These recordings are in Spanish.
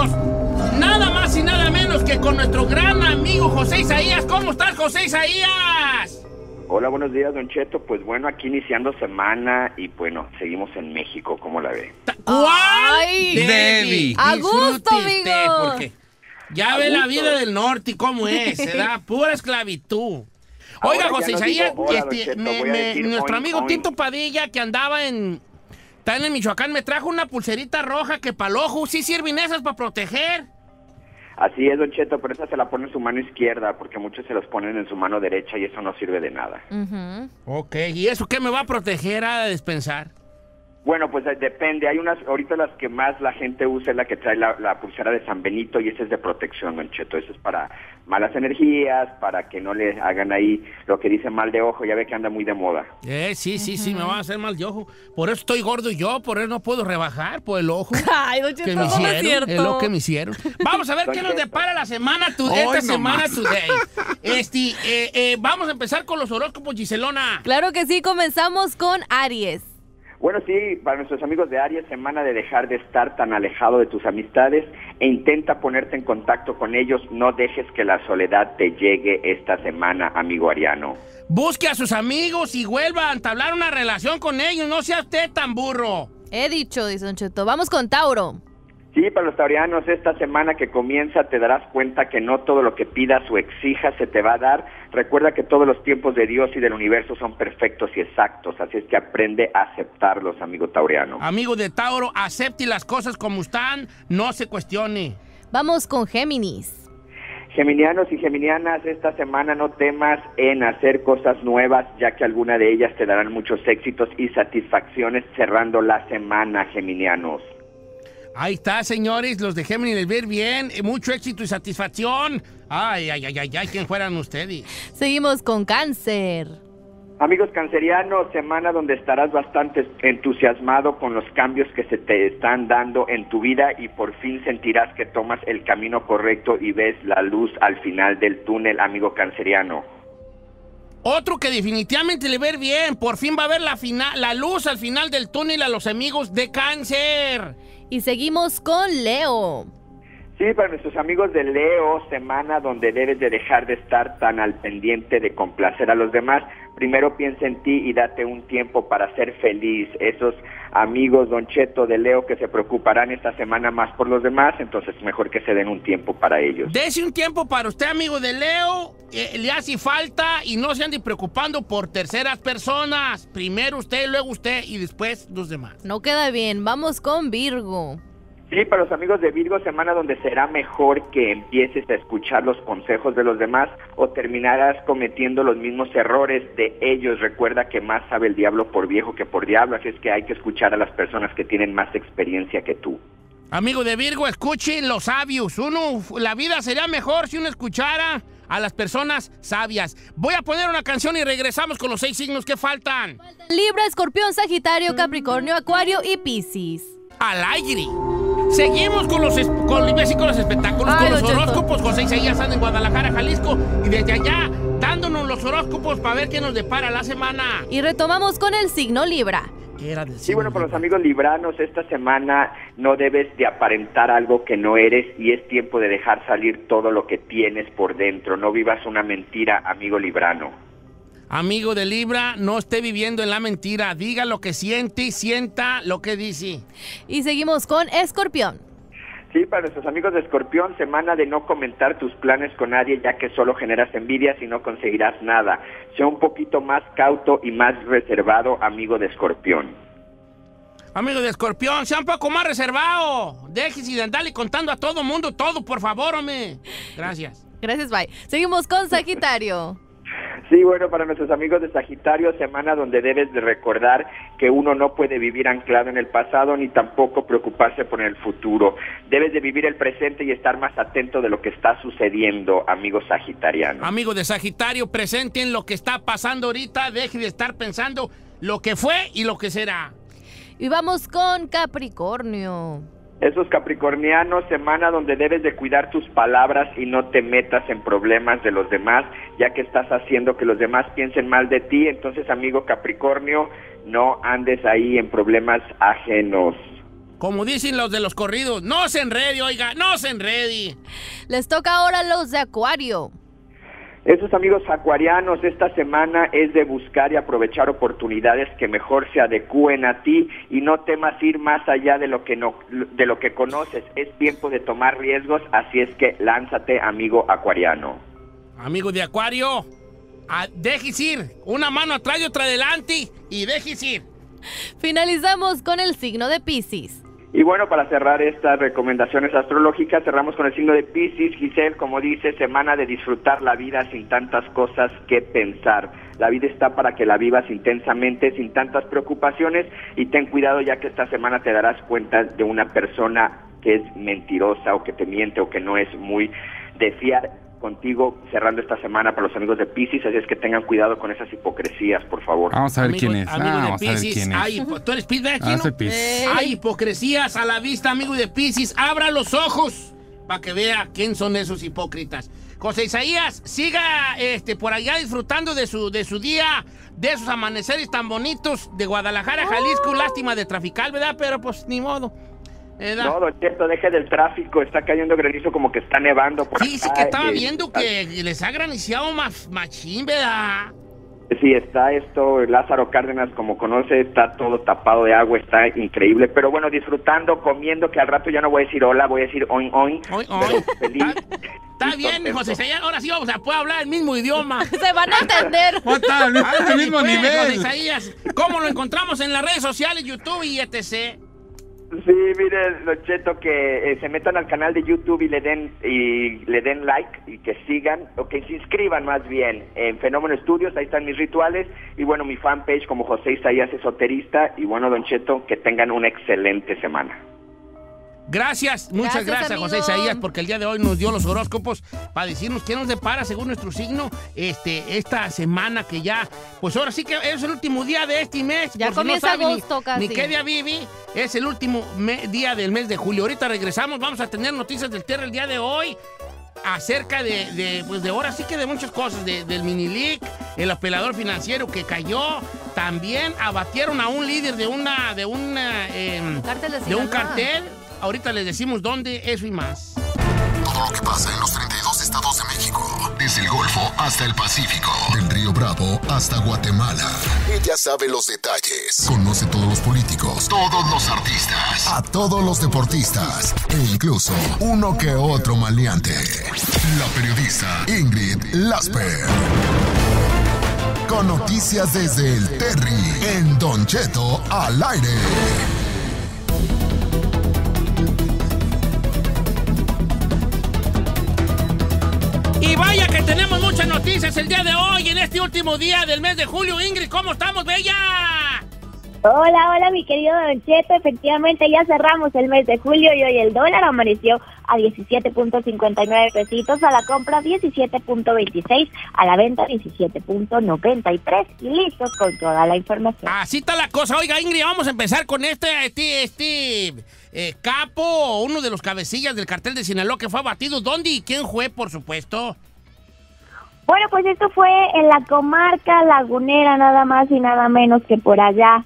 amigos, nada más y nada menos que con nuestro gran amigo José Isaías. ¿Cómo estás, José Isaías? Hola, buenos días, Don Cheto. Pues bueno, aquí iniciando semana y bueno, seguimos en México, ¿cómo la ve? ¡Ay! ¡Debbie! ¡A gusto, amigo! Ya ve la vida del norte y cómo es, se da pura esclavitud. Ahora, oiga, José Isaías, nuestro amigo Tito Padilla, que andaba en... Está en Michoacán, me trajo una pulserita roja que para el ojo, ¿sí sirven esas para proteger? Así es, Don Cheto, pero esa se la pone en su mano izquierda, porque muchos se los ponen en su mano derecha y eso no sirve de nada. Ok, ¿y eso qué me va a proteger a despensar? Bueno, pues depende, hay unas, ahorita las que más la gente usa es la que trae la pulsera de San Benito y esa es de protección, Don Cheto, eso es para malas energías, para que no le hagan ahí lo que dice mal de ojo, ya ve que anda muy de moda. Sí, me van a hacer mal de ojo, por eso estoy gordo yo, por eso no puedo rebajar por el ojo. Ay, Don Cheto, no es cierto. Es lo que me hicieron. Vamos a ver qué nos depara la semana, esta semana today. Vamos a empezar con los horóscopos, Giselona. Claro que sí, comenzamos con Aries. Bueno, sí, para nuestros amigos de Aries, semana de dejar de estar tan alejado de tus amistades e intenta ponerte en contacto con ellos. No dejes que la soledad te llegue esta semana, amigo ariano. Busque a sus amigos y vuelva a entablar una relación con ellos. No sea usted tan burro. He dicho, dice Don Cheto. Vamos con Tauro. Sí, para los taurianos, esta semana que comienza te darás cuenta que no todo lo que pidas o exijas se te va a dar. Recuerda que todos los tiempos de Dios y del universo son perfectos y exactos, así es que aprende a aceptarlos, amigo tauriano. Amigo de Tauro, acepte las cosas como están, no se cuestione. Vamos con Géminis. Geminianos y geminianas, esta semana no temas en hacer cosas nuevas, ya que alguna de ellas te darán muchos éxitos y satisfacciones cerrando la semana, geminianos. Ahí está, señores, los de Géminis les ver bien, mucho éxito y satisfacción. Ay, ¿quién fueran ustedes? Seguimos con Cáncer. Amigos cancerianos, semana donde estarás bastante entusiasmado con los cambios que se te están dando en tu vida y por fin sentirás que tomas el camino correcto y ves la luz al final del túnel, amigo canceriano. Otro que definitivamente le ver bien, por fin va a ver la luz al final del túnel a los amigos de Cáncer. Y seguimos con Leo. Sí, para nuestros amigos de Leo, semana donde debes de dejar de estar tan al pendiente de complacer a los demás. Primero piensa en ti y date un tiempo para ser feliz. Esos amigos, Don Cheto, de Leo que se preocuparán esta semana más por los demás, entonces mejor que se den un tiempo para ellos. Dese un tiempo para usted, amigo de Leo, le hace falta y no se ande preocupando por terceras personas. Primero usted, luego usted y después los demás. No queda bien, vamos con Virgo. Sí, para los amigos de Virgo, semana donde será mejor que empieces a escuchar los consejos de los demás o terminarás cometiendo los mismos errores de ellos. Recuerda que más sabe el diablo por viejo que por diablo, así es que hay que escuchar a las personas que tienen más experiencia que tú. Amigo de Virgo, escuchen los sabios. La vida sería mejor si uno escuchara a las personas sabias. Voy a poner una canción y regresamos con los 6 signos que faltan. Libra, Escorpión, Sagitario, Capricornio, Acuario y Piscis. Al aire. Seguimos con los espectáculos, con los horóscopos. José Isaías anda en Guadalajara, Jalisco, y desde allá dándonos los horóscopos para ver qué nos depara la semana. Y retomamos con el signo Libra. Sí, bueno, para los amigos libranos, esta semana no debes de aparentar algo que no eres y es tiempo de dejar salir todo lo que tienes por dentro. No vivas una mentira, amigo librano. Amigo de Libra, no esté viviendo en la mentira. Diga lo que siente y sienta lo que dice. Y seguimos con Escorpión. Sí, para nuestros amigos de Escorpión, semana de no comentar tus planes con nadie, ya que solo generas envidias y no conseguirás nada. Sea un poquito más cauto y más reservado, amigo de Escorpión. Amigo de Escorpión, sea un poco más reservado. Déjese de andarle contando a todo mundo todo, por favor, hombre. Gracias. Gracias, bye. Seguimos con Sagitario. Sí, bueno, para nuestros amigos de Sagitario, semana donde debes de recordar que uno no puede vivir anclado en el pasado ni tampoco preocuparse por el futuro. Debes de vivir el presente y estar más atento de lo que está sucediendo, amigos sagitarianos. Amigos de Sagitario, presenten lo que está pasando ahorita, deje de estar pensando lo que fue y lo que será. Y vamos con Capricornio. Esos capricornianos, semana donde debes de cuidar tus palabras y no te metas en problemas de los demás, ya que estás haciendo que los demás piensen mal de ti. Entonces, amigo Capricornio, no andes ahí en problemas ajenos. Como dicen los de los corridos, no se enrede, oiga, no se enrede. Les toca ahora los de Acuario. Esos amigos acuarianos, esta semana es de buscar y aprovechar oportunidades que mejor se adecúen a ti y no temas ir más allá de lo que conoces. Es tiempo de tomar riesgos, así es que lánzate, amigo acuariano. Amigo de Acuario, déjese ir, una mano atrás y otra adelante y déjese ir. Finalizamos con el signo de Piscis. Y bueno, para cerrar estas recomendaciones astrológicas, cerramos con el signo de Piscis. Giselle, como dice, semana de disfrutar la vida sin tantas cosas que pensar. La vida está para que la vivas intensamente, sin tantas preocupaciones, y ten cuidado ya que esta semana te darás cuenta de una persona que es mentirosa o que te miente o que no es muy de fiar contigo, cerrando esta semana para los amigos de Piscis, así es que tengan cuidado con esas hipocresías, por favor. Vamos a ver quién es. Amigos de Piscis, ¿tú eres Piscis? Ah, soy Piscis. Hay hipocresías a la vista, amigo de Piscis. Abra los ojos para que vea quién son esos hipócritas. José Isaías, siga por allá disfrutando de su día, de esos amaneceres tan bonitos de Guadalajara, Jalisco. Lástima de traficar, ¿verdad? Pero pues ni modo. No, don Cheto, deje del tráfico, está cayendo granizo, como que está nevando por acá. Sí, que estaba viendo que les ha granizado más machín, ¿verdad? Sí, está esto, Lázaro Cárdenas, como conoce, está todo tapado de agua, está increíble. Pero bueno, disfrutando, comiendo, que al rato ya no voy a decir hola, voy a decir oin, oin. Oin, oin. Feliz. Está bien, José Isaías, ahora sí vamos a poder hablar el mismo idioma. Se van a entender. Al mismo nivel. José Isaías, ¿cómo lo encontramos en las redes sociales, YouTube y etc.? Sí, mire, don Cheto, que se metan al canal de YouTube y le den like y que sigan, o que se inscriban más bien en Fenómeno Estudios, ahí están mis rituales, y bueno, mi fanpage como José Isaías Esoterista, y bueno, don Cheto, que tengan una excelente semana. Gracias, muchas gracias, José Isaías, porque el día de hoy nos dio los horóscopos para decirnos qué nos depara según nuestro signo esta semana, que ya, pues ahora sí que es el último día de este mes. Ya comienza agosto casi. Ni qué día viví, es el último día del mes de julio. Ahorita regresamos, vamos a tener noticias del Tierra el día de hoy acerca de ahora sí que de muchas cosas, del Mini Lic, el apelador financiero que cayó, también abatieron a un líder de un cartel. Ahorita les decimos dónde, eso y más. Todo lo que pasa en los 32 estados de México, desde el Golfo hasta el Pacífico, del Río Bravo hasta Guatemala. Ella sabe los detalles, conoce todos los políticos, todos los artistas, a todos los deportistas e incluso uno que otro maleante. La periodista Ingrid Lasper, con noticias desde el Terry en Don Cheto al Aire. Y vaya que tenemos muchas noticias el día de hoy, en este último día del mes de julio. Ingrid, ¿cómo estamos, bella? Hola, hola, mi querido Don Cheto. Efectivamente, ya cerramos el mes de julio y hoy el dólar amaneció a 17.59 pesitos, a la compra 17.26, a la venta 17.93, y listos con toda la información. Así está la cosa. Oiga, Ingrid, vamos a empezar con este capo, uno de los cabecillas del cartel de Sinaloa que fue abatido. ¿Dónde y quién fue, por supuesto? Bueno, pues esto fue en la comarca lagunera, nada más y nada menos que por allá.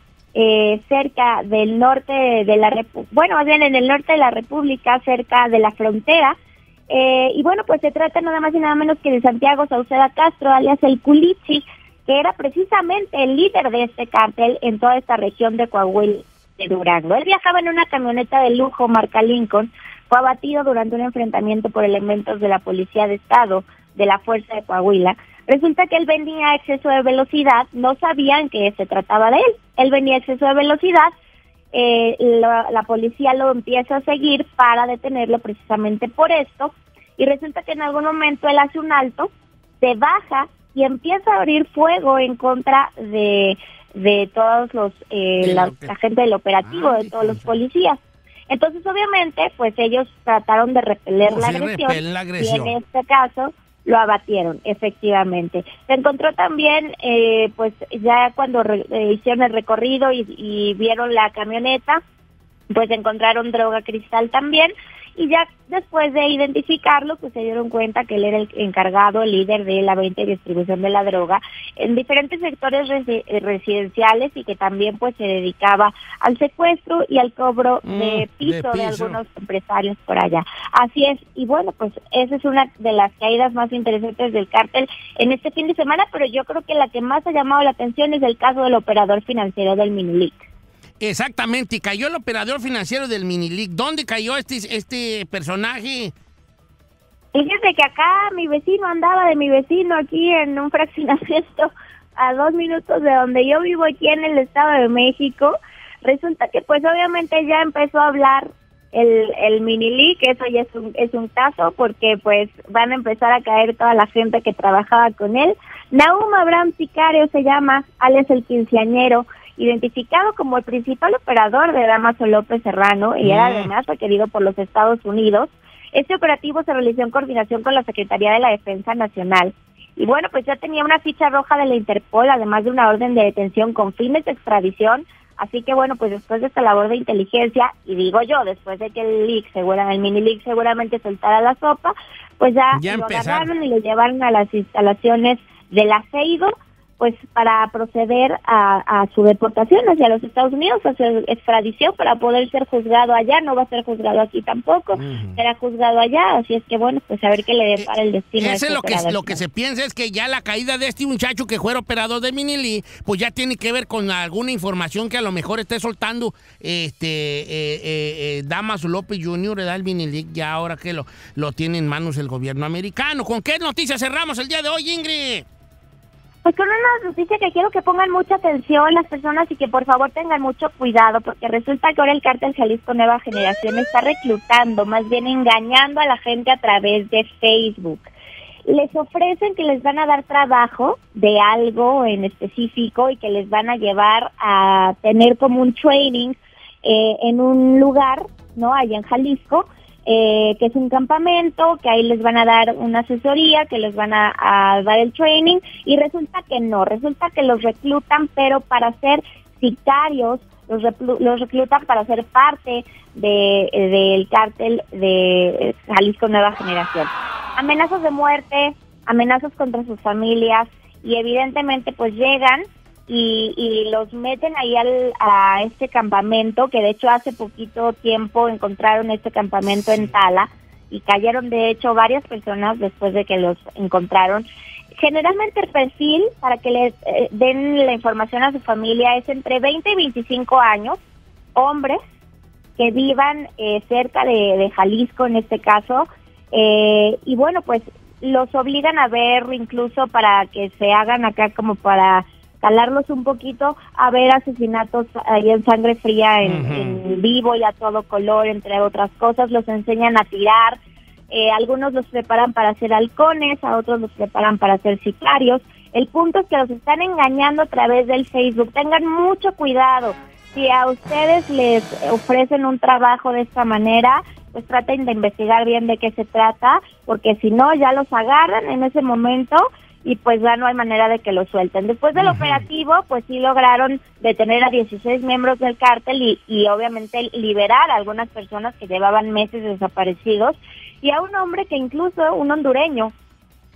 Cerca del norte de la en el norte de la República, cerca de la frontera, y bueno, pues se trata nada más y nada menos que de Santiago Sauceda Castro, alias el Culichi, que era precisamente el líder de este cártel en toda esta región de Coahuila y de Durango. Él viajaba en una camioneta de lujo marca Lincoln, fue abatido durante un enfrentamiento por elementos de la Policía de Estado de la Fuerza de Coahuila. Resulta que él venía a exceso de velocidad, no sabían que se trataba de él. Él venía a exceso de velocidad, la policía lo empieza a seguir para detenerlo precisamente por esto, y resulta que en algún momento él hace un alto, se baja y empieza a abrir fuego en contra de todos los la gente del operativo, de todos los policías. Entonces, obviamente, pues ellos trataron de repeler la agresión, y en este caso lo abatieron, efectivamente. Se encontró también, pues ya cuando hicieron el recorrido y vieron la camioneta, pues encontraron droga cristal también, y ya después de identificarlo, pues se dieron cuenta que él era el encargado, el líder de la venta y distribución de la droga en diferentes sectores residenciales, y que también pues se dedicaba al secuestro y al cobro de piso de algunos empresarios por allá. Así es, y bueno, pues esa es una de las caídas más interesantes del cártel en este fin de semana, pero yo creo que la que más ha llamado la atención es el caso del operador financiero del Mini Lic. Exactamente, y cayó el operador financiero del Mini Lic. ¿Dónde cayó este personaje? Fíjese que acá mi vecino andaba de mi vecino aquí en un fraccionamiento a 2 minutos de donde yo vivo, aquí en el Estado de México. Resulta que pues obviamente ya empezó a hablar el Mini Lic, eso ya es un caso, porque pues van a empezar a caer toda la gente que trabajaba con él. Nahum Abraham Picario se llama, alias el quinceañero, identificado como el principal operador de Damaso López Serrano, y era además requerido por los Estados Unidos. Este operativo se realizó en coordinación con la Secretaría de la Defensa Nacional. Y bueno, pues ya tenía una ficha roja de la Interpol, además de una orden de detención con fines de extradición. Así que bueno, pues después de esta labor de inteligencia, y digo yo, después de que el Mini Lic seguramente soltara la sopa, pues ya lo agarraron y lo llevaron a las instalaciones de la CEIDO, pues para proceder a su deportación hacia los Estados Unidos, hacia su extradición, para poder ser juzgado allá. No va a ser juzgado aquí tampoco, será juzgado allá, así es que bueno, pues a ver qué le depara el destino. Ese es lo que se piensa, es que ya la caída de este muchacho que fue operador de Mini Lic, pues ya tiene que ver con alguna información que a lo mejor esté soltando Damaso López Jr., el Mini Lic, ya ahora que lo tiene en manos el gobierno americano. ¿Con qué noticias cerramos el día de hoy, Ingrid? Pues con una noticia que quiero que pongan mucha atención las personas y que por favor tengan mucho cuidado, porque resulta que ahora el cártel Jalisco Nueva Generación está reclutando, más bien engañando a la gente a través de Facebook. Les ofrecen que les van a dar trabajo de algo en específico y que les van a llevar a tener como un training en un lugar, ¿no?, allá en Jalisco, que es un campamento, que ahí les van a dar una asesoría, que les van a dar el training, y resulta que no, resulta que los reclutan, pero para ser sicarios, los reclutan para ser parte del cártel de Jalisco Nueva Generación. Amenazas de muerte, amenazas contra sus familias, y evidentemente pues llegan y los meten ahí a este campamento, que de hecho hace poquito tiempo encontraron este campamento en Tala, y cayeron de hecho varias personas después de que los encontraron. Generalmente el perfil para que les den la información a su familia es entre 20 y 25 años, hombres que vivan cerca de Jalisco en este caso, y bueno, pues los obligan a ver, incluso para que se hagan acá como para calarlos un poquito, a ver asesinatos ahí en sangre fría, en vivo y a todo color, entre otras cosas. Los enseñan a tirar, algunos los preparan para ser halcones, a otros los preparan para ser sicarios. El punto es que los están engañando a través del Facebook. Tengan mucho cuidado. Si a ustedes les ofrecen un trabajo de esta manera, pues traten de investigar bien de qué se trata, porque si no, ya los agarran en ese momento y pues ya no hay manera de que lo suelten. Después del operativo, pues sí lograron detener a 16 miembros del cártel y obviamente liberar a algunas personas que llevaban meses desaparecidos, y a un hombre que incluso, un hondureño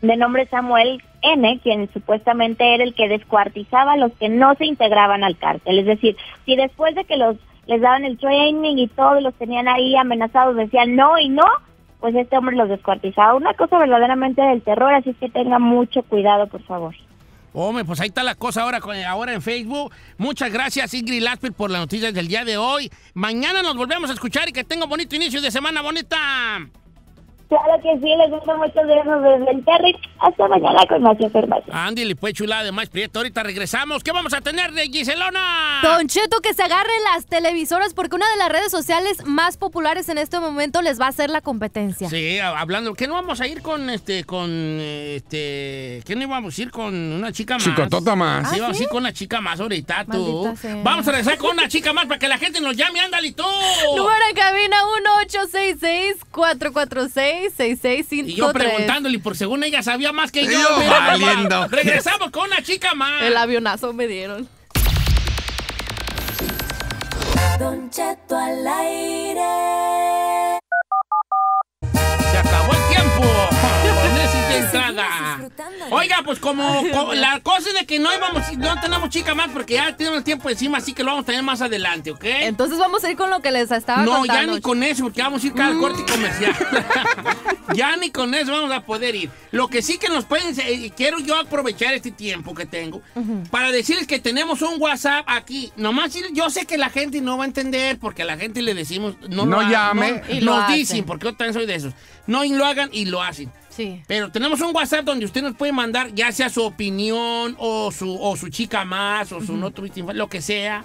de nombre Samuel N., quien supuestamente era el que descuartizaba a los que no se integraban al cártel. Es decir, si después de que les daban el training y todo, los tenían ahí amenazados, decían no y no, pues este hombre los descuartizaba. Una cosa verdaderamente del terror, así que tengan mucho cuidado, por favor. Hombre, pues ahí está la cosa ahora en Facebook. Muchas gracias, Ingrid Lasper, por las noticias del día de hoy. Mañana nos volvemos a escuchar y que tenga un bonito inicio de semana, bonita. Claro que sí, les gusta mucho besos desde el Terry. Hasta mañana con más información. Andy, le puede chulada de más prieto. Ahorita regresamos. ¿Qué vamos a tener de Giselona? Don Cheto, que se agarren las televisoras, porque una de las redes sociales más populares en este momento les va a hacer la competencia. Sí, hablando. ¿Qué no vamos a ir con ¿Qué no íbamos a ir con una chica más? Chicotota más. Sí, vamos a ir con una chica más ahorita, tú. Vamos a regresar con una chica más para que la gente nos llame. Ándale, tú. Número en cabina 1-866-446-6653. Y yo preguntándole, por según ella sabía más que yo. Valiendo. Regresamos con una chica más. El avionazo me dieron. Don Cheto al aire. tiempo. Con entrada. Oiga, pues como la cosa es de que no tenemos chica más porque ya tenemos el tiempo encima, así que lo vamos a tener más adelante, ¿ok? Entonces vamos a ir con lo que les estaba contando. No, ya ni con eso, porque vamos a ir cada corte comercial. Ya ni con eso vamos a poder ir. Lo que sí que nos pueden... quiero yo aprovechar este tiempo que tengo para decirles que tenemos un WhatsApp aquí. Nomás yo sé que la gente no va a entender porque a la gente le decimos... No llame. No, nos dicen, porque yo también soy de esos. No lo hagan y lo hacen. Sí. Pero tenemos un WhatsApp donde usted nos puede mandar ya sea su opinión o su chica más o su no tuviste infancia, lo que sea,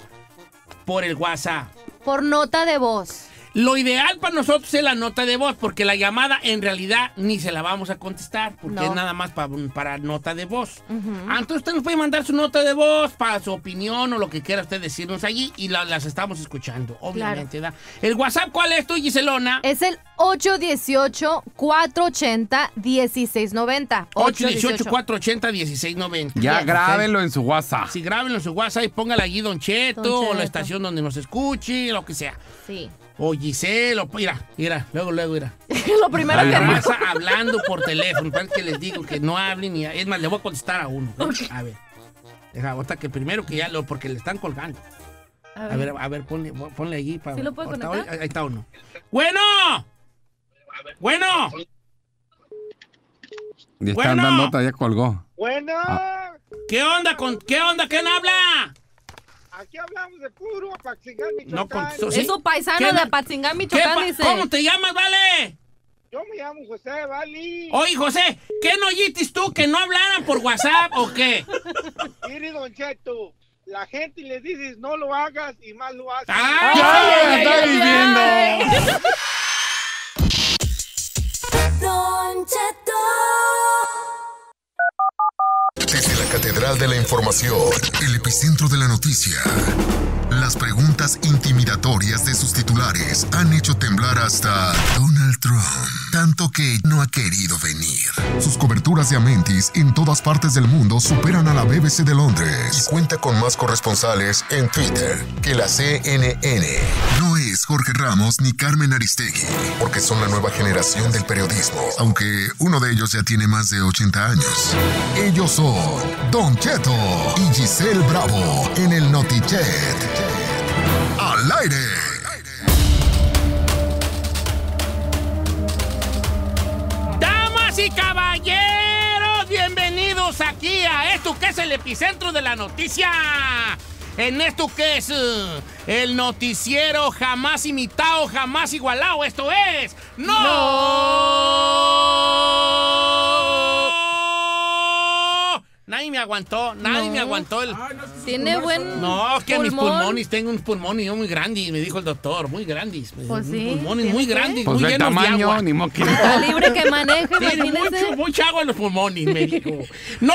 por el WhatsApp. Por nota de voz. Lo ideal para nosotros es la nota de voz, porque la llamada en realidad ni se la vamos a contestar, porque no es nada más para nota de voz. Entonces usted nos puede mandar su nota de voz para su opinión o lo que quiera usted decirnos allí y las estamos escuchando, obviamente. Claro. ¿El WhatsApp cuál es tú, Giselona? Es el 818-480-1690. 818-480-1690. Ya grábenlo en su WhatsApp. Sí, grábenlo en su WhatsApp y póngale allí Don Cheto, o la estación donde nos escuche, lo que sea. Sí. O Giselo, mira, luego. Lo primero que más hablando por teléfono, para que les digo que no hablen ni... Es más, le voy a contestar a uno. Okay. A ver, deja, hasta que primero que ya lo... Porque le están colgando. A ver, ponle allí para... ¿Sí lo puedo conectar? Ahí está uno. ¡Bueno! Le están dando nota, ya colgó. ¡Bueno! Ah. ¿Qué onda? ¿Quién habla? Aquí hablamos de puro Apatzingán, Michoacán. Es un paisano de Apatzingán, Michoacán, dice. ¿Cómo te llamas, Vale? Yo me llamo José, Vale. Oye, José, ¿qué no oyitis tú? ¿Que no hablaran por WhatsApp o qué? Mire, Don Cheto, la gente les dices no lo hagas y más lo haces. ¡Ah! ¡Ya lo estoy viviendo! Don Cheto. Desde la Catedral de la Información, el epicentro de la noticia, las preguntas intimidatorias de sus titulares han hecho temblar hasta Donald Trump, tanto que no ha querido venir. Sus coberturas de Amentis en todas partes del mundo superan a la BBC de Londres y cuenta con más corresponsales en Twitter que la CNN. No es Jorge Ramos ni Carmen Aristegui, porque son la nueva generación del periodismo, aunque uno de ellos ya tiene más de 80 años. Ellos son Don Cheto y Giselle Bravo en el Notichet. ¡Al aire! ¡Damas y caballeros! Bienvenidos aquí a esto que es el epicentro de la noticia. En esto que es el noticiero jamás imitado, jamás igualado. Esto es... Nadie me aguantó, nadie me aguantó. Tiene buen... No, es que mis pulmones, tengo un pulmón y yo muy grande, me dijo el doctor, muy grandes. Pues sí. Pulmones muy grandes, pues muy llenos tamaño, de agua. Ni está libre que maneje, imagínese. Tiene mucha agua en los pulmones, me dijo. ¡No,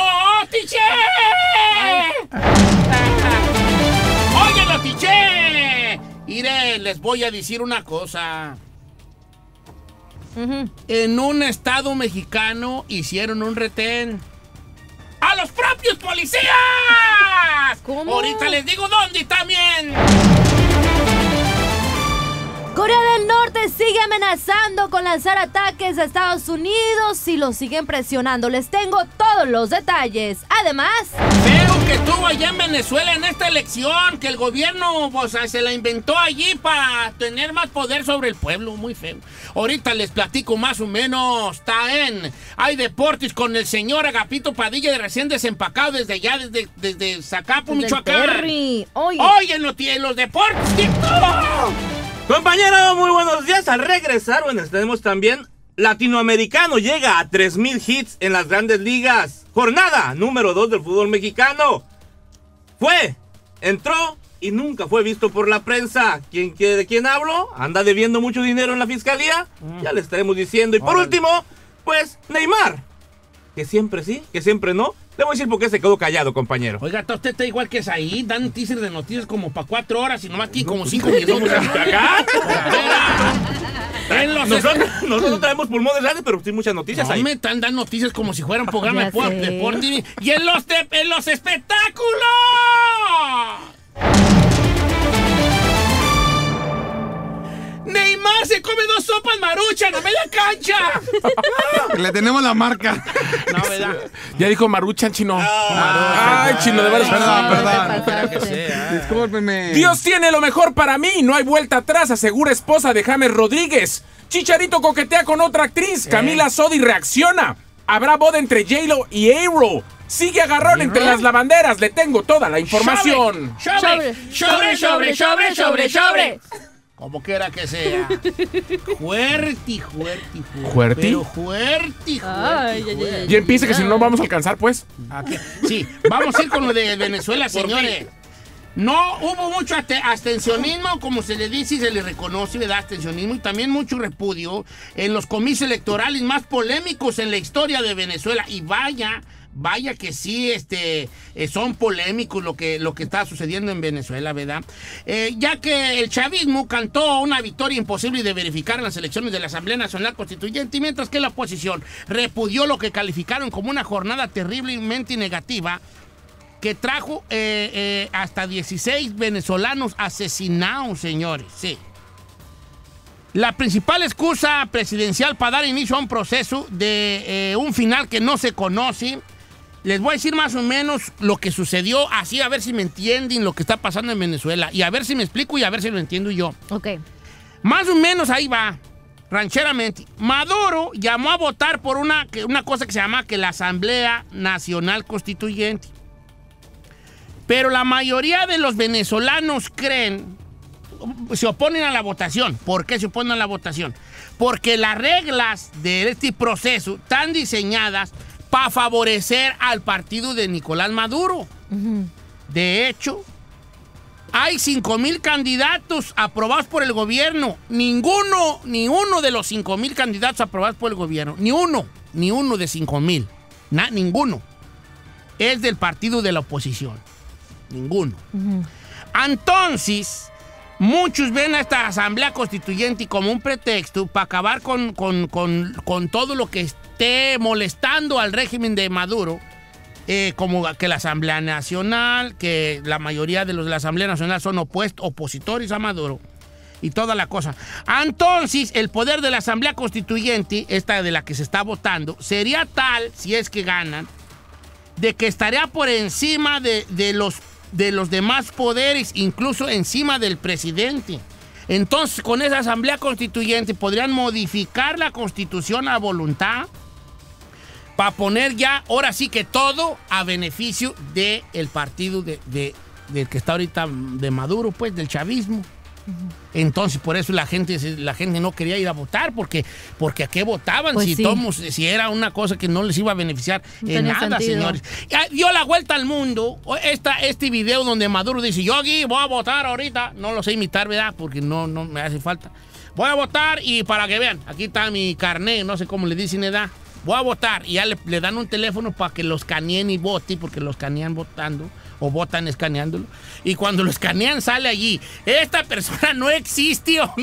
Tiché! ¡Óyelo, Tiché! Mire, les voy a decir una cosa. En un estado mexicano hicieron un retén ¡a los propios policías! ¿Cómo? Ahorita les digo dónde también. Corea del Norte sigue amenazando con lanzar ataques a Estados Unidos y los siguen presionando. Les tengo todos los detalles. Además... Veo que estuvo allá en Venezuela en esta elección, que el gobierno se la inventó allí para tener más poder sobre el pueblo. Muy feo. Ahorita les platico más o menos. Está en... Hay deportes con el señor Agapito Padilla, de recién desempacado desde allá, desde Zacapu, Michoacán. Oye, en los deportes... Compañeros, muy buenos días. Al regresar, bueno, tenemos también Latinoamericano llega a 3000 hits en las Grandes Ligas. Jornada número 2 del fútbol mexicano. Entró y nunca fue visto por la prensa. ¿De quién hablo? Anda debiendo mucho dinero en la fiscalía. Ya le estaremos diciendo. Y por último, pues Neymar, que siempre sí, que siempre no. Le voy a decir por qué se quedó callado, compañero. Oiga, usted está igual que es ahí. Dan teaser de noticias como para 4 horas y nomás tiene como 5 minutos. Acá. Nosotros traemos pulmones grandes, pero tiene muchas noticias ahí. No me están dando noticias como si fueran programa de deporte. Y en los espectáculos. Neymar se come 2 sopas maruchas, no me la cancha. Le tenemos la marca. No, ¿verdad? Ya dijo Maruchan, Chino. Ay, Chino, de verdad. Perdón. Discúlpeme. Dios tiene lo mejor para mí. No hay vuelta atrás, asegura esposa de James Rodríguez. Chicharito coquetea con otra actriz. Camila Sodi reacciona. Habrá boda entre J-Lo y Aero. Sigue agarrón entre las lavanderas. Le tengo toda la información. Sobre. Como quiera que sea. Juerti. Pero juerti. Y empiece que si no vamos a alcanzar, pues. Sí, vamos a ir con lo de Venezuela, señores. No hubo mucho abstencionismo, como se le dice y se le reconoce, ¿verdad? Abstencionismo y también mucho repudio en los comicios electorales más polémicos en la historia de Venezuela. Y vaya que sí, son polémicos lo que está sucediendo en Venezuela, ¿verdad? Ya que el chavismo cantó una victoria imposible de verificar en las elecciones de la Asamblea Nacional Constituyente, mientras que la oposición repudió lo que calificaron como una jornada terriblemente negativa, que trajo hasta 16 venezolanos asesinados, señores, sí. La principal excusa presidencial para dar inicio a un proceso de un final que no se conoce. Les voy a decir más o menos lo que sucedió, así a ver si me entienden lo que está pasando en Venezuela, y a ver si me explico y a ver si lo entiendo yo. Ok. Más o menos ahí va, rancheramente. Maduro llamó a votar por una cosa que se llama que la Asamblea Nacional Constituyente. Pero la mayoría de los venezolanos se oponen a la votación. ¿Por qué se oponen a la votación? Porque las reglas de este proceso están diseñadas para favorecer al partido de Nicolás Maduro. Uh-huh. De hecho, hay 5,000 candidatos aprobados por el gobierno. Ni uno de los 5,000 candidatos aprobados por el gobierno. Ni uno de 5,000. Ninguno. Es del partido de la oposición. Ninguno. Uh-huh. Entonces, muchos ven a esta Asamblea Constituyente como un pretexto para acabar con todo lo que esté molestando al régimen de Maduro, como que la Asamblea Nacional, que la mayoría de los de la Asamblea Nacional son opositores a Maduro y toda la cosa. Entonces, el poder de la Asamblea Constituyente, esta de la que se está votando, sería tal, si es que ganan, de que estaría por encima de los demás poderes, incluso encima del presidente. Entonces, con esa Asamblea Constituyente podrían modificar la Constitución a voluntad para poner ya, ahora sí que todo a beneficio del partido del que está ahorita de Maduro, pues, del chavismo. Entonces, por eso la gente no quería ir a votar, porque ¿a qué votaban? Pues si sí. Si era una cosa que no les iba a beneficiar en nada, sentido. Señores. Dio la vuelta al mundo este video donde Maduro dice, yo aquí voy a votar ahorita, no lo sé imitar, ¿verdad? Porque no me hace falta. Voy a votar y para que vean, aquí está mi carnet, no sé cómo le dicen edad. Voy a votar y ya le dan un teléfono para que los escaneen y voten, porque los escanean votando o votan escaneándolo. Y cuando los escanean sale allí, esta persona no existe. O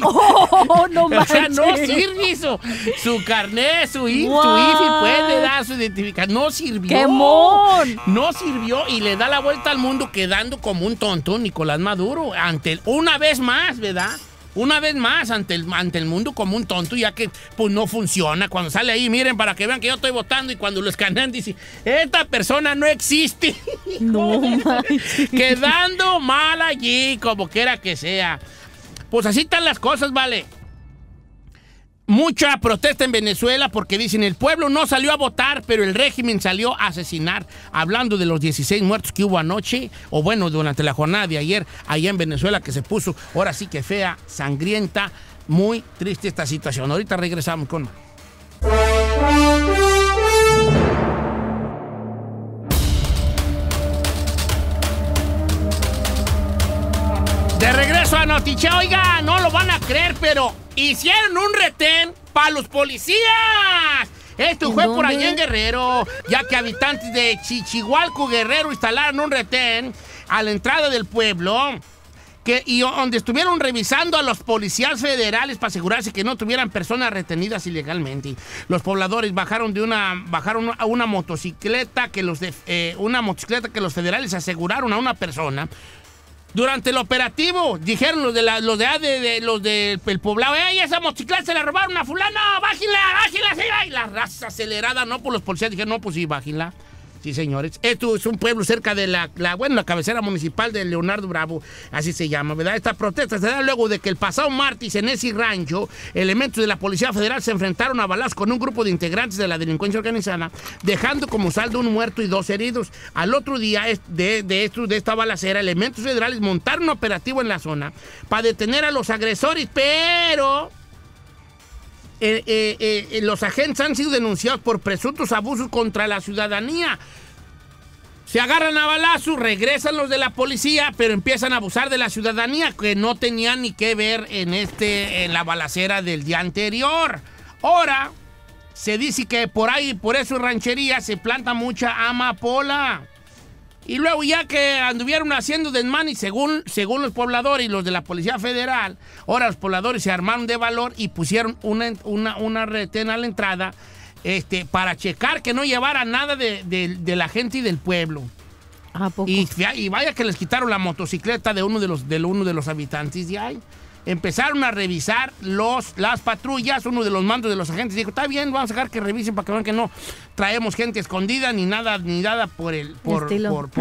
sea, no sirve eso. Su carnet, su IFI, puede dar su identificación. No sirvió. ¡Qué mon! No sirvió y le da la vuelta al mundo quedando como un tonto Nicolás Maduro. Una vez más, ¿verdad? Una vez más, ante el mundo como un tonto, ya que pues no funciona. Cuando sale ahí, miren, para que vean que yo estoy votando, y cuando lo escanean, dice, esta persona no existe. No, quedando mal allí, como quiera que sea. Pues así están las cosas, vale. Mucha protesta en Venezuela porque dicen, el pueblo no salió a votar, pero el régimen salió a asesinar. Hablando de los 16 muertos que hubo anoche, o bueno, durante la jornada de ayer, allá en Venezuela, que se puso, ahora sí que fea, sangrienta, muy triste esta situación. Ahorita regresamos con más. De regreso a Notiche, oiga, no lo van a creer, pero hicieron un retén para los policías. Esto fue por allá en Guerrero, ya que habitantes de Chichihualco, Guerrero, instalaron un retén a la entrada del pueblo y donde estuvieron revisando a los policías federales para asegurarse que no tuvieran personas retenidas ilegalmente. Los pobladores bajaron a una motocicleta que los federales aseguraron a una persona. Durante el operativo, dijeron los del poblado, ¡ey, esa motocicleta se la robaron a fulano! ¡Bájenla, bájenla, sí! Y la raza acelerada, no, por los policías, dijeron, no, pues sí, bájenla. Sí, señores. Esto es un pueblo cerca de la cabecera municipal de Leonardo Bravo, así se llama, ¿verdad? Esta protesta se da luego de que el pasado martes en ese rancho, elementos de la Policía Federal se enfrentaron a balazos con un grupo de integrantes de la delincuencia organizada, dejando como saldo un muerto y 2 heridos. Al otro día de esta balacera, elementos federales montaron un operativo en la zona para detener a los agresores, pero... los agentes han sido denunciados por presuntos abusos contra la ciudadanía. Se agarran a balazos, regresan los de la policía, pero empiezan a abusar de la ciudadanía, que no tenían ni que ver en la balacera del día anterior. Ahora, se dice que por ahí, por esas rancherías, se planta mucha amapola. Y luego ya que anduvieron haciendo desmán y según los pobladores y los de la Policía Federal, ahora los pobladores se armaron de valor y pusieron una retena a la entrada para checar que no llevara nada de la gente y del pueblo. ¿A poco? Y vaya que les quitaron la motocicleta de uno de los habitantes de ahí. Empezaron a revisar las patrullas. Uno de los mandos de los agentes dijo, está bien, vamos a dejar que revisen para que vean que no traemos gente escondida ni nada por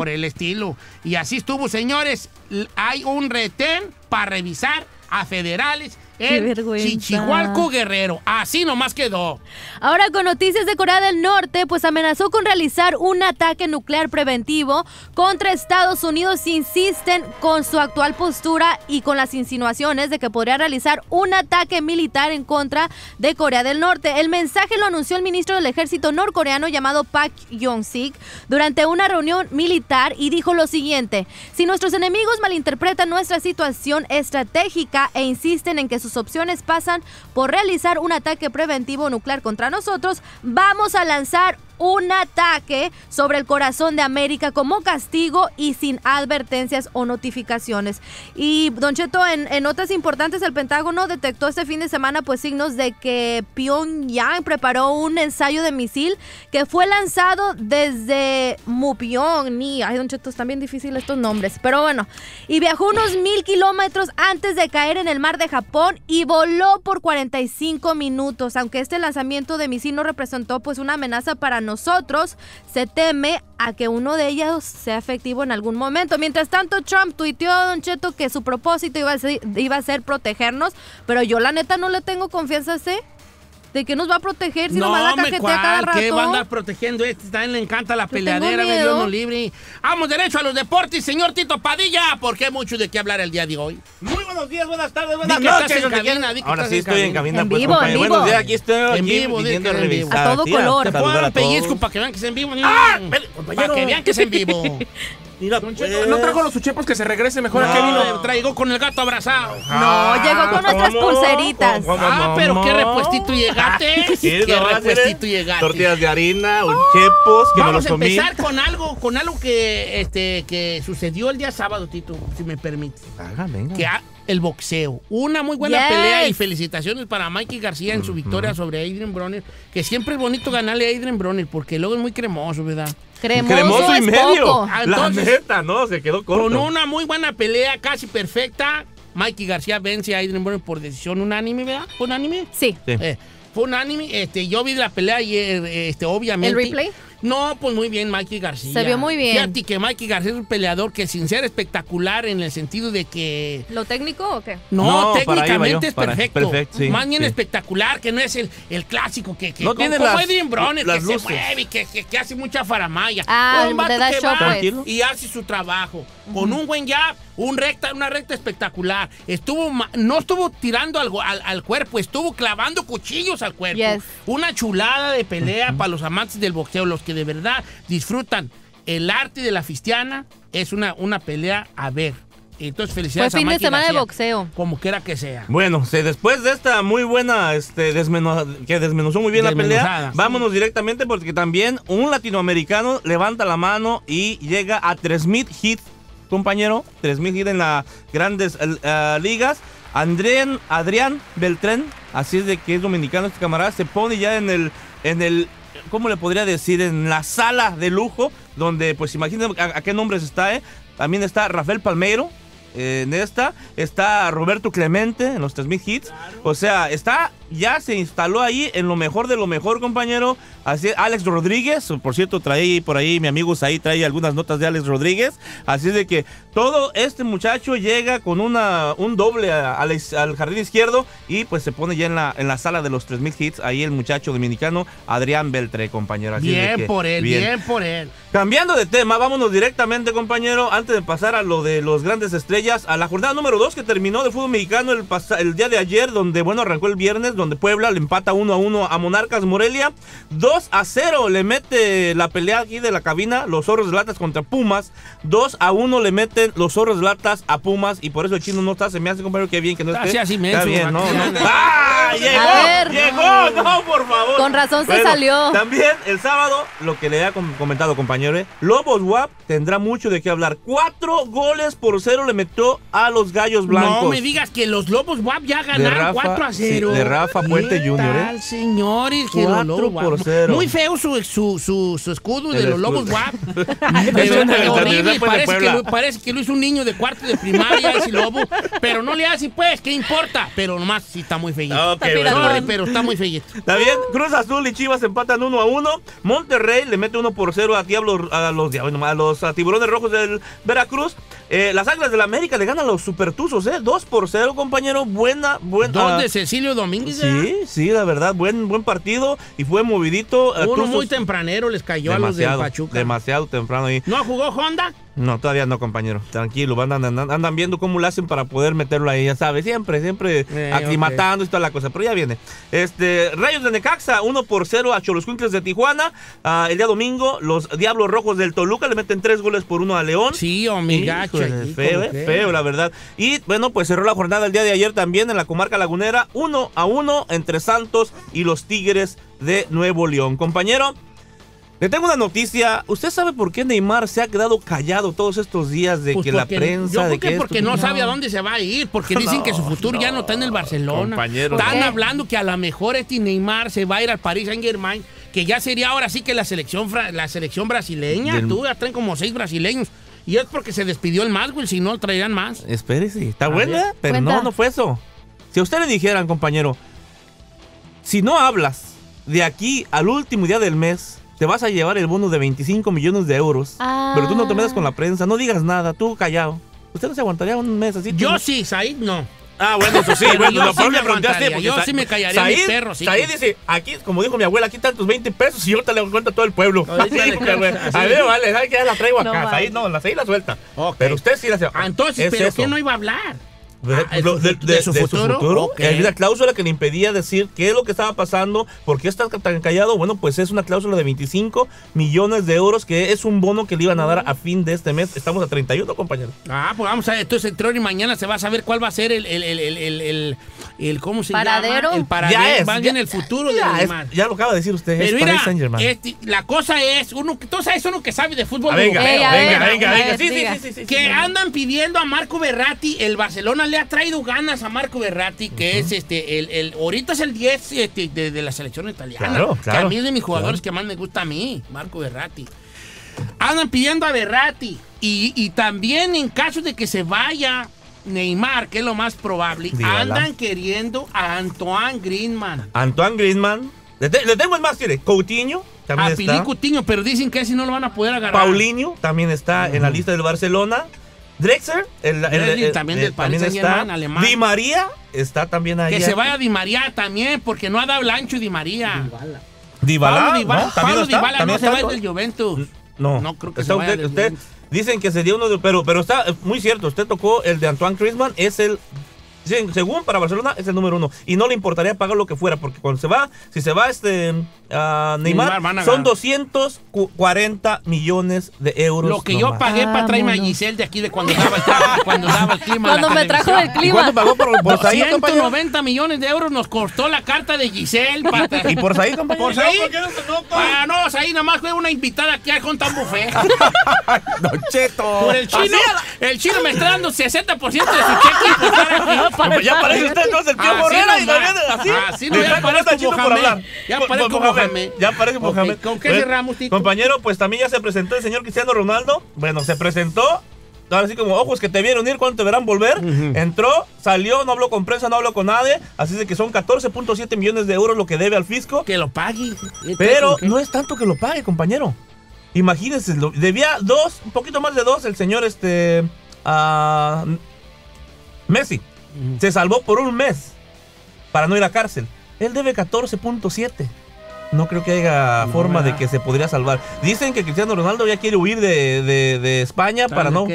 el estilo. Y así estuvo, señores. Hay un retén para revisar a federales en Chichihualco, Guerrero. Así nomás quedó. Ahora con noticias de Corea del Norte, pues amenazó con realizar un ataque nuclear preventivo contra Estados Unidos si insisten con su actual postura y con las insinuaciones de que podría realizar un ataque militar en contra de Corea del Norte. El mensaje lo anunció el ministro del Ejército norcoreano llamado Park Yong-sik durante una reunión militar y dijo lo siguiente: si nuestros enemigos malinterpretan nuestra situación estratégica e insisten en que sus opciones pasan por realizar un ataque preventivo nuclear contra nosotros, vamos a lanzar un ataque sobre el corazón de América como castigo y sin advertencias o notificaciones. Y Don Cheto, en notas importantes, el Pentágono detectó este fin de semana pues signos de que Pyongyang preparó un ensayo de misil que fue lanzado desde Mupyeong-ni. Ay, Don Cheto, están bien difíciles estos nombres, pero bueno. Y viajó unos 1000 kilómetros antes de caer en el mar de Japón y voló por 45 minutos. Aunque este lanzamiento de misil no representó pues una amenaza para nosotros, se teme a que uno de ellos sea efectivo en algún momento. Mientras tanto, Trump tuiteó, Don Cheto, que su propósito iba a ser protegernos, pero yo la neta no le tengo confianza a ese. ¿De qué nos va a proteger si nomás la cajetea cada rato? ¿Qué va a andar protegiendo este? También le encanta la peleadera, de Dios no libre. Vamos derecho a los deportes, señor Tito Padilla, porque hay mucho de qué hablar el día de hoy. Muy buenos días, buenas tardes, buenas noches. Ahora sí estoy en cabina. En vivo, en vivo. Buenos días, aquí estoy. En vivo, en vivo. A todo color. Te puedo dar un pellizco para que vean que es en vivo. ¡Ah! Para que vean que es en vivo. No trajo los uchepos, que se regrese mejor. ¿A qué vino? Traigo con el gato abrazado. No, llegó con nuestras pulseritas. Ah, pero qué repuestito llegaste. Qué repuestito llegaste. Tortillas de harina, uchepos, que no los comí. Vamos a empezar con algo que sucedió el día sábado, Tito, si me permite. Que el boxeo. Una muy buena pelea y felicitaciones para Mikey García en su victoria sobre Adrien Broner, que siempre es bonito ganarle a Adrien Broner porque luego es muy cremoso, ¿verdad? Cremoso y medio. Entonces, la neta, no, se quedó corto. Con una muy buena pelea, casi perfecta, Mikey García vence a Adrien Broner por decisión unánime, ¿verdad? ¿Unánime? Sí. Fue unánime. Yo vi la pelea ayer, obviamente. ¿El replay? No, pues muy bien, Mikey García. Se vio muy bien. Fíjate que Mikey García es un peleador que sin ser espectacular en el sentido de que... ¿Lo técnico o qué? No, técnicamente es perfecto. Perfecto, sí. Más bien espectacular, que no es el clásico que no tiene como Adrien Broner, que luces. Se mueve, que hace mucha faramaya. Ah, un vato que va tranquilo y hace su trabajo. Con un buen jab, una recta espectacular. No estuvo tirando algo al cuerpo, estuvo clavando cuchillos al cuerpo. Yes. Una chulada de pelea para los amantes del boxeo, los que de verdad disfrutan el arte de la fistiana. Es una pelea a ver. Entonces, felicidades. Fue fin de semana de boxeo. Como quiera que sea. Bueno, después de esta muy buena, que desmenuzó muy bien la pelea, vámonos directamente porque también un latinoamericano levanta la mano y llega a 3000 hits, compañero. 3000 hits en las grandes ligas. Adrián Beltrán, así es de que es dominicano este camarada, se pone ya en el ¿cómo le podría decir? En la sala de lujo, donde, pues imagínense a qué nombres está, También está Rafael Palmeiro, en esta. Está Roberto Clemente en los 3000 hits. Claro. O sea, está, ya se instaló ahí en lo mejor de lo mejor, compañero. Así es, Alex Rodríguez, por cierto, trae por ahí, mi amigo Saí trae algunas notas de Alex Rodríguez. Así de que todo este muchacho llega con un doble al jardín izquierdo y pues se pone ya en la sala de los 3000 hits. Ahí el muchacho dominicano Adrián Beltré, compañero. Así bien, de que, por él, bien por él. Cambiando de tema, vámonos directamente, compañero, antes de pasar a lo de los grandes estrellas, a la jornada número 2 que terminó del fútbol mexicano el día de ayer, donde, bueno, arrancó el viernes, donde Puebla le empata 1-1 a Monarcas Morelia. 2-0 le mete la pelea aquí de la cabina, los Zorros de Latas contra Pumas. 2-1 le meten los Zorros de Latas a Pumas, y por eso el chino no está, se me hace, compañero, que bien que no esté. Así me está bien, no. ¡Ah! ¡Llegó! ¡No, por favor! Con razón se salió. También el sábado, lo que le había comentado, compañero, Lobos Guap tendrá mucho de qué hablar. 4-0 le metió a los Gallos Blancos. No me digas que los Lobos Guap ya ganaron 4-0. Sí, de Rafa Puente Jr. Señores, 4-0. Muy feo su escudo de los Lobos Guap. Parece que lo hizo un niño de cuarto de primaria, ese lobo. Pero no le hace, pues, ¿qué importa? Pero nomás sí está muy feíto. Okay, pero está muy feíto. Está bien, Cruz Azul y Chivas empatan 1-1. Monterrey le mete 1-0 a los Tiburones Rojos del Veracruz. Las Águilas del América le ganan a los Supertuzos, 2-0, compañero. Buena. Dos de Cecilio Domínguez. Sí, la verdad, buen partido y fue movidito. Uno Tuzos, muy tempranero les cayó a los de Pachuca. Demasiado temprano ahí. ¿No jugó Honda? No, todavía no, compañero. Tranquilo, andan viendo cómo lo hacen para poder meterlo ahí, ya sabes, siempre aclimatando, okay, y toda la cosa, pero ya viene. Rayos de Necaxa, 1-0 a Xoloscuincles de Tijuana. El día domingo, los Diablos Rojos del Toluca le meten 3-1 a León. Sí, gacho. Feo, la verdad. Y bueno, pues cerró la jornada el día de ayer también en la Comarca Lagunera, 1-1 entre Santos y los Tigres de Nuevo León. Compañero, le tengo una noticia. ¿Usted sabe por qué Neymar se ha quedado callado todos estos días de pues que la prensa... Yo creo de que porque esto, no sabe a dónde se va a ir, porque dicen que su futuro ya no está en el Barcelona. Compañero, están hablando que a lo mejor este Neymar se va a ir al Paris Saint-Germain, que ya sería ahora sí que la selección brasileña. Tú ya traen como 6 brasileños. Y es porque se despidió el Maswell, si no traerán más. Espérese, está buena, pero cuenta. No fue eso. Si a usted le dijeran, compañero, si no hablas de aquí al último día del mes, te vas a llevar el bono de 25 millones de euros. Pero tú no te metas con la prensa, no digas nada, tú callado. ¿Usted no se aguantaría un mes así? Yo sí, Said no. Bueno, eso sí, bueno, lo peor que preguntaste. Yo sí me callaría, mi perro, sí. Ahí dice, aquí, como dijo mi abuela, aquí están tus 20 pesos y yo te le cuento a todo el pueblo. A ver, vale, ¿sabes qué? La traigo acá. Ahí no, ahí la suelta. Pero usted sí la hace. Entonces, ¿pero qué no iba a hablar? De su futuro. Hay una cláusula que le impedía decir qué es lo que estaba pasando, por qué está tan callado. Bueno, pues es una cláusula de 25 millones de euros, que es un bono que le iban a dar a fin de este mes. Estamos a 31, compañero. Pues vamos a ver. Entonces, entre hoy y mañana se va a saber cuál va a ser el ¿cómo se paradero? Llama? El paradero. Ya es. Va bien el futuro de Neymar. Ya lo acaba de decir usted. Pero mira, la cosa es, tú sabes, uno que sabe de fútbol. Venga. Sí. Que andan pidiendo a Marco Verratti, el Barcelona le ha traído ganas a Marco Verratti, que es ahorita es el 10 de la selección italiana. Claro, que a mí es de mis jugadores que más me gusta a mí, Marco Verratti. Andan pidiendo a Verratti y también en caso de que se vaya Neymar, que es lo más probable, andan queriendo a Antoine Griezmann. Le tengo el más, ¿quiere? Coutinho. También está. A Coutinho, pero dicen que ese no lo van a poder agarrar. Paulinho también está en la lista del Barcelona. Drexler, también del Paris Saint-Germain, alemán. Di María está también ahí. Que se vaya Di María también, porque no ha dado el ancho Di María. Pablo Dybala no se va del Juventus. No creo que se vaya del Juventus. Dicen que sería uno de... Pero está muy cierto, usted tocó el de Antoine Griezmann, es el... Según para Barcelona es el número 1 y no le importaría pagar lo que fuera, porque cuando se va, si se va Neymar son 240 millones de euros. Lo que yo pagué para traerme a Giselle de aquí de cuando daba el clima. Cuando me trajo el clima. ¿Cuánto pagó por Saí, compañero? 190 millones de euros nos costó la carta de Giselle. ¿Y por Saí, compañero? ¿Por Saí? No, Saí nada más fue una invitada aquí al Hontan Buffet. Don Cheto. Por el chino. El chino me está dando 60% de su cheque. Ya parece usted entonces el tío Morena y también así. Así no, ya parece como Mohamed. Ya parece como Mohamed. ¿Con qué cerramos, Tito? Compañero, pues también ya se presentó el señor Cristiano Ronaldo. Bueno, se presentó. Ahora sí como ojos que te vieron ir, ¿cuándo te verán volver? Entró, salió, no habló con prensa, no habló con nadie. Así de que son 14.7 millones de euros lo que debe al fisco. Que lo pague. Pero no es tanto que lo pague, compañero. Imagínense, debía dos, un poquito más de dos, el señor Messi. Se salvó por un mes para no ir a cárcel. Él debe 14.7. No creo que haya forma de que se podría salvar. Dicen que Cristiano Ronaldo ya quiere huir de España para no,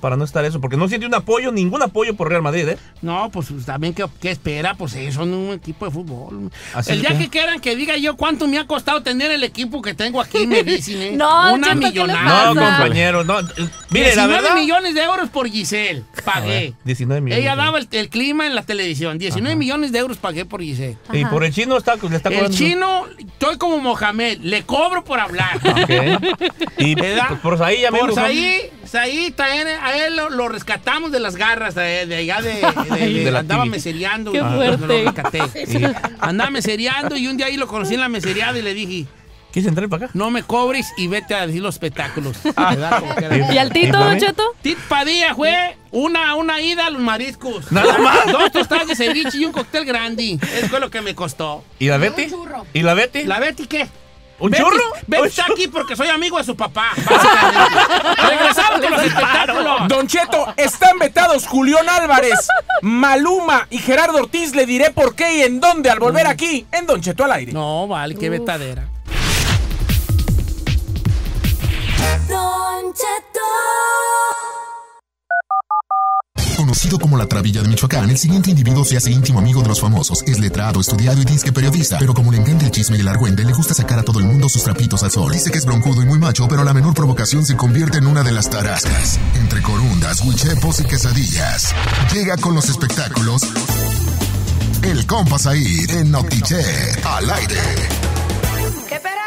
para no estar eso. Porque no siente un apoyo, ningún apoyo por Real Madrid, ¿eh? No, pues también, ¿qué espera? Pues son un equipo de fútbol. Así el día que quieran que diga yo cuánto me ha costado tener el equipo que tengo aquí, me dicen, ¿eh? No, una millonada. No, compañero, no. Mire, 19 la verdad, millones de euros por Giselle pagué. 19 millones. Ella daba el clima en la televisión. 19 millones de euros pagué por Giselle. Ajá. Y por el chino le está cobrando. El chino, estoy como Mohamed, le cobro por hablar. Okay. Y por ahí ya me a él lo rescatamos de las garras de allá de andaba mesereando. Qué fuerte. Andaba mesereando y un día ahí lo conocí en la mesereada y le dije, ¿quieres entrar para acá? No me cobres y vete a decir los espectáculos. ¿Y al Tito, Don Cheto? Tito Padilla fue una ida a los mariscos. Nada más. Dos tostadas de ceviche y un cóctel grande. Eso fue lo que me costó. ¿Y la Betty? ¿Y la Betty? ¿La Betty qué? ¿Un churro? Betty está aquí porque soy amigo de su papá. Regresamos con los espectáculos. Don Cheto, están vetados Julián Álvarez, Maluma y Gerardo Ortiz. Le diré por qué y en dónde al volver aquí en Don Cheto al Aire. No, vale, qué vetadera. Don Cheto. Conocido como la trabilla de Michoacán, el siguiente individuo se hace íntimo amigo de los famosos. Es letrado, estudiado y disque periodista, pero como le encanta el chisme y el argüende, le gusta sacar a todo el mundo sus trapitos al sol. Dice que es broncudo y muy macho, pero a la menor provocación se convierte en una de las tarascas. Entre corundas, huichepos y quesadillas, llega con los espectáculos el compa Said en Notichet al Aire. ¿Qué perazo?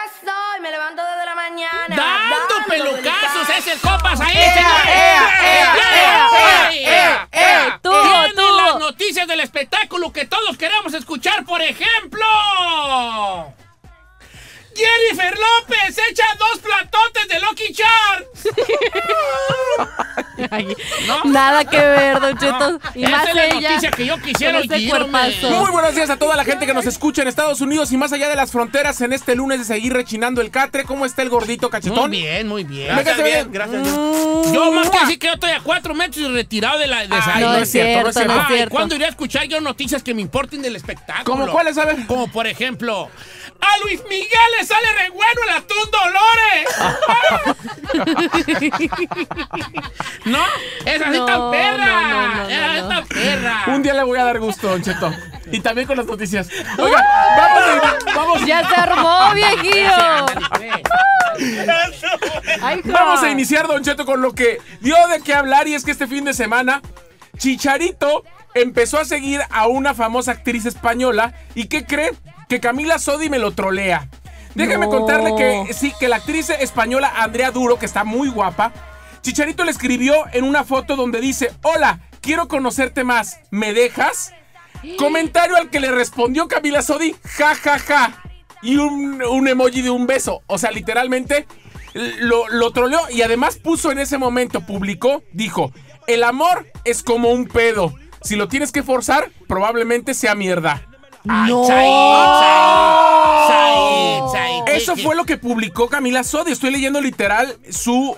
Me levanto desde la mañana dando pelucazos, es el copas ahí, señores. Tiene las noticias del espectáculo que todos queremos escuchar, por ejemplo. Jennifer López echa dos platotes de Lucky Charms. ¿No? Nada que ver, Don Cheto. No. Y más ella, es la noticia que yo quisiera oírme. Muy buenos días a toda la gente que nos escucha en Estados Unidos y más allá de las fronteras en este lunes de seguir rechinando el catre. ¿Cómo está el gordito cachetón? Muy bien, muy bien. Gracias, bien. Gracias. Yo más que decir que yo estoy a 4 metros y retirado de la de esa. No es cierto, no es cierto. ¿Cuándo iré a escuchar yo noticias que me importen del espectáculo? ¿Como cuáles? A ver. Como por ejemplo, a Luis Miguel le sale re bueno el atún Dolores. No, es así, no, tan perra. No. Tan perra. Un día le voy a dar gusto, Don Cheto. Y también con las noticias. Oiga, vamos. Ya se armó, viejillo. Vamos a iniciar, Don Cheto, con lo que dio de qué hablar, y es que este fin de semana Chicharito empezó a seguir a una famosa actriz española. ¿Y qué cree? Que Camila Sodi me lo trolea. Déjame contarle que sí, que la actriz española Andrea Duro, que está muy guapa, Chicharito le escribió en una foto donde dice: hola, quiero conocerte más, ¿me dejas? Comentario al que le respondió Camila Sodi, ja, ja, ja. Y un emoji de un beso. O sea, literalmente lo troleó. Y además puso en ese momento, publicó, dijo: el amor es como un pedo. Si lo tienes que forzar, probablemente sea mierda. Ay, no. Said. Eso fue lo que publicó Camila Sodi. Estoy leyendo literal su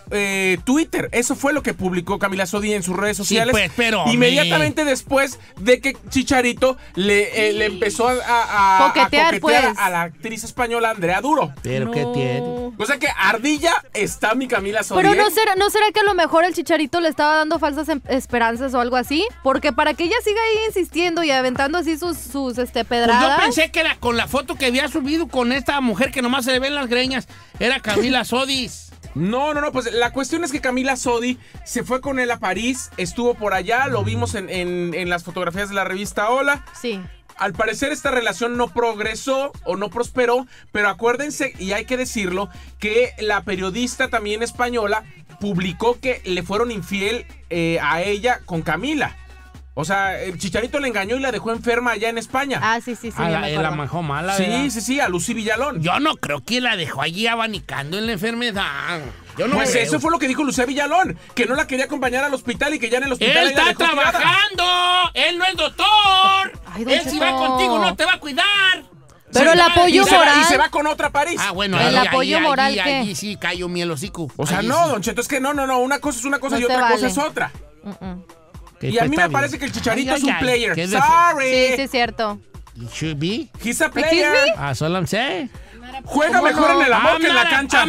Twitter. Eso fue lo que publicó Camila Sodi en sus redes sociales. Sí, pues, pero inmediatamente después de que Chicharito le empezó a coquetear, pues, a la actriz española Andrea Duro. Pero no. ¿Qué tiene? O sea que ardilla está mi Camila Sodi. Pero ¿no será que a lo mejor el Chicharito le estaba dando falsas esperanzas o algo así? Porque para que ella siga ahí insistiendo y aventando así sus pues yo pensé que era con la foto que había subido con esta mujer que nomás se le ven las greñas, era Camila Sodis. No, pues la cuestión es que Camila Sodi se fue con él a París, estuvo por allá, lo vimos en las fotografías de la revista Hola. Sí. Al parecer esta relación no progresó o no prosperó, pero acuérdense, y hay que decirlo, que la periodista también española publicó que le fueron infiel a ella con Camila. O sea, el Chicharito le engañó y la dejó enferma allá en España. Ah, sí. La manejó mala, ¿verdad? Sí, a Lucy Villalón. Yo no creo que la dejó allí abanicando en la enfermedad. Yo no pues eso fue lo que dijo Lucía Villalón, que no la quería acompañar al hospital y que ya en el hospital... ¡Él está trabajando! Tirada. ¡Él no es doctor! Ay, ¡él si va contigo no te va a cuidar! Pero sí, el apoyo moral... y se va con otra a París. Ah, bueno, el ahí, apoyo ahí, moral que... Ahí sí cayó mi el hocico. O sea, ahí no, sí. Don Cheto, es que no. Una cosa es una cosa no y otra vale. cosa es otra. Y a mí me parece que el Chicharito es un player. Sorry. Sí, es cierto. Should be. He's a player. That's all I'm saying. Juega mejor en el amor que en la cancha.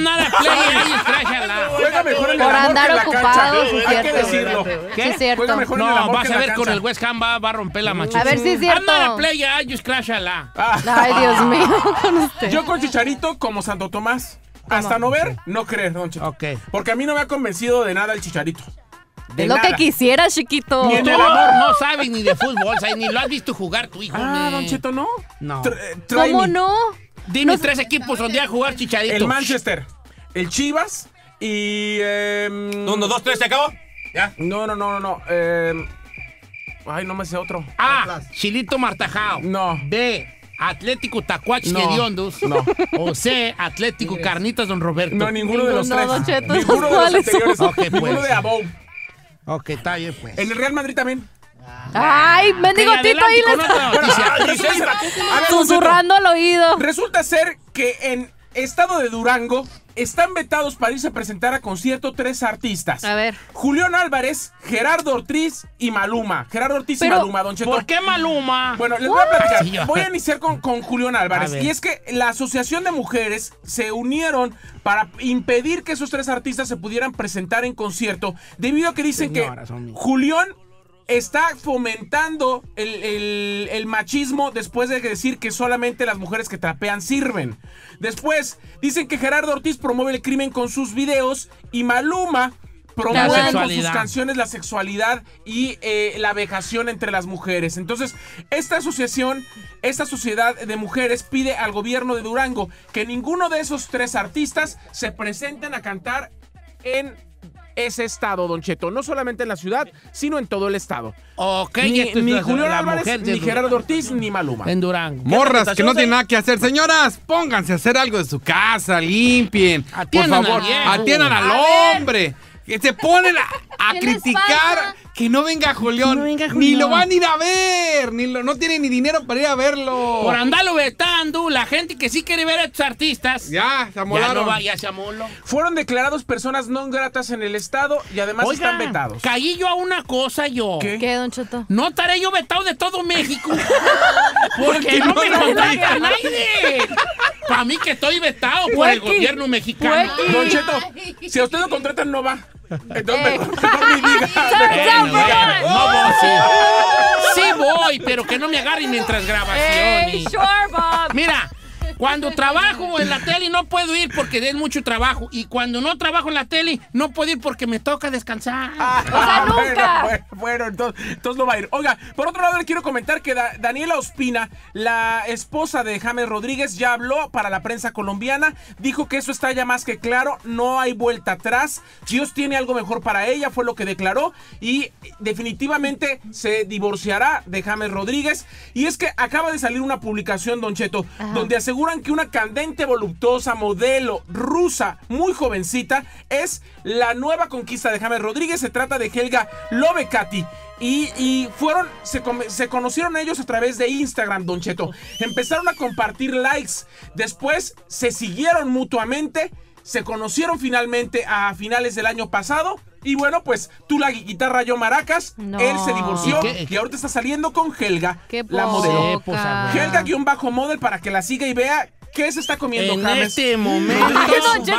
Juega mejor en el amor que en la cancha. Hay que decirlo. ¿Qué? Juega mejor en el amor que en la cancha. No, vas a ver con el West Ham va a romper la machita. A ver si es cierto. I'm not a player, I just crash a la. Ay, Dios mío. Yo con Chicharito como Santo Tomás. Hasta no ver, no creer, Don Cheto. Porque a mí no me ha convencido de nada el Chicharito. Es lo que quisiera, chiquito. Ni el amor no sabe ni de fútbol, o sea, ni lo has visto jugar tu hijo. Ah, Don Cheto, ¿no? No. ¿Cómo no? Dime tres equipos donde va a jugar Chicharito. El Manchester, el Chivas y... ¿Uno, dos, tres, se acabó? ¿Ya? No. Ay, no me sé otro. A, Chilito Martajao. No. B, Atlético Tacuaches de Hondus. No. O C, Atlético Carnitas Don Roberto. No, ninguno de los tres. Ninguno de los anteriores. Ninguno de Abou. Ok, está bien, pues. En el Real Madrid también. Ay, mendigo Tito ahí susurrando al oído. Resulta ser que en estado de Durango están vetados para irse a presentar a concierto 3 artistas. A ver. Julián Álvarez, Gerardo Ortiz y Maluma. Gerardo Ortiz y Maluma, Don Cheto. ¿Por qué Maluma? Bueno, les voy a platicar. Voy a iniciar con Julián Álvarez. Y es que la Asociación de Mujeres se unieron para impedir que esos 3 artistas se pudieran presentar en concierto debido a que dicen que Julián está fomentando el machismo después de decir que solamente las mujeres que trapean sirven. Después, dicen que Gerardo Ortiz promueve el crimen con sus videos y Maluma promueve con sus canciones la sexualidad y la vejación entre las mujeres. Entonces, esta sociedad de mujeres pide al gobierno de Durango que ninguno de esos 3 artistas se presenten a cantar en... ese estado, Don Cheto, no solamente en la ciudad, sino en todo el estado. Ok, ni Julián Álvarez, ni Gerardo Ortiz, ni Maluma. En Durango. Morras que no tienen nada que hacer. Señoras, pónganse a hacer algo de su casa, limpien. Atiendan, por favor, atiendan al hombre. Que se ponen a criticar que no venga Julián. Ni lo van a ir a ver. No tienen ni dinero para ir a verlo. Por andarlo vetando, la gente que sí quiere ver a estos artistas. Ya, se amolaron. Ya se amoló. Fueron declarados personas no gratas en el estado y además están vetados. Caí yo a una cosa yo. ¿Qué, Don Cheto? No estaré yo vetado de todo México. Porque no me contratan a nadie. Para mí que estoy vetado por el gobierno mexicano. Don Cheto, si a usted lo contratan, no va. Entonces, sí voy, pero que no me agarren mientras grabaciones. Mira, cuando trabajo en la tele no puedo ir porque es mucho trabajo. Y cuando no trabajo en la tele no puedo ir porque me toca descansar. O sea, nunca. Bueno, entonces no va a ir. Oiga, por otro lado le quiero comentar que Daniela Ospina, la esposa de James Rodríguez, ya habló para la prensa colombiana. Dijo que eso está ya más que claro. No hay vuelta atrás. Dios tiene algo mejor para ella, fue lo que declaró. Y definitivamente se divorciará de James Rodríguez. Y es que acaba de salir una publicación, Don Cheto, donde asegura que una candente, voluptuosa modelo rusa, muy jovencita, es la nueva conquista de James Rodríguez. Se trata de Helga Lovekati. Y se conocieron ellos a través de Instagram, Don Cheto. Empezaron a compartir likes. Después se siguieron mutuamente. Se conocieron finalmente a finales del año pasado. Y bueno, pues tú la guitarra, yo maracas. No. Él se divorció y ahorita está saliendo con Helga, la modelo. Helga-model para que la siga y vea qué se está comiendo James. En este momento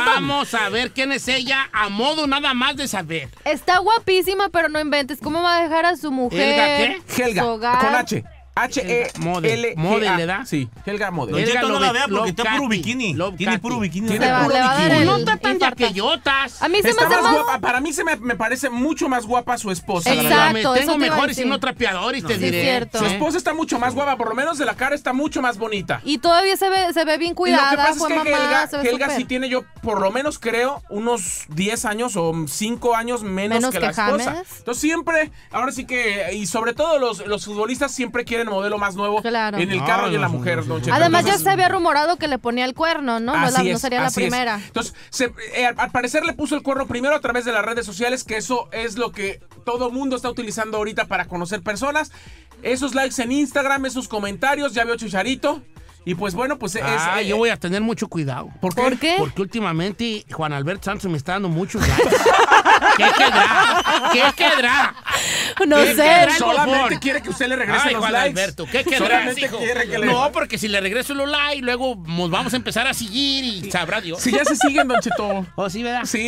vamos a ver quién es ella a modo nada más de saber. Está guapísima, pero no inventes. ¿Cómo va a dejar a su mujer? ¿Helga qué? Helga, con H. H-E-L-G-A. ¿Le da? Sí, Helga Model. Don Cheto no la vea porque está puro bikini. Tiene puro bikini. Tiene puro bikini. No está tan yaquillotas. A mí se me hace más guapa. Para mí se me parece mucho más guapa su esposa. Exacto. Tengo mejores y no trapeadores, te diré. Su esposa está mucho más guapa, por lo menos de la cara está mucho más bonita. Y todavía se ve bien cuidada. Lo que pasa es que Helga sí tiene, yo por lo menos creo, unos 10 años o 5 años menos que la esposa. Entonces siempre, ahora sí que, y sobre todo los futbolistas siempre quieren el modelo más nuevo en el carro y en la mujer, don Cheto. Además, entonces, ya se había rumorado que le ponía el cuerno, ¿no? No sería la primera. Entonces, al parecer le puso el cuerno primero a través de las redes sociales, que eso es lo que todo mundo está utilizando ahorita para conocer personas. Esos likes en Instagram, esos comentarios, ya veo Chicharito. Y pues bueno, pues es... yo voy a tener mucho cuidado. ¿Por qué? Porque últimamente Juan Alberto Santos me está dando muchos likes. ¿Qué quedará? ¿Qué quedará? No sé. Solamente quiere que usted le regrese los likes. Alberto, ¿qué quedará, hijo? No, porque si le regreso los likes, luego nos vamos a empezar a seguir y sabrá Dios. Si ya se siguen, don Cheto. ¿Oh, sí, verdad? Sí.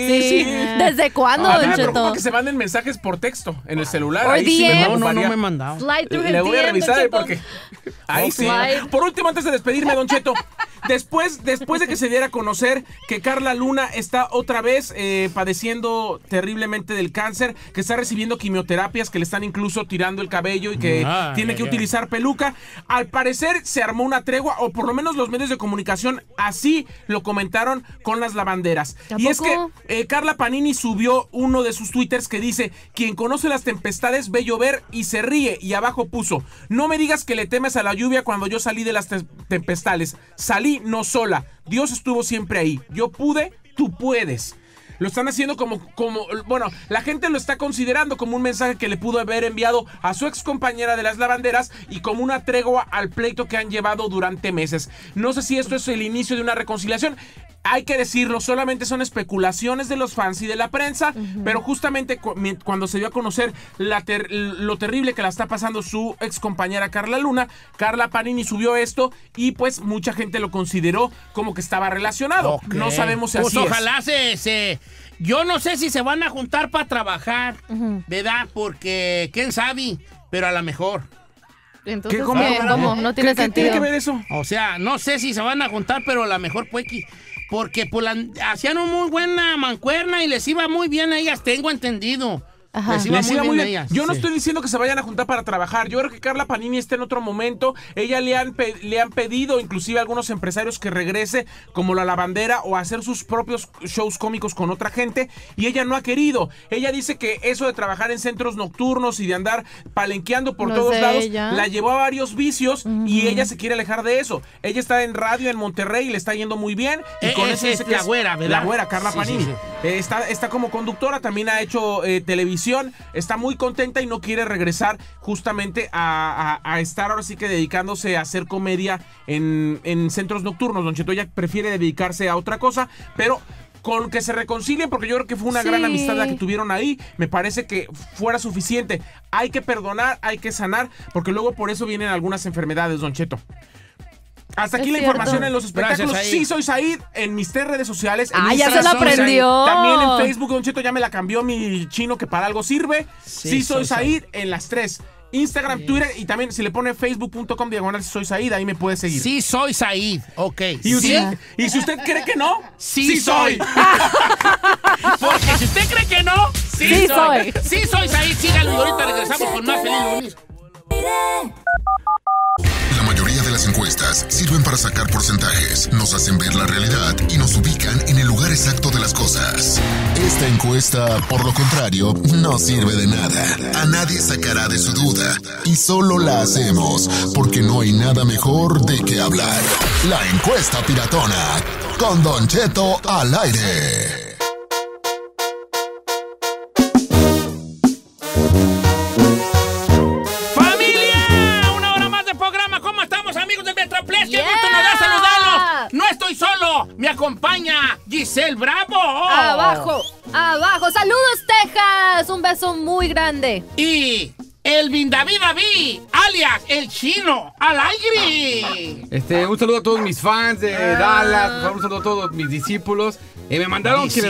¿Desde cuándo, don Cheto? Me preocupa que se manden mensajes por texto en el celular. Ahí sí me preocuparía. No me he mandado. Le voy a revisar porque... Ahí sí. Por último, antes de despedirme, don Cheto. Después de que se diera a conocer que Carla Luna está otra vez padeciendo terriblemente del cáncer, que está recibiendo quimioterapias, que le están incluso tirando el cabello y que tiene que utilizar peluca, al parecer se armó una tregua, o por lo menos los medios de comunicación así lo comentaron con las lavanderas. Y es que Carla Panini subió uno de sus twitters que dice: quien conoce las tempestades ve llover y se ríe, y abajo puso: no me digas que le temes a la lluvia cuando yo salí de las tempestades, salí no sola, Dios estuvo siempre ahí, yo pude, tú puedes. Lo están haciendo bueno, la gente lo está considerando como un mensaje que le pudo haber enviado a su ex compañera de las lavanderas y como una tregua al pleito que han llevado durante meses. No sé si esto es el inicio de una reconciliación. Hay que decirlo, solamente son especulaciones de los fans y de la prensa, pero justamente cuando se dio a conocer lo terrible que la está pasando su ex compañera Carla Luna, Carla Panini subió esto y pues mucha gente lo consideró como que estaba relacionado. No sabemos si así es. Ojalá yo no sé si se van a juntar para trabajar, ¿verdad? Porque quién sabe, pero a lo mejor. Entonces, ¿Cómo? No tiene sentido. ¿Qué tiene que ver eso? O sea, no sé si se van a juntar, pero a lo mejor porque pues, hacían una muy buena mancuerna y les iba muy bien a ellas, tengo entendido. Les iba muy bien. Yo no estoy diciendo que se vayan a juntar para trabajar. Yo creo que Carla Panini está en otro momento. Ella le han pedido, inclusive a algunos empresarios, que regrese como la lavandera o hacer sus propios shows cómicos con otra gente, y ella no ha querido. Ella dice que eso de trabajar en centros nocturnos y de andar palenqueando por todos lados la llevó a varios vicios y ella se quiere alejar de eso. Ella está en radio en Monterrey y le está yendo muy bien. Y con eso dice que es la güera, ¿verdad? La güera, Carla Panini. Sí. Está como conductora, también ha hecho televisión. Está muy contenta y no quiere regresar justamente a estar ahora sí que dedicándose a hacer comedia en centros nocturnos. Don Cheto ya prefiere dedicarse a otra cosa, pero con que se reconcilien, porque yo creo que fue una gran amistad la que tuvieron ahí, me parece que fuera suficiente. Hay que perdonar, hay que sanar, porque luego por eso vienen algunas enfermedades, don Cheto. Hasta aquí la información en los espectáculos. Gracias, sí, soy Said en mis tres redes sociales. Ya se la aprendió. También en Facebook, don Cheto, ya me la cambió mi chino que para algo sirve. Sí, soy Said en las tres. Instagram, Twitter y también si le pone facebook.com/SiSoySaid, ahí me puede seguir. Sí, soy Said. Ok. ¿Y si usted cree que no, sí soy. Porque si usted cree que no, sí soy. Sí soy Said. Síganlo y ahorita regresamos con más Feliz Lunes. La mayoría de las encuestas sirven para sacar porcentajes, nos hacen ver la realidad y nos ubican en el lugar exacto de las cosas. Esta encuesta, por lo contrario, no sirve de nada. A nadie sacará de su duda y solo la hacemos porque no hay nada mejor de qué hablar. La encuesta piratona con Don Cheto al aire. Me acompaña Giselle Bravo. Abajo, abajo. Saludos, Texas. Un beso muy grande. Y Elvin David, alias El Chino Al Aire. Un saludo a todos mis fans de Dallas. Por favor, un saludo a todos mis discípulos. Me mandaron que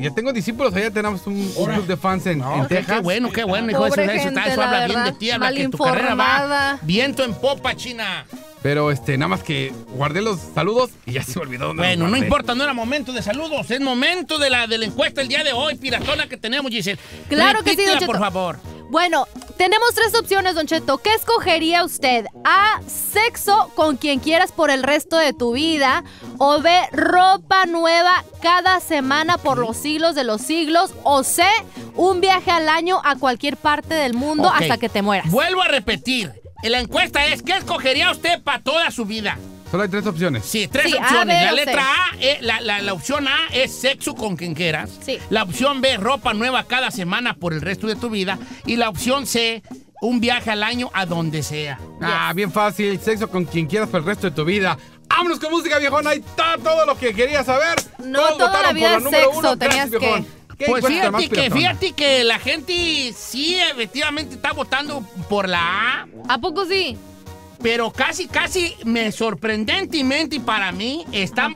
ya tengo discípulos. Allá tenemos un club de fans en Texas. Qué bueno, hijo. Eso habla bien de ti. Habla que tu carrera va viento en popa, China. Pero nada más que guardé los saludos y ya se me olvidó. No importa, no era momento de saludos, es momento de la encuesta el día de hoy, piratona, que tenemos, Giselle. Claro que sí, don Cheto. Por favor. Bueno, tenemos tres opciones, don Cheto. ¿Qué escogería usted? A, sexo con quien quieras por el resto de tu vida. O B, ropa nueva cada semana por los siglos de los siglos. O C, un viaje al año a cualquier parte del mundo hasta que te mueras. Vuelvo a repetir. La encuesta es, ¿qué escogería usted para toda su vida? Solo hay tres opciones. Sí, tres opciones. A, B, la letra C. A, la opción A es sexo con quien quieras. Sí. La opción B, ropa nueva cada semana por el resto de tu vida. Y la opción C, un viaje al año a donde sea. Ah, bien fácil. Sexo con quien quieras por el resto de tu vida. ¡Vámonos con música, viejón! Ahí está todo lo que quería saber. No, todos toda votaron la vida por la número uno. Tenías gracias, viejón. Pues fíjate que la gente sí efectivamente está votando por la A. ¿A poco sí? Pero casi, me sorprendentemente para mí, está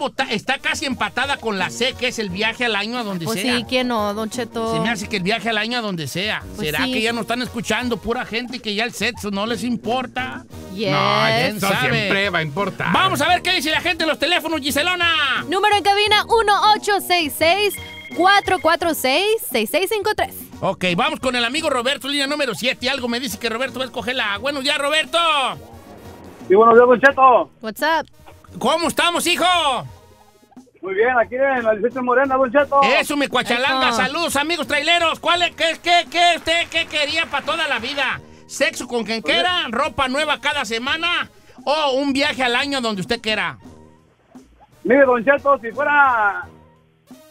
casi empatada con la C, que es el viaje al año a donde sea. Pues sí, ¿quién no, Don Cheto? Se me hace que el viaje al año a donde sea. Pues ¿será que ya no están escuchando pura gente que ya el sexo no les importa? Yes. No, eso siempre va a importar. Vamos a ver qué dice la gente en los teléfonos, Giselona. Número en cabina, 1866-446-6653. Ok, vamos con el amigo Roberto, línea número 7. Algo me dice que Roberto va a escoger la A. Buenos días, Roberto. Sí, buenos días, Don Cheto. What's up? ¿Cómo estamos, hijo? Muy bien, aquí en la licencia Morena, Don Cheto. Eso, mi cuachalanga. Eso. Saludos, amigos traileros. ¿Qué quería para toda la vida? ¿Sexo con quien quiera? ¿Ropa nueva cada semana? ¿O un viaje al año donde usted quiera? Mire, Don Cheto, si fuera...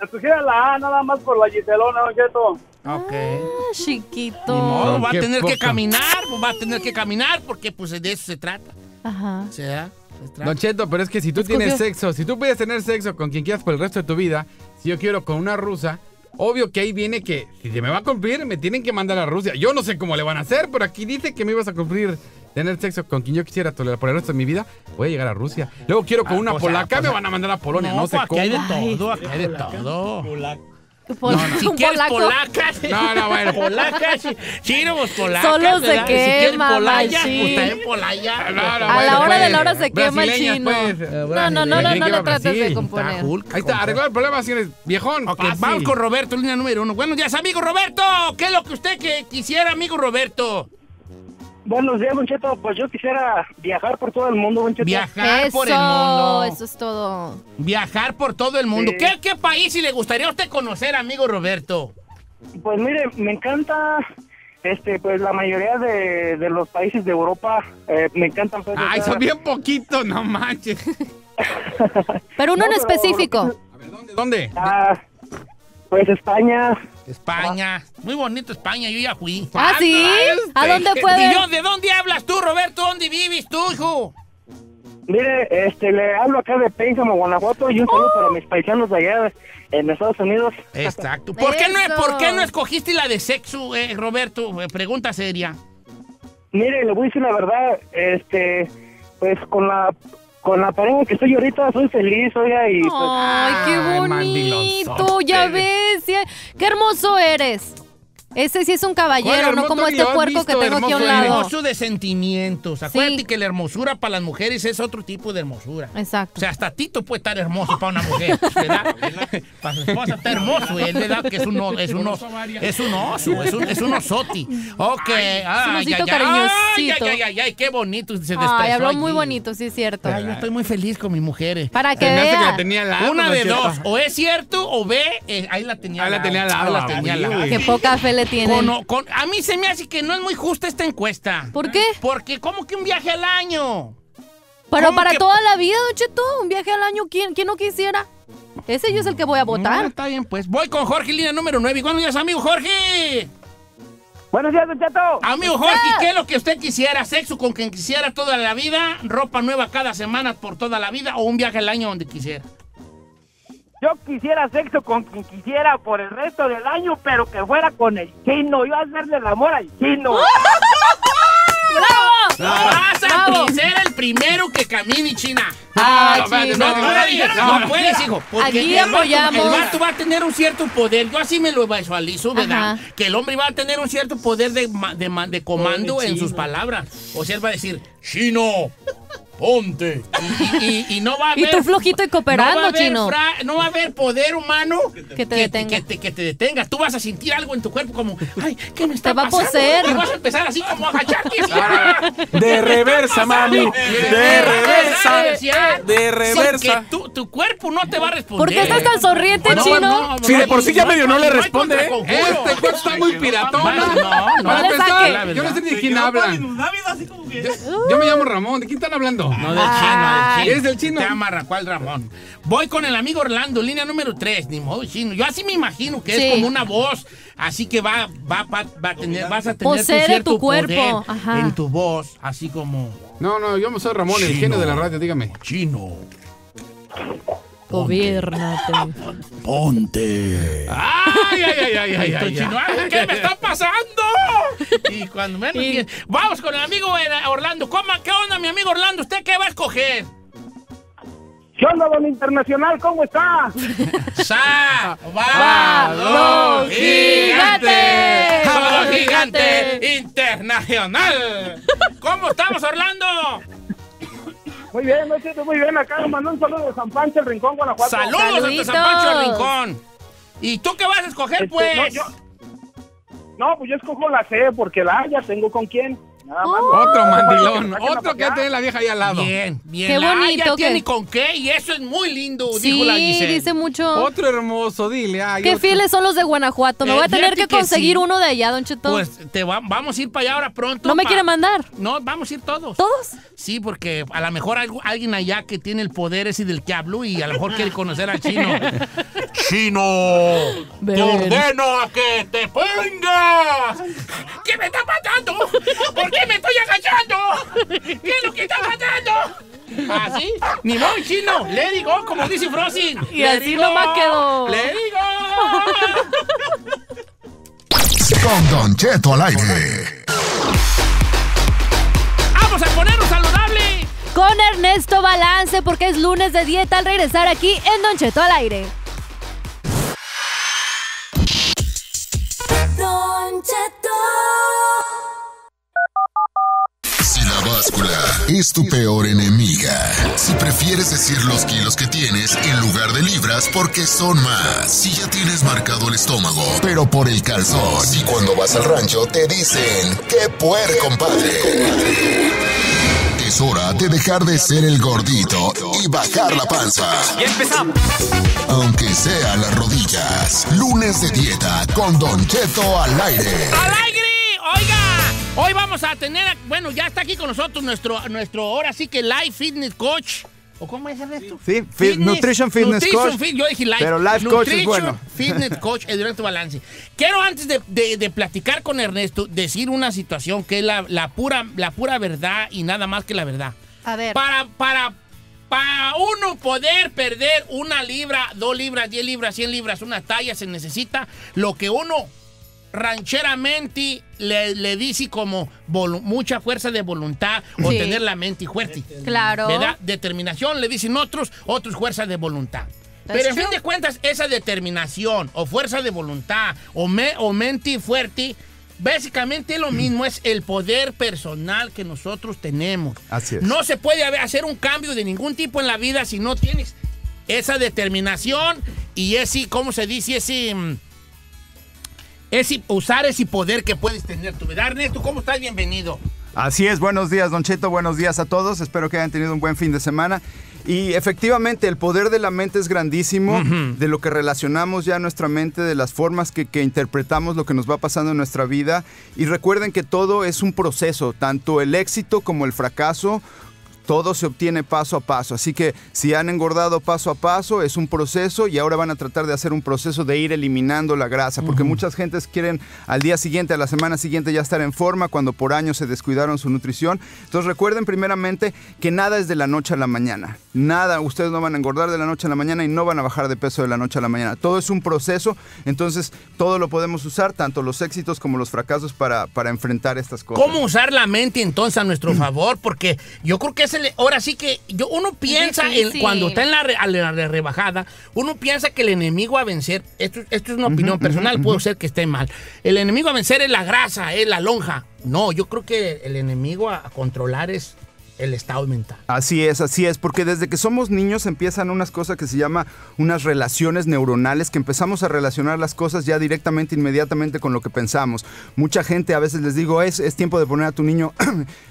escogiera la A nada más por la Giselona, Don Cheto. Ok. Ah, chiquito. No, va a tener que caminar, pues va a tener que caminar porque pues de eso se trata. Ajá. O sea, se trata. Don Cheto, pero es que si tú tienes sexo, si tú puedes tener sexo con quien quieras por el resto de tu vida, si yo quiero con una rusa, obvio que ahí viene que si se me va a cumplir, me tienen que mandar a Rusia. Yo no sé cómo le van a hacer, pero aquí dice que me ibas a cumplir. Tener sexo con quien yo quisiera tolerar por el resto de mi vida, voy a llegar a Rusia. Luego quiero con una polaca, me van a mandar a Polonia, no sé cómo. Hay de todo, aquí hay de todo. No. Si quieres polacas. No, bueno. Polacas, chirobos polacas. Solo se quema, polacas, pues también polaya. A la hora de la hora se quema el chino. No lo trates de componer. Ahí está, arreglar el problema, señores. Viejón, vamos con Roberto, línea número 1. Buenos días, amigo Roberto. ¿Qué es lo que usted quisiera, amigo Roberto? Buenos días, Don Cheto. Pues yo quisiera viajar por todo el mundo, Don Cheto. Viajar por el mundo. Eso es todo. Viajar por todo el mundo. Sí. ¿Qué país le gustaría a usted conocer, amigo Roberto? Pues mire, me encanta pues la mayoría de los países de Europa. Me encantan. Pues, ay, son bien poquitos, no manches. Pero uno en específico. A ver, ¿dónde? Ah, pues España. España. Muy bonito España, yo ya fui. ¿Ah, sí? ¿A dónde fue? ¿De dónde hablas tú, Roberto? ¿Dónde vives tú, hijo? Mire, le hablo acá de Pénjamo, Guanajuato, y un saludo para mis paisanos de allá en Estados Unidos. Exacto. ¿Por qué no escogiste la de sexo, Roberto? Pregunta seria. Mire, le voy a decir la verdad, pues con la pareja que estoy ahorita, soy feliz, oiga, y... Pues, ¡ay, qué bonito! ¡Ya ves! ¡Qué hermoso eres! Ese sí es un caballero, no como este puerco que tengo aquí a un lado. Hermoso de sentimientos. Acuérdate que la hermosura para las mujeres es otro tipo de hermosura. Exacto. O sea, hasta Tito puede estar hermoso para una mujer, ¿verdad? Para su esposa está hermoso, ¿verdad? Que es un osoti. Ok. Ay, un osito cariñosito. Ay, qué bonito. Se desplazó. Ay, habló muy bonito, sí es cierto. Ay, yo estoy muy feliz con mis mujeres. Para que vea. Una de dos. O es cierto o ve. Ahí la tenía. Ahí la tenía al lado. Qué poca felicidad. A mí se me hace que no es muy justa esta encuesta. ¿Por qué? Porque ¿cómo que un viaje al año? Pero para toda la vida, Don Cheto, un viaje al año, ¿quién no quisiera? Ese yo es el que voy a votar. No, está bien, pues. Voy con Jorge, línea número 9. Buenos días, amigo Jorge. Buenos días, Don Cheto. Amigo Jorge, ¿qué es lo que usted quisiera? ¿Sexo con quien quisiera toda la vida? ¿Ropa nueva cada semana por toda la vida? ¿O un viaje al año donde quisiera? Yo quisiera sexo con quien quisiera por el resto del año, pero que fuera con el chino. Yo a hacerle el amor al chino. ¡Bravo! Vas a ser el primero que camine, China. No puedes, hijo. Porque el vato va a tener un cierto poder. Yo así me lo visualizo, ¿verdad? Ajá. Que el hombre va a tener un cierto poder de comando en sus palabras. O sea, él va a decir, chino. ponte. Y no va a haber... Y tú flojito y cooperando, Chino. No va a haber poder humano que te detenga. Tú vas a sentir algo en tu cuerpo como, ay, ¿qué me está pasando? Te va a poseer. Y vas a empezar así como a jacharte. De reversa, mami. De reversa. De reversa. Tu cuerpo no te va a responder. ¿Por qué estás tan sonriente, Chino? Si de por sí ya medio no le responde. Este cuerpo está muy piratón. No le saque. Yo no sé ni quién habla. Yo me llamo Ramón. ¿De quién están hablando? No, del Chino. ¿Eres del Chino? Te amarra, ¿cuál Ramón? Voy con el amigo Orlando, línea número 3. Ni modo, Chino. Yo así me imagino que es como una voz. Así que vas a tener tu cuerpo en tu voz. Así como... No, yo soy Ramón, Chino, el genio de la radio, dígame. Chino. Gobiérnate. Ponte. ¡Ay! Chino, ¿qué me está pasando? Y cuando menos bien. Vamos con el amigo Orlando. ¿Qué onda, mi amigo Orlando? ¿Usted qué va a escoger? ¿Qué onda, don Internacional? ¿Cómo está? ¡Sábado Gigante! ¡Sábado Gigante Internacional! ¿Cómo estamos, Orlando? Muy bien, Don Cheto, muy bien. Acá mandó un saludo de San Pancho, el Rincón, Guanajuato. ¡Saludos de San Pancho, el Rincón! ¿Y tú qué vas a escoger, pues? Pues yo escojo la C, porque la A ya tengo con quién. Nada más. Otro mandilón, otro que tiene la vieja ahí al lado. Bien. Qué bonito. Ya tiene con qué, y eso es muy lindo, dijo la Giselle. Sí, dice mucho. Otro hermoso, dile. Qué fieles son los de Guanajuato. Me voy a tener que conseguir uno de allá, Don Cheto. Pues vamos a ir para allá ahora pronto. ¿No me quiere mandar? No, vamos a ir todos. ¿Todos? Sí, porque a lo mejor alguien allá que tiene el poder ese del que habló y a lo mejor quiere conocer al Chino. Chino, te ordeno a que te pongas. ¿Qué me está matando? ¿Por qué me estoy agachando? ¿Qué es lo que está pasando? ¿Así? Ni modo, Chino. Le digo, como dice Frozen. Y así nomás quedó. Le digo. Con Don Cheto al aire. Vamos a ponernos saludable. Con Ernesto Balance, porque es lunes de dieta al regresar aquí en Don Cheto al aire. Don Cheto. Si la báscula es tu peor enemiga, si prefieres decir los kilos que tienes en lugar de libras porque son más, si ya tienes marcado el estómago, pero por el calzón, si cuando vas al rancho te dicen ¡qué puer, compadre! Es hora de dejar de ser el gordito y bajar la panza. Y empezamos. Aunque sea las rodillas, lunes de dieta con Don Cheto al aire. ¡Al aire! ¡Oiga! Hoy vamos a tener, bueno, ya está aquí con nosotros nuestro ahora sí que Life Fitness Coach. ¿O cómo es esto? Sí, Nutrition Fitness Coach. Yo dije Life. Pero Life Coach es bueno. Fitness Coach, el directo balance. Quiero antes de platicar con Ernesto, decir una situación que es la pura verdad y nada más que la verdad. A ver. Para uno poder perder 1 libra, 2 libras, 10 libras, 100 libras, una talla, se necesita lo que uno... rancheramente le dice como mucha fuerza de voluntad o tener la mente fuerte. Claro. ¿Verdad? Determinación, le dicen otros fuerza de voluntad. Pero en fin de cuentas, esa determinación o fuerza de voluntad o mente fuerte, básicamente lo mismo es el poder personal que nosotros tenemos. Así es. No se puede hacer un cambio de ningún tipo en la vida si no tienes esa determinación y ese, ¿cómo se dice? Es usar ese poder que puedes tener tú. Ernesto, ¿cómo estás? Bienvenido. Así es, buenos días, Don Cheto, buenos días a todos. Espero que hayan tenido un buen fin de semana. Y efectivamente, el poder de la mente es grandísimo, de lo que relacionamos ya nuestra mente, de las formas que interpretamos lo que nos va pasando en nuestra vida. Y recuerden que todo es un proceso, tanto el éxito como el fracaso. Todo se obtiene paso a paso, así que si han engordado paso a paso, es un proceso y ahora van a tratar de hacer un proceso de ir eliminando la grasa, porque muchas gentes quieren al día siguiente, a la semana siguiente ya estar en forma cuando por años se descuidaron su nutrición. Entonces recuerden primeramente que nada es de la noche a la mañana, nada, ustedes no van a engordar de la noche a la mañana y no van a bajar de peso de la noche a la mañana, todo es un proceso, entonces todo lo podemos usar, tanto los éxitos como los fracasos para enfrentar estas cosas. ¿Cómo usar la mente entonces a nuestro favor? Porque yo creo que es ahora sí que uno piensa cuando está en la rebajada, uno piensa que el enemigo a vencer, esto es una opinión personal, puede ser que esté mal, el enemigo a vencer es la grasa, es la lonja. No, yo creo que el enemigo a controlar es el estado mental. Así es, porque desde que somos niños empiezan unas cosas que se llama unas relaciones neuronales, que empezamos a relacionar las cosas ya directamente, inmediatamente con lo que pensamos. Mucha gente, a veces les digo, es tiempo de poner a tu niño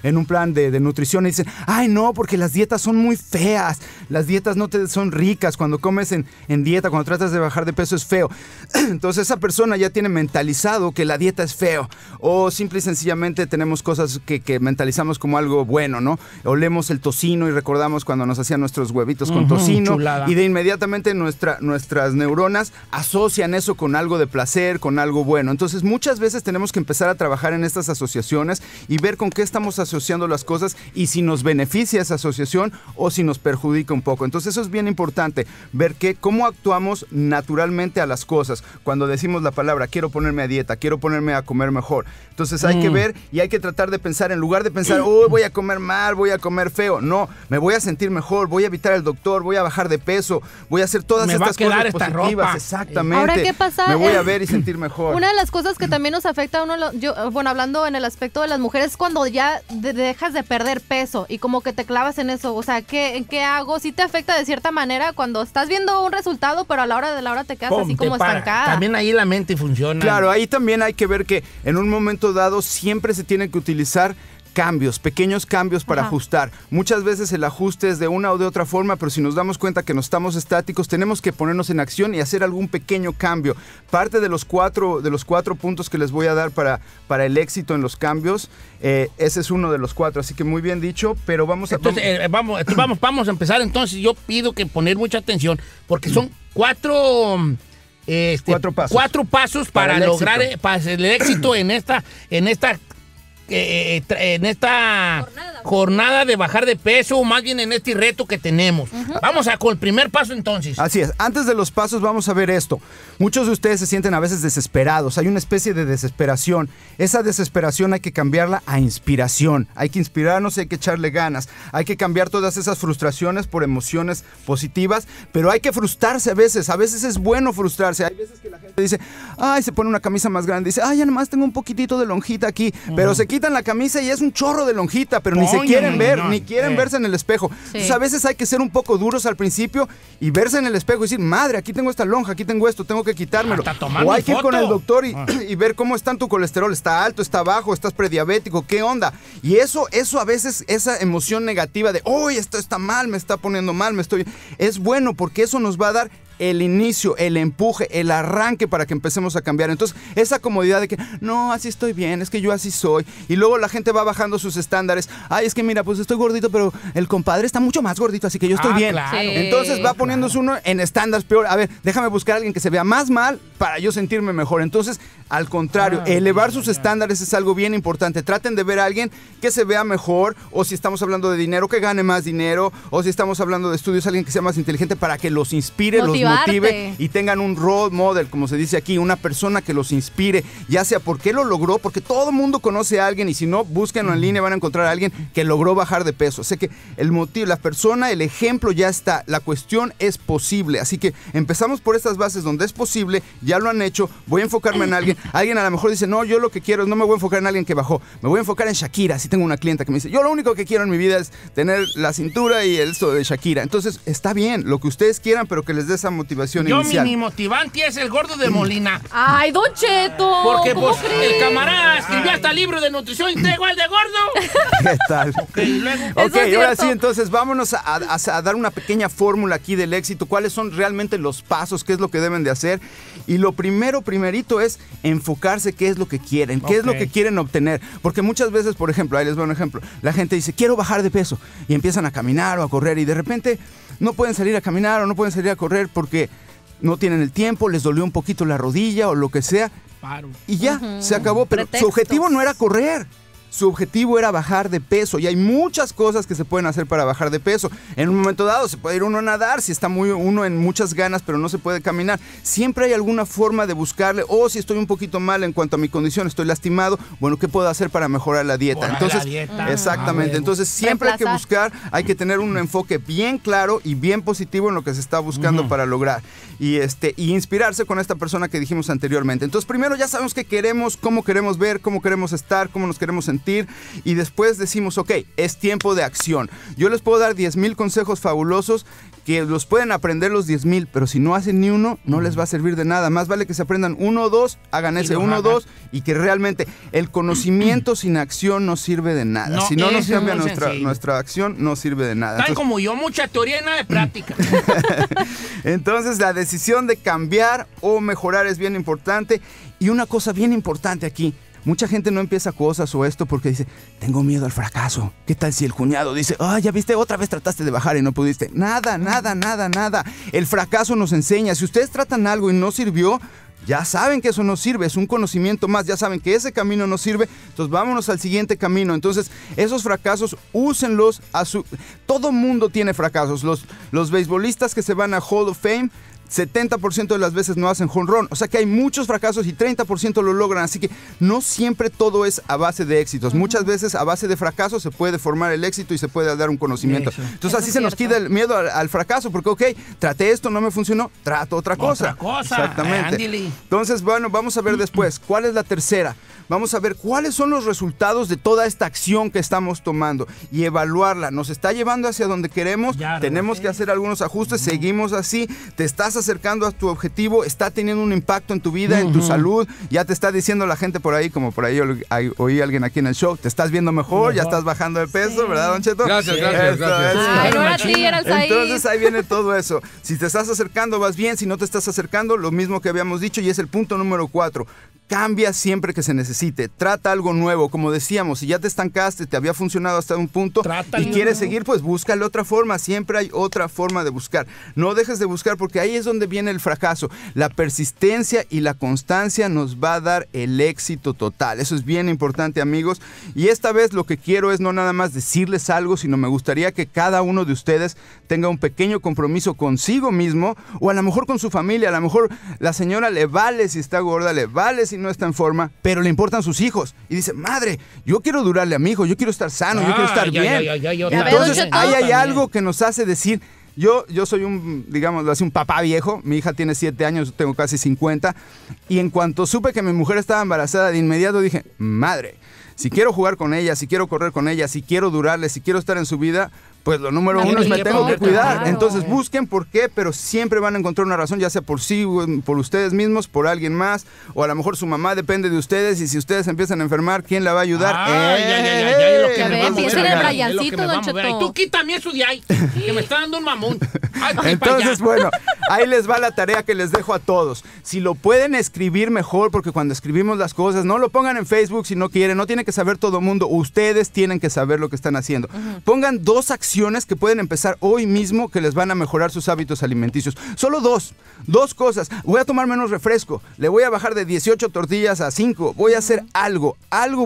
en un plan de nutrición y dicen, ay no, porque las dietas son muy feas, las dietas no te son ricas, cuando comes en dieta, cuando tratas de bajar de peso es feo. Entonces esa persona ya tiene mentalizado que la dieta es feo, o simple y sencillamente tenemos cosas que mentalizamos como algo bueno, ¿no? Olemos el tocino y recordamos cuando nos hacían nuestros huevitos con tocino, chulada. Y de inmediatamente nuestras neuronas asocian eso con algo de placer, con algo bueno. Entonces muchas veces tenemos que empezar a trabajar en estas asociaciones y ver con qué estamos asociando las cosas y si nos beneficia esa asociación o si nos perjudica un poco. Entonces eso es bien importante, ver que cómo actuamos naturalmente a las cosas. Cuando decimos la palabra, quiero ponerme a dieta, quiero ponerme a comer mejor. Entonces hay que ver y hay que tratar de pensar, en lugar de pensar, oh, voy a comer mal, voy a comer feo. No, me voy a sentir mejor, voy a evitar el doctor, voy a bajar de peso, voy a hacer todas estas cosas positivas. Exactamente. Ahora, ¿qué pasa? Me voy a ver y sentir mejor. Una de las cosas que también nos afecta a uno, bueno, hablando en el aspecto de las mujeres, cuando ya dejas de perder peso y como que te clavas en eso. O sea, ¿qué hago? Sí te afecta de cierta manera cuando estás viendo un resultado, pero a la hora de la hora te quedas así como estancada. También ahí la mente funciona. Claro, ahí también hay que ver que en un momento dado siempre se tiene que utilizar cambios, pequeños cambios para ajustar. Muchas veces el ajuste es de una o de otra forma, pero si nos damos cuenta que no estamos estáticos, tenemos que ponernos en acción y hacer algún pequeño cambio. Parte de los cuatro puntos que les voy a dar para el éxito en los cambios, ese es uno de los cuatro, así que muy bien dicho, pero vamos a... Entonces, vamos a empezar entonces. Yo pido que poner mucha atención, porque son cuatro pasos para lograr el éxito en esta jornada de bajar de peso, o más bien en este reto que tenemos. Vamos con el primer paso entonces. Así es, antes de los pasos vamos a ver esto. Muchos de ustedes se sienten a veces desesperados, hay una especie de desesperación. Esa desesperación hay que cambiarla a inspiración, hay que inspirarnos y hay que echarle ganas. Hay que cambiar todas esas frustraciones por emociones positivas, pero hay que frustrarse a veces es bueno frustrarse. Hay veces que la gente dice, ay, se pone una camisa más grande, dice, ay, ya nomás tengo un poquitito de lonjita aquí, pero se quita la camisa y es un chorro de lonjita, pero ni se quieren ver, ni quieren verse en el espejo. Entonces a veces hay que ser un poco duros al principio y verse en el espejo y decir, madre, aquí tengo esta lonja, aquí tengo esto, tengo que quitármelo. O hay que ir con el doctor y ver cómo está tu colesterol, está alto, está bajo, estás prediabético, qué onda. Y eso a veces, esa emoción negativa de, uy, esto está mal, me está poniendo mal, es bueno porque eso nos va a dar el inicio, el empuje, el arranque para que empecemos a cambiar. Entonces, esa comodidad de que, no, así estoy bien, es que yo así soy. Y luego la gente va bajando sus estándares. Ay, es que mira, pues estoy gordito, pero el compadre está mucho más gordito, así que yo estoy bien. Claro. Entonces va poniéndose uno en estándares peor. A ver, déjame buscar a alguien que se vea más mal para yo sentirme mejor. Entonces, al contrario, elevar sus estándares es algo bien importante. Traten de ver a alguien que se vea mejor, o si estamos hablando de dinero, que gane más dinero, o si estamos hablando de estudios, alguien que sea más inteligente para que los inspire, los motive y tengan un role model, como se dice aquí, una persona que los inspire, ya sea porque lo logró, porque todo el mundo conoce a alguien y si no, búsquenlo en línea, van a encontrar a alguien que logró bajar de peso. Así que el motivo, la persona, el ejemplo ya está, la cuestión es posible. Así que empezamos por estas bases donde es posible, ya lo han hecho, voy a enfocarme en alguien. Alguien a lo mejor dice, no, yo lo que quiero es, no me voy a enfocar en alguien que bajó, me voy a enfocar en Shakira. Si tengo una clienta que me dice, yo lo único que quiero en mi vida es tener la cintura y esto de Shakira. Entonces está bien, lo que ustedes quieran, pero que les dé esa motivación inicial. Mi motivante es el gordo de Molina. Ay, Don Cheto. Porque ¿cómo crees? El camarada escribió hasta libro de nutrición y está igual de gordo. ¿Qué tal? Ok, ahora sí, entonces vámonos a dar una pequeña fórmula aquí del éxito. ¿Cuáles son realmente los pasos? ¿Qué es lo que deben de hacer? Y lo primerito es enfocarse qué es lo que quieren, qué es lo que quieren obtener. Porque muchas veces, por ejemplo, ahí les voy a un ejemplo, la gente dice, quiero bajar de peso, y empiezan a caminar o a correr y de repente no pueden salir a caminar o no pueden salir a correr porque no tienen el tiempo, les dolió un poquito la rodilla o lo que sea, y ya, se acabó. Pero pretextos. Su objetivo no era correr. Su objetivo era bajar de peso y hay muchas cosas que se pueden hacer para bajar de peso. En un momento dado se puede ir uno a nadar si está uno en muchas ganas pero no se puede caminar. Siempre hay alguna forma de buscarle, si estoy un poquito mal en cuanto a mi condición, estoy lastimado, bueno, ¿qué puedo hacer para mejorar la dieta? Exactamente, entonces siempre hay que buscar, hay que tener un enfoque bien claro y bien positivo en lo que se está buscando para lograr y inspirarse con esta persona que dijimos anteriormente. Entonces primero ya sabemos qué queremos, cómo queremos ver, cómo queremos estar, cómo nos queremos sentir. sentir, y después decimos, ok, es tiempo de acción. Yo les puedo dar 10,000 consejos fabulosos que los pueden aprender los 10,000, pero si no hacen ni uno, no les va a servir de nada. Más vale que se aprendan uno o dos, hagan ese uno o dos, y que realmente el conocimiento sin acción no sirve de nada. No, si no nos cambia nuestra acción, no sirve de nada. Tal entonces, como yo, mucha teoría y nada de práctica. Entonces, la decisión de cambiar o mejorar es bien importante. Y una cosa bien importante aquí, mucha gente no empieza cosas o esto porque dice, tengo miedo al fracaso. ¿Qué tal si el cuñado dice, ah, ya viste, otra vez trataste de bajar y no pudiste? Nada, nada, nada, nada. El fracaso nos enseña. Si ustedes tratan algo y no sirvió, ya saben que eso no sirve, es un conocimiento más, ya saben que ese camino no sirve, entonces vámonos al siguiente camino. Entonces, esos fracasos, úsenlos a su... Todo mundo tiene fracasos. Los beisbolistas que se van a Hall of Fame, 70% de las veces no hacen jonrón, o sea que hay muchos fracasos y 30% lo logran, así que no siempre todo es a base de éxitos. Muchas veces a base de fracasos se puede formar el éxito y se puede dar un conocimiento. Entonces así se nos quita el miedo al fracaso, porque ok, traté esto, no me funcionó, trato otra cosa. Otra cosa. Exactamente. Entonces, bueno, vamos a ver después, ¿cuál es la tercera? Vamos a ver cuáles son los resultados de toda esta acción que estamos tomando y evaluarla. Nos está llevando hacia donde queremos, tenemos que hacer algunos ajustes, seguimos así, te estás acercando a tu objetivo, está teniendo un impacto en tu vida, en tu salud, ya te está diciendo la gente por ahí, como por ahí oí a alguien aquí en el show, te estás viendo mejor, ya estás bajando de peso, ¿verdad, Don Cheto? Gracias, gracias. Ay, no, entonces ahí viene todo eso. Si te estás acercando, vas bien, si no te estás acercando, lo mismo que habíamos dicho, y es el punto número 4. Cambia siempre que se necesite, trata algo nuevo, como decíamos, si ya te estancaste, te había funcionado hasta un punto y quieres seguir, pues búscale otra forma, siempre hay otra forma de buscar. No dejes de buscar, porque ahí es donde viene el fracaso. La persistencia y la constancia nos va a dar el éxito total. Eso es bien importante, amigos, y esta vez lo que quiero es no nada más decirles algo, sino me gustaría que cada uno de ustedes tenga un pequeño compromiso consigo mismo, o a lo mejor con su familia. A lo mejor la señora le vale si está gorda, le vale si no está en forma, pero le importan sus hijos y dice, madre, yo quiero durarle a mi hijo, yo quiero estar sano, yo quiero estar bien. Entonces ahí hay algo que nos hace decir, yo soy un, digamos, un papá viejo, mi hija tiene 7 años, yo tengo casi 50, y en cuanto supe que mi mujer estaba embarazada, de inmediato dije, madre, si quiero jugar con ella, si quiero correr con ella, si quiero durarle, si quiero estar en su vida, pues lo número uno es me tengo que cuidar. Claro. Entonces busquen por qué, pero siempre van a encontrar una razón, ya sea por sí, por ustedes mismos, por alguien más, o a lo mejor su mamá depende de ustedes, y si ustedes empiezan a enfermar, ¿quién la va a ayudar? Tú quítame eso de ahí, que me está dando un mamón. Entonces, bueno, ahí les va la tarea que les dejo a todos. Si lo pueden escribir mejor, porque cuando escribimos las cosas, no lo pongan en Facebook si no quieren, no tiene que saber todo el mundo, ustedes tienen que saber lo que están haciendo. Pongan dos acciones que pueden empezar hoy mismo que les van a mejorar sus hábitos alimenticios. Solo dos cosas. Voy a tomar menos refresco, le voy a bajar de 18 tortillas a 5, voy a hacer algo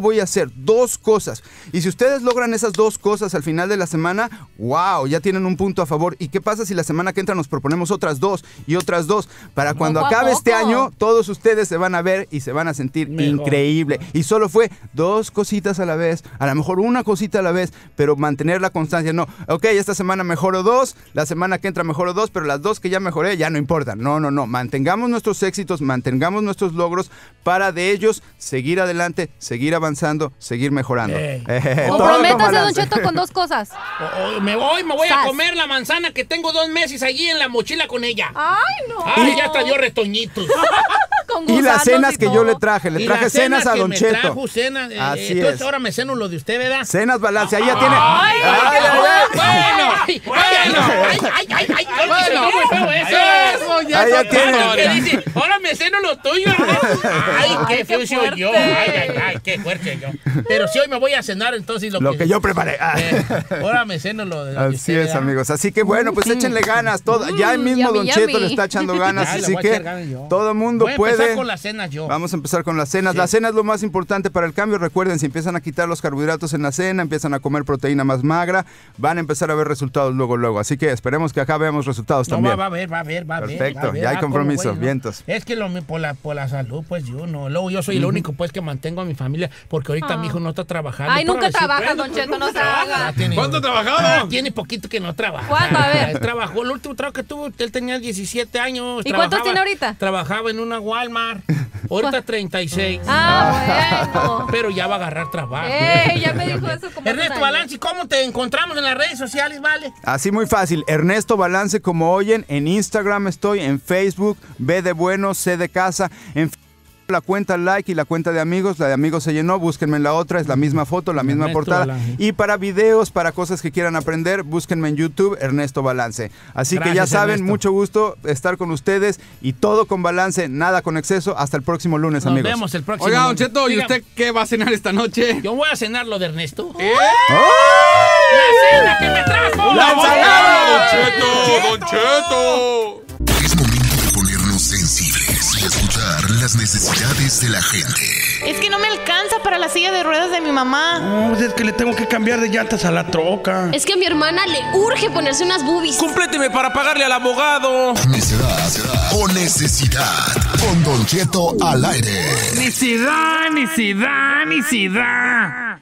voy a hacer, dos cosas. Y si ustedes logran esas dos cosas al final de la semana, wow, ya tienen un punto a favor. ¿Y qué pasa si la semana que entra nos proponemos otras dos y otras dos? Para cuando acabe este año, todos ustedes se van a ver y se van a sentir increíble. Y solo fue dos cositas a la vez, a lo mejor una cosita a la vez, pero mantener la constancia. No, ok, esta semana mejoro dos, la semana que entra mejoro dos, pero las dos que ya mejoré ya no importan. No, mantengamos nuestros éxitos, mantengamos nuestros logros, para de ellos seguir adelante, seguir avanzando, seguir mejorando. Comprométase, Don Cheto, con dos cosas. Me voy a comer la manzana que tengo 2 meses allí en la mochila con ella. ¡Ay, no! ¡Ay, ya trayó retoñitos! Y las cenas que yo le traje cenas a Don Cheto. Así es. Ahora me ceno lo de usted, ¿verdad? Cenas balance, ahí ya tiene... Bueno, ahora me ceno lo tuyo. Ay, qué fucio yo. Ay, qué fuerte yo. Pero si hoy me voy a cenar, entonces lo que yo preparé. Ahora me ceno lo de... Así es, amigos. Así que bueno, pues échenle ganas. Ya mismo Don Cheto le está echando ganas. Así que todo mundo puede. Vamos a empezar con las cenas yo. Vamos a empezar con las cenas. La cena es lo más importante para el cambio. Recuerden, si empiezan a quitar los carbohidratos en la cena, empiezan a comer proteína más magra, van a empezar a ver resultados luego. Así que esperemos que acá veamos resultados también. Va a haber. Perfecto, ya hay compromiso, vientos. Es que por la salud, pues yo no. Luego yo soy el único, pues, que mantengo a mi familia, porque ahorita mi hijo no está trabajando. Ay, nunca trabaja, Don Cheto, no se haga. ¿Cuánto trabajaba? Tiene poquito que no trabaja. ¿Cuánto? A ver. Él trabajó, el último trabajo que tuvo, él tenía 17 años. ¿Y cuántos tiene ahorita? Trabajaba en una Walmart. formar. Ahorita 36. Ah, bueno. Pero ya va a agarrar trabajo. Ya me dijo eso como Ernesto Balance, ¿cómo te encontramos en las redes sociales, vale? Así muy fácil. Ernesto Balance, como oyen, en Instagram estoy, en Facebook, B de bueno, C de casa, en la cuenta Like y la cuenta de Amigos. La de Amigos se llenó, búsquenme en la otra, es la misma foto, la misma Ernesto portada. Balance. Y para videos, para cosas que quieran aprender, búsquenme en YouTube, Ernesto Balance. Así gracias, que ya saben, Ernesto, mucho gusto estar con ustedes y todo con balance, nada con exceso. Hasta el próximo lunes, nos amigos. Nos vemos el próximo lunes. Oiga, Don Cheto, ¿y usted qué va a cenar esta noche? Yo voy a cenar lo de Ernesto. ¡La cena que me trajo! ¡La ensalada! ¡Don Cheto! ¡Don Cheto! Es momento de ponernos sensibles y escuchar las necesidades de la gente. Es que no me alcanza para la silla de ruedas de mi mamá. No, pues es que le tengo que cambiar de llantas a la troca. Es que a mi hermana le urge ponerse unas boobies. ¡Compléteme para pagarle al abogado! Necesidad o necesidad con Don Cheto al aire. ¡Necesidad, necesidad, necesidad!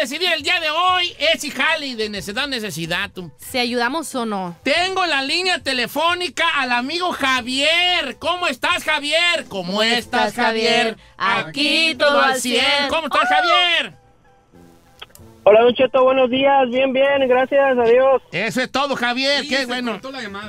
Decidir el día de hoy es y jali de necesidad, necesidad. ¿Se ayudamos o no? Tengo la línea telefónica al amigo Javier. ¿Cómo estás, Javier? ¿Cómo estás, Javier? Aquí todo al 100. ¿Cómo estás, Javier? Hola, Don Cheto, buenos días. Bien, bien, gracias, adiós. Eso es todo, Javier. Sí, qué bueno.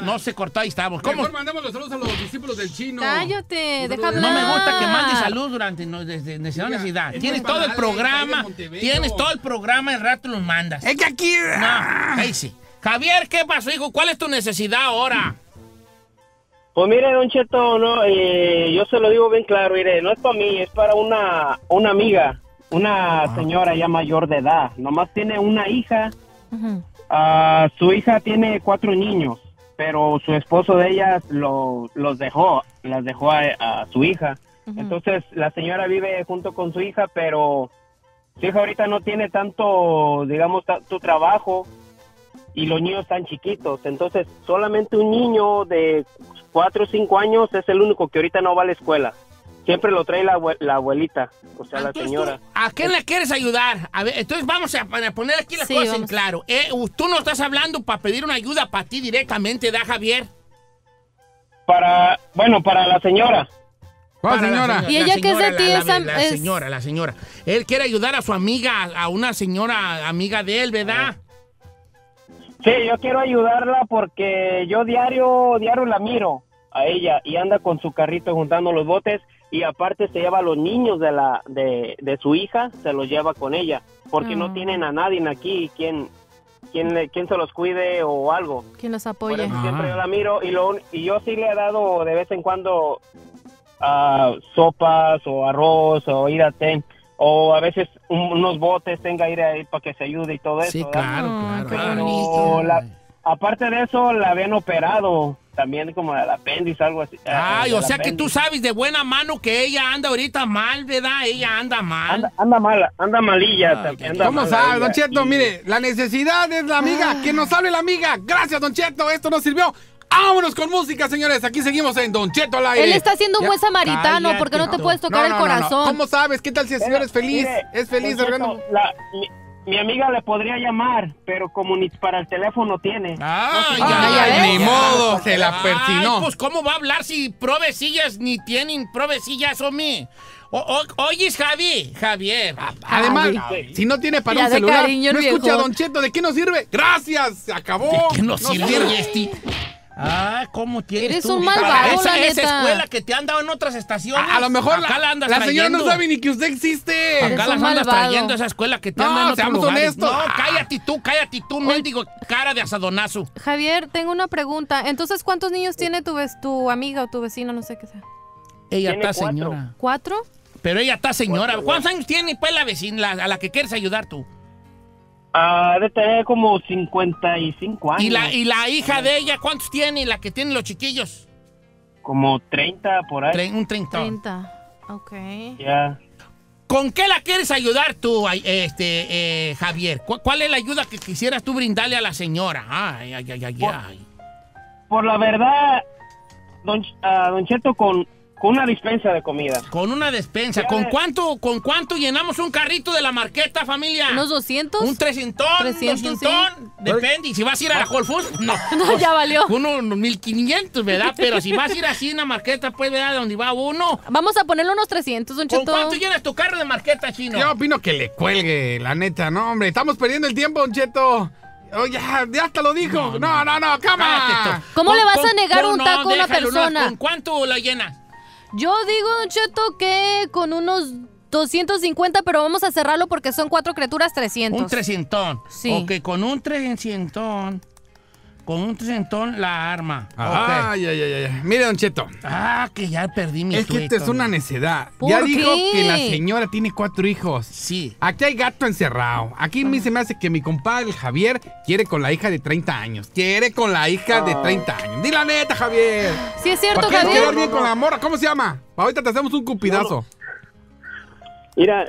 No se cortó, ahí estamos. ¿Cómo? Mejor mandamos los saludos a los discípulos del chino. Cállate, déjame hablar. No me gusta que mande salud durante necesidad, necesidad. Tienes todo el programa. Tienes todo el programa, el rato los mandas. Es que aquí... No, ahí sí. Javier, ¿qué pasó, hijo? ¿Cuál es tu necesidad ahora? Pues mire, Don Cheto, no, yo se lo digo bien claro, mire, no es para mí, es para una amiga. Una señora ya mayor de edad, nomás tiene una hija, su hija tiene 4 niños, pero su esposo de ella las dejó a su hija. Entonces la señora vive junto con su hija, pero su hija ahorita no tiene tanto, digamos, tanto trabajo y los niños están chiquitos. Entonces solamente un niño de 4 o 5 años es el único que ahorita no va a la escuela. Siempre lo trae la abuelita, o sea, entonces, la señora. ¿A quién le quieres ayudar? A ver, entonces vamos a poner aquí las cosas en claro. Tú no estás hablando para pedir una ayuda para ti directamente, ¿da, Javier? Para la señora. ¿Cuál señora? ¿Y ella qué es de ti? La señora. Él quiere ayudar a su amiga, a una señora amiga de él, ¿verdad? Sí, yo quiero ayudarla porque yo diario la miro a ella y anda con su carrito juntando los botes. Y aparte se lleva a los niños de su hija, se los lleva con ella, porque no tienen a nadie aquí quien se los cuide o algo. Quien los apoye. Siempre yo la miro y yo sí le he dado de vez en cuando sopas o arroz o ir a ten. O a veces unos botes tenga ir ahí para que se ayude y todo eso. Sí, claro, ¿verdad? Claro. Pero aparte de eso la habían operado. También como el apéndice, algo así. Ay, o sea que tú sabes de buena mano que ella anda ahorita mal, ¿verdad? Ella anda mal. Anda mala, anda malilla también. ¿Cómo sabes, Don Cheto? Mire, la necesidad es la amiga, que nos hable la amiga. Gracias, Don Cheto, esto nos sirvió. ¡Vámonos con música, señores! Aquí seguimos en Don Cheto al aire. Él está siendo un buen samaritano, cállate, porque no te puedes tocar el corazón. No. ¿Cómo sabes? ¿Qué tal si el señor es feliz? Mire, es feliz, Don Cheto, mi amiga le podría llamar, pero como ni para el teléfono tiene. Ni modo, se la persinó. Pues ¿cómo va a hablar si provecillas ni tienen provecillas o mí? Oye, Javier. Además, si no tiene para un celular, no escucha a Don Cheto, ¿de qué nos sirve? Gracias, se acabó. ¿De qué nos sirve, Yesti? Ah, ¿cómo tienes tú? Eres un malvado, la neta. Esa escuela que te han dado en otras estaciones. A lo mejor la señora no sabe ni que usted existe. Acá las andas trayendo, esa escuela que te han dado en otros lugares. No, seamos honestos. No, cállate tú, mendigo, cara de asadonazo. Javier, tengo una pregunta. Entonces, ¿cuántos niños tiene tu amiga o tu vecina? No sé qué sea. Ella está señora. ¿4? Pero ella está señora. ¿Cuántos años tiene, pues, la vecina, a la que quieres ayudar tú? De tener como 55 años. ¿Y la hija de ella cuántos tiene? ¿La que tienen los chiquillos? Como 30 por ahí. Un 30. 30, ok. Ya. Yeah. ¿Con qué la quieres ayudar tú, Javier? ¿Cuál es la ayuda que quisieras tú brindarle a la señora? Ay. Por la verdad, Don Cheto, Con una despensa de comida. Con una despensa. ¿Con cuánto llenamos un carrito de la marqueta, familia? ¿Unos 200? Un 300, sí. Depende. ¿Y si vas a ir a la Whole Foods? No. No, ya valió. Uno, 1,500, ¿verdad? Pero si vas a ir así en la marqueta, pues, ¿verdad? Donde va uno. Vamos a ponerle unos 300, Don Cheto. ¿Con cuánto llenas tu carro de marqueta, Chino? Yo opino que le cuelgue, la neta. No, hombre, estamos perdiendo el tiempo, Don Cheto. Oh, ya hasta lo dijo. No, cámara. ¿Cómo le vas a negar un taco a una persona? ¿Con cuánto lo llenas? Yo digo, Don Cheto, que con unos 250, pero vamos a cerrarlo porque son 4 criaturas, 300. Un 300. Sí. Ok, con un 300, la arma. Ah, okay. Ya. Mire, Don Cheto. Ah, que ya perdí mi tuito. Es que esto es una necedad. Ya dijo que la señora tiene 4 hijos. Sí. Aquí hay gato encerrado. Aquí a mí se me hace que mi compadre, el Javier, quiere con la hija de 30 años. Di la neta, Javier. Sí, es cierto, Javier. ¿Para qué quedar bien con la morra? ¿Cómo se llama? Ahorita te hacemos un cupidazo. Mira,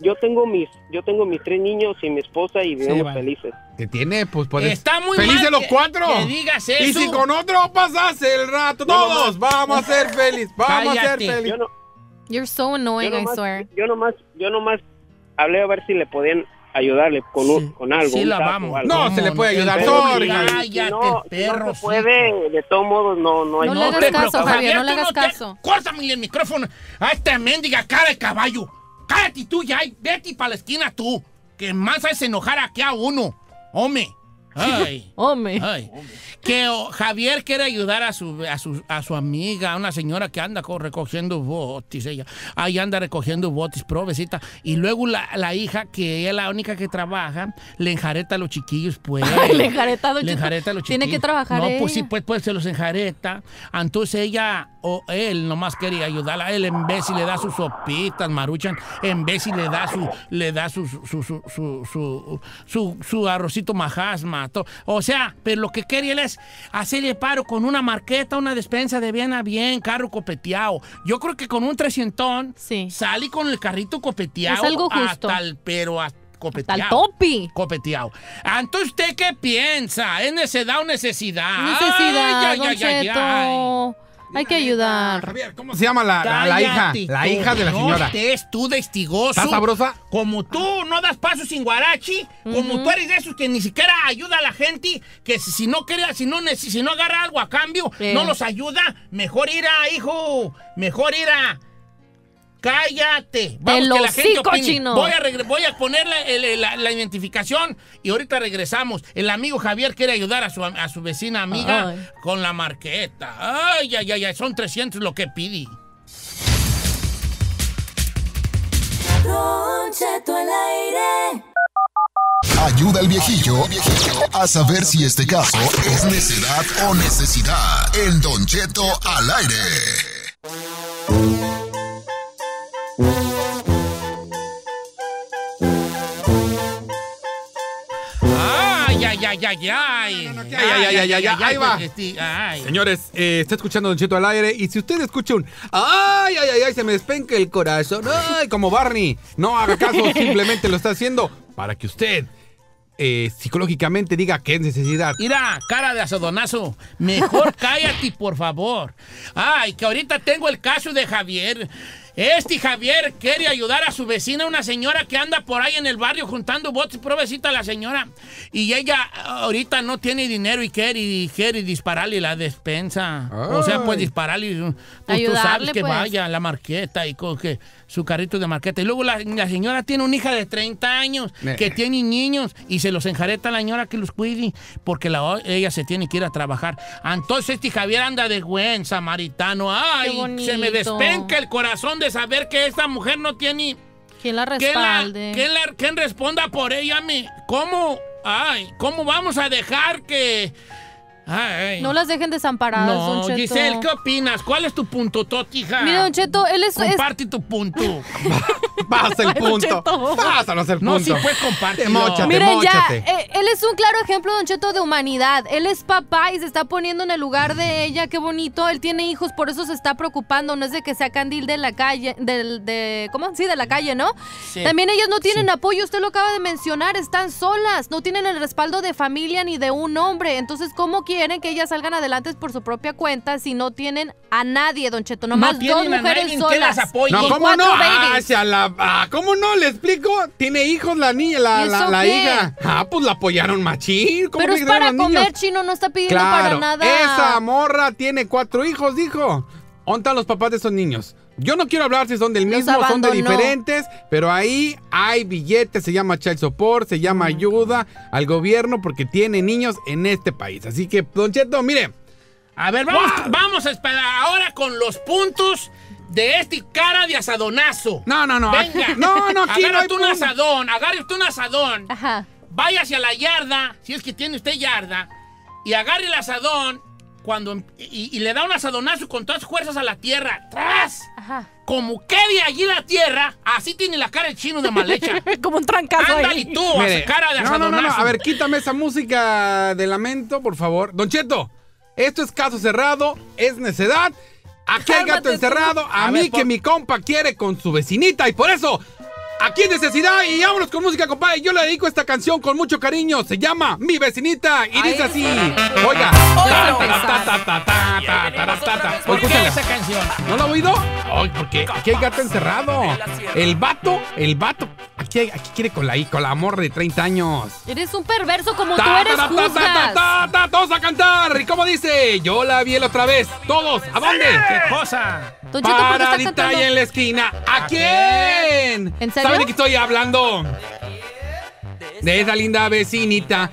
yo tengo mis 3 niños y mi esposa y vivimos felices. ¿Qué tiene? Pues por está muy felices mal los 4. Que digas eso. Y si con otro pasas el rato, todos vamos a ser felices. Vamos a ser felices. You're so annoying, I swear. Yo nomás hablé a ver si le podían ayudarle con algo. Sí, la vamos. No, se le puede ayudar. No se puede. De todos modos, no hay. No le hagas caso, Javier, no le hagas caso. Córtame el micrófono a esta mendiga cara de caballo. Cállate tú ya, vete para la esquina tú, que más haces enojar aquí a uno. Hombre. Ay. Hombre. Que Javier quiere ayudar a su amiga, a una señora que anda recogiendo botis, ella. Ahí anda recogiendo botis, provecita. Y luego la hija, que ella es la única que trabaja, le enjareta a los chiquillos, pues. le enjareta a los chiquillos. Tiene que trabajar. No, pues sí, pues se los enjareta. Entonces ella o él nomás quería ayudarla. Él en vez si le da sus sopitas, Maruchan, en vez si le da su arrocito majasma. O sea, pero lo que quería él es hacerle paro con una marqueta, una despensa de bien a bien, carro copeteado. Yo creo que con un 300 salí con el carrito copeteado. Es algo justo. Hasta copeteado. Hasta el topi. Copeteado. Entonces, ¿usted qué piensa? ¿Es necesidad o necesidad? Necesidad, Don Cheto. Hay que ayudar. Javier, ¿cómo se llama la hija? La hija de la señora. Es tú destigoso. ¿Estás sabrosa? Como tú no das paso sin guarachi, como tú eres de esos que ni siquiera ayuda a la gente, que si no quiere, si no agarra algo a cambio, no los ayuda, mejor ir a, hijo, mejor ir a... Cállate. Vamos, que la gente opine. Voy a poner la identificación y ahorita regresamos. El amigo Javier quiere ayudar a su vecina amiga con la marqueta. Ay. Son 300 lo que pide. Don Cheto al aire. Ayuda al viejillo a saber si este caso es necedad o necesidad. En Don Cheto al aire. Ahí va. Señores, está escuchando Don Cheto al aire. Y si usted escucha un se me despenca el corazón, ay, como Barney, no haga caso. Simplemente lo está haciendo para que usted psicológicamente diga qué necesidad. Mira, cara de asodonazo, mejor cállate, por favor. Ay, que ahorita tengo el caso de Javier. Este Javier quiere ayudar a su vecina, una señora que anda por ahí en el barrio juntando botes, provecita a la señora. Y ella ahorita no tiene dinero y quiere dispararle la despensa. Ay. O sea, pues dispararle, pues, ayudarle, tú sabes, que pues vaya a la marqueta y con que su carrito de marqueta. Y luego la señora tiene una hija de 30 años que tiene niños y se los enjareta a la señora que los cuide porque ella se tiene que ir a trabajar. Entonces este Javier anda de buen samaritano. Ay, se me despenca el corazón de saber que esta mujer no tiene quien la respalde, quien responda por ella. ¿Cómo vamos a dejar que no las dejen desamparadas? No, Don Cheto. Giselle, ¿qué opinas? ¿Cuál es tu punto, totija? Mira, Don Cheto, él es... Comparte tu punto. Pasa el punto. Pásanos el punto. No, sí, pues comparte. Miren, móchate. Ya, él es un claro ejemplo, Don Cheto, de humanidad. Él es papá y se está poniendo en el lugar de ella. Qué bonito. Él tiene hijos, por eso se está preocupando. No es de que sea candil de la calle, ¿cómo? Sí, de la calle, ¿no? Sí. También ellas no tienen apoyo. Usted lo acaba de mencionar. Están solas. No tienen el respaldo de familia ni de un hombre. Entonces, ¿cómo quieren quieren que ellas salgan adelante por su propia cuenta si no tienen a nadie, Don Cheto? Nomás no dos mujeres solas que las apoye. No, ¿cómo no? ¿Cómo no? ¿Le explico? Tiene hijos la niña, la hija. Ah, pues la apoyaron machín. ¿Cómo? Pero es para comer, niños? Chino, no está pidiendo para nada. Esa morra tiene 4 hijos, dijo. ¿Dónde están los papás de esos niños? Yo no quiero hablar si son del mismo, son de diferentes, pero ahí hay billetes, se llama child support, se llama ayuda al gobierno porque tiene niños en este país. Así que, Don Cheto, mire. A ver, vamos a esperar ahora con los puntos de este cara de asadonazo. No. Venga. No, aquí agarra tú un asadón, Ajá. Vaya hacia la yarda, si es que tiene usted yarda, y agarre el asadón. Y le da un asadonazo con todas fuerzas a la tierra. ¡Tras! Ajá. Como quede allí la tierra, así tiene la cara el chino de mal hecha. Como un trancazo. Ándale tú, mire, a cara de asadonazo. No. A ver, quítame esa música de lamento, por favor. Don Cheto, esto es caso cerrado, es necedad. Aquí hay gato encerrado. A mí mi compa quiere con su vecinita. Y por eso, aquí es necesidad. Y vámonos con música, compadre. Yo le dedico esta canción con mucho cariño. Se llama Mi Vecinita. Y dice así. Oiga. ¿Por qué esa canción? ¿No la he oído? Ay, porque aquí hay gato encerrado. El vato. Aquí quiere con la morra de 30 años. Eres un perverso como tú eres, juzgas. Todos a cantar. ¿Y cómo dice? Yo la vi la otra vez. Todos. ¿A dónde? ¿Qué cosa? Paradita y en la esquina. ¿A quién? ¿En serio? ¿Saben de qué estoy hablando? De esa linda vecinita.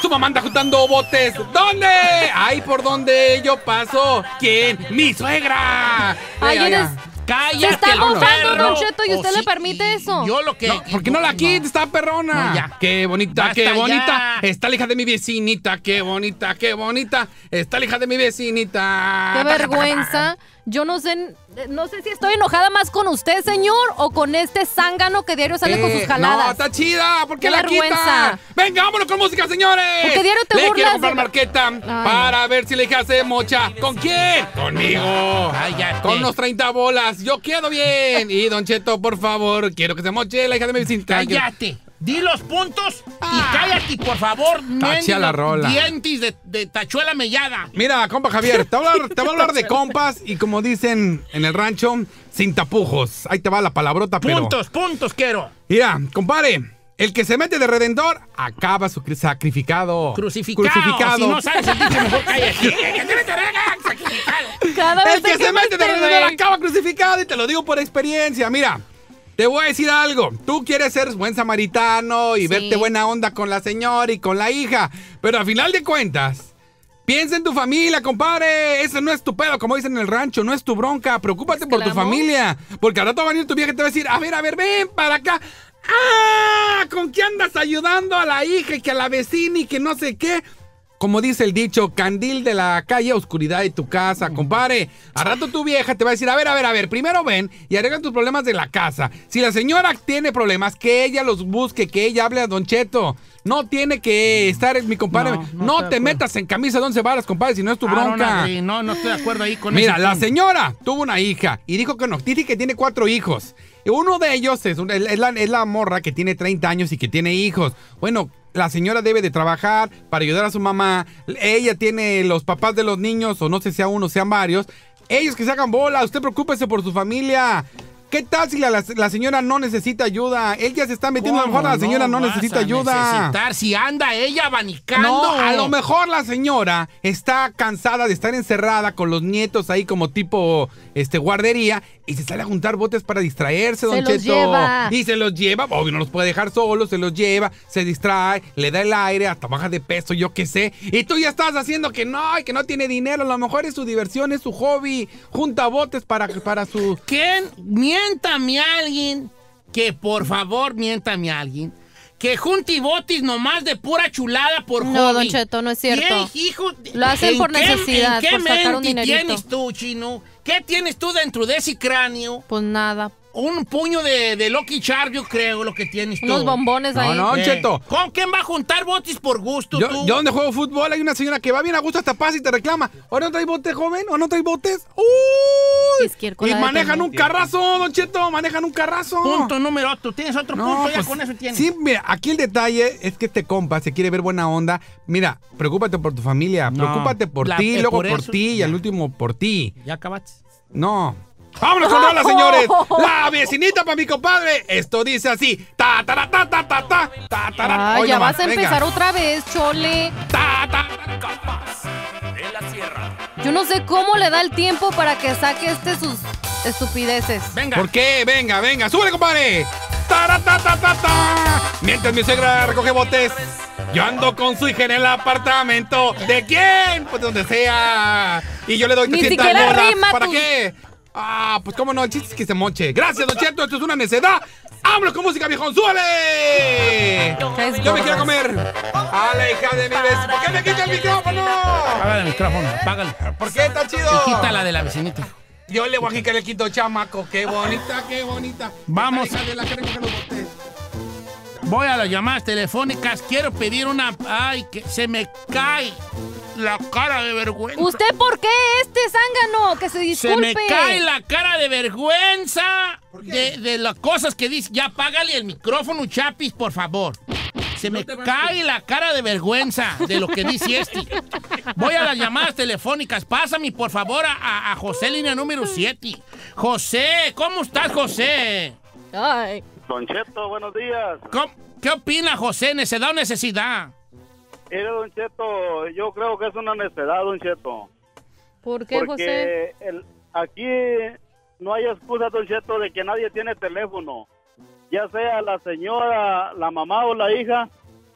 Su mamá anda juntando botes. ¿Dónde? Ahí por donde yo paso. ¿Quién? ¡Mi suegra! Ahí eres... ¡Cállate! Se está gozando, Don Cheto, y usted le permite eso. Yo lo que... No, ¿por qué no la quita? Está perrona. No, ya. ¡Qué bonita, basta, qué bonita! Ya. Está la hija de mi vecinita, qué bonita, qué bonita. Está la hija de mi vecinita. ¡Qué vergüenza! Yo no sé si estoy enojada más con usted, señor, o con este zángano que diario sale con sus jaladas. No, está chida, ¿por qué la quita? Venga, vámonos con música, señores. Porque diario te burlas. Le quiero comprar marqueta para ver si la hija se mocha. ¿Con quién? Conmigo. Cállate. Con unos 30 bolas. Yo quedo bien. Y Don Cheto, por favor, quiero que se moche la hija de mi vecina. Cállate. Di los puntos y cállate, por favor. Tachea la rola. Dientes de tachuela mellada. Mira, compa Javier, te voy a hablar de compas y, como dicen en el rancho, sin tapujos. Ahí te va la palabrota, pero... Puntos quiero. Mira, compadre, el que se mete de redentor acaba su sacrificado. Crucificado. Si no sabes, mejor cállate. El que se mete de redentor acaba crucificado, y te lo digo por experiencia. Mira, te voy a decir algo. Tú quieres ser buen samaritano y verte buena onda con la señora y con la hija. Pero al final de cuentas, piensa en tu familia, compadre. Eso no es tu pedo, como dicen en el rancho. No es tu bronca. Preocúpate por tu familia. Porque al rato va a venir tu vieja y te va a decir, a ver, ven para acá. ¡Ah! ¿Con qué andas ayudando a la hija y que a la vecina y que no sé qué? Como dice el dicho, candil de la calle, oscuridad de tu casa, compadre. A rato tu vieja te va a decir, a ver, primero ven y arregla tus problemas de la casa. Si la señora tiene problemas, que ella los busque, que ella hable a Don Cheto. No tiene que estar, mi compadre. No te metas en camisa de 11 varas, compadre, si no es tu bronca. No estoy de acuerdo ahí con eso. Mira, la señora tuvo una hija y dijo que no, dice que tiene 4 hijos. Uno de ellos es la morra que tiene 30 años y que tiene hijos. Bueno, la señora debe de trabajar para ayudar a su mamá. Ella tiene los papás de los niños, o no sé, sea uno, sean varios. Ellos que se hagan bola. Usted preocúpese por su familia. ¿Qué tal si la señora no necesita ayuda? Ella se está metiendo, a lo mejor la señora no necesita ayuda. Si anda ella abanicando. No, a lo mejor la señora está cansada de estar encerrada con los nietos ahí como tipo guardería y se sale a juntar botes para distraerse, Don Cheto. Se los lleva. Y se los lleva, obvio, no los puede dejar solos, se los lleva, se distrae, le da el aire, hasta baja de peso, yo qué sé. Y tú ya estás haciendo que no tiene dinero, a lo mejor es su diversión, es su hobby, junta botes para su... ¿Quién? Miéntame a alguien que junte botis nomás de pura chulada por hobby. No, Don Cheto, no es cierto. Lo hacen por necesidad, por sacar un dinerito. ¿Qué tienes tú, Chino? ¿Qué tienes tú dentro de ese cráneo? Pues nada. un puño de Lucky Charms, yo creo, lo que tienes tú. Unos bombones ahí. No, no, Cheto. ¿Con quién va a juntar botes por gusto tú? Yo donde juego fútbol hay una señora que va bien a gusto hasta pasa y te reclama. ¿O no traes botes, joven? ¿O no traes botes? ¡Uy! Y manejan un carrazo, Don Cheto, manejan un carrazo. Punto número 8. Tienes otro punto, ya con eso tienes. Sí, mira, aquí el detalle es que este compa se quiere ver buena onda. Mira, preocúpate por tu familia, preocúpate por ti, luego por ti y al último por ti. ¿Ya acabaste? No. ¡Vámonos con rola, señores! ¡La vecinita para mi compadre! Esto dice así. ¡Ta, ta, ta, ta, ta, ta, ta, ta, ta! ¡Ay, ya vas a empezar otra vez, Chole! ¡Ta, ta, ta, capaz de la sierra! Yo no sé cómo le da el tiempo para que saque sus estupideces. ¡Venga! ¿Por qué? ¡Venga, venga! ¡Súbele, compadre! ¡Ta, ta, ta, ta, ta, ta! Mientras mi suegra recoge botes, yo ando con su hija en el apartamento. ¿De quién? Pues donde sea. Y yo le doy 300 bolas. ¿Para qué? Ah, pues cómo no, el chiste es que se moche. Gracias, Don Cheto, esto es una necedad. ¡Vámonos con música, viejón! ¡Súbale! Yo me quiero comer a la hija de mi vecino. ¿Por qué me quita el micrófono? Págale el micrófono, págale. ¿Por qué está chido? Y quítala de la vecinita. Yo le voy a quitar el quinto chamaco. ¡Qué bonita, qué bonita! Vamos. Voy a las llamadas telefónicas. Quiero pedir una... ¡Ay, que se me cae! La cara de vergüenza. ¿Usted por qué zángano? Que se disculpe. Se me cae la cara de vergüenza de las cosas que dice. Ya págale el micrófono, Chapis, por favor. Se me cae la cara de vergüenza de lo que dice este. Voy a las llamadas telefónicas. Pásame, por favor, a José, línea número 7. José, ¿cómo estás, José? Ay. Don Cheto, buenos días. ¿Qué opina, José? ¿Necedad o necesidad? Mire, Don Cheto, yo creo que es una necedad, Don Cheto. ¿Por qué, José? Porque aquí no hay excusa, Don Cheto, de que nadie tiene teléfono. Ya sea la señora, la mamá o la hija,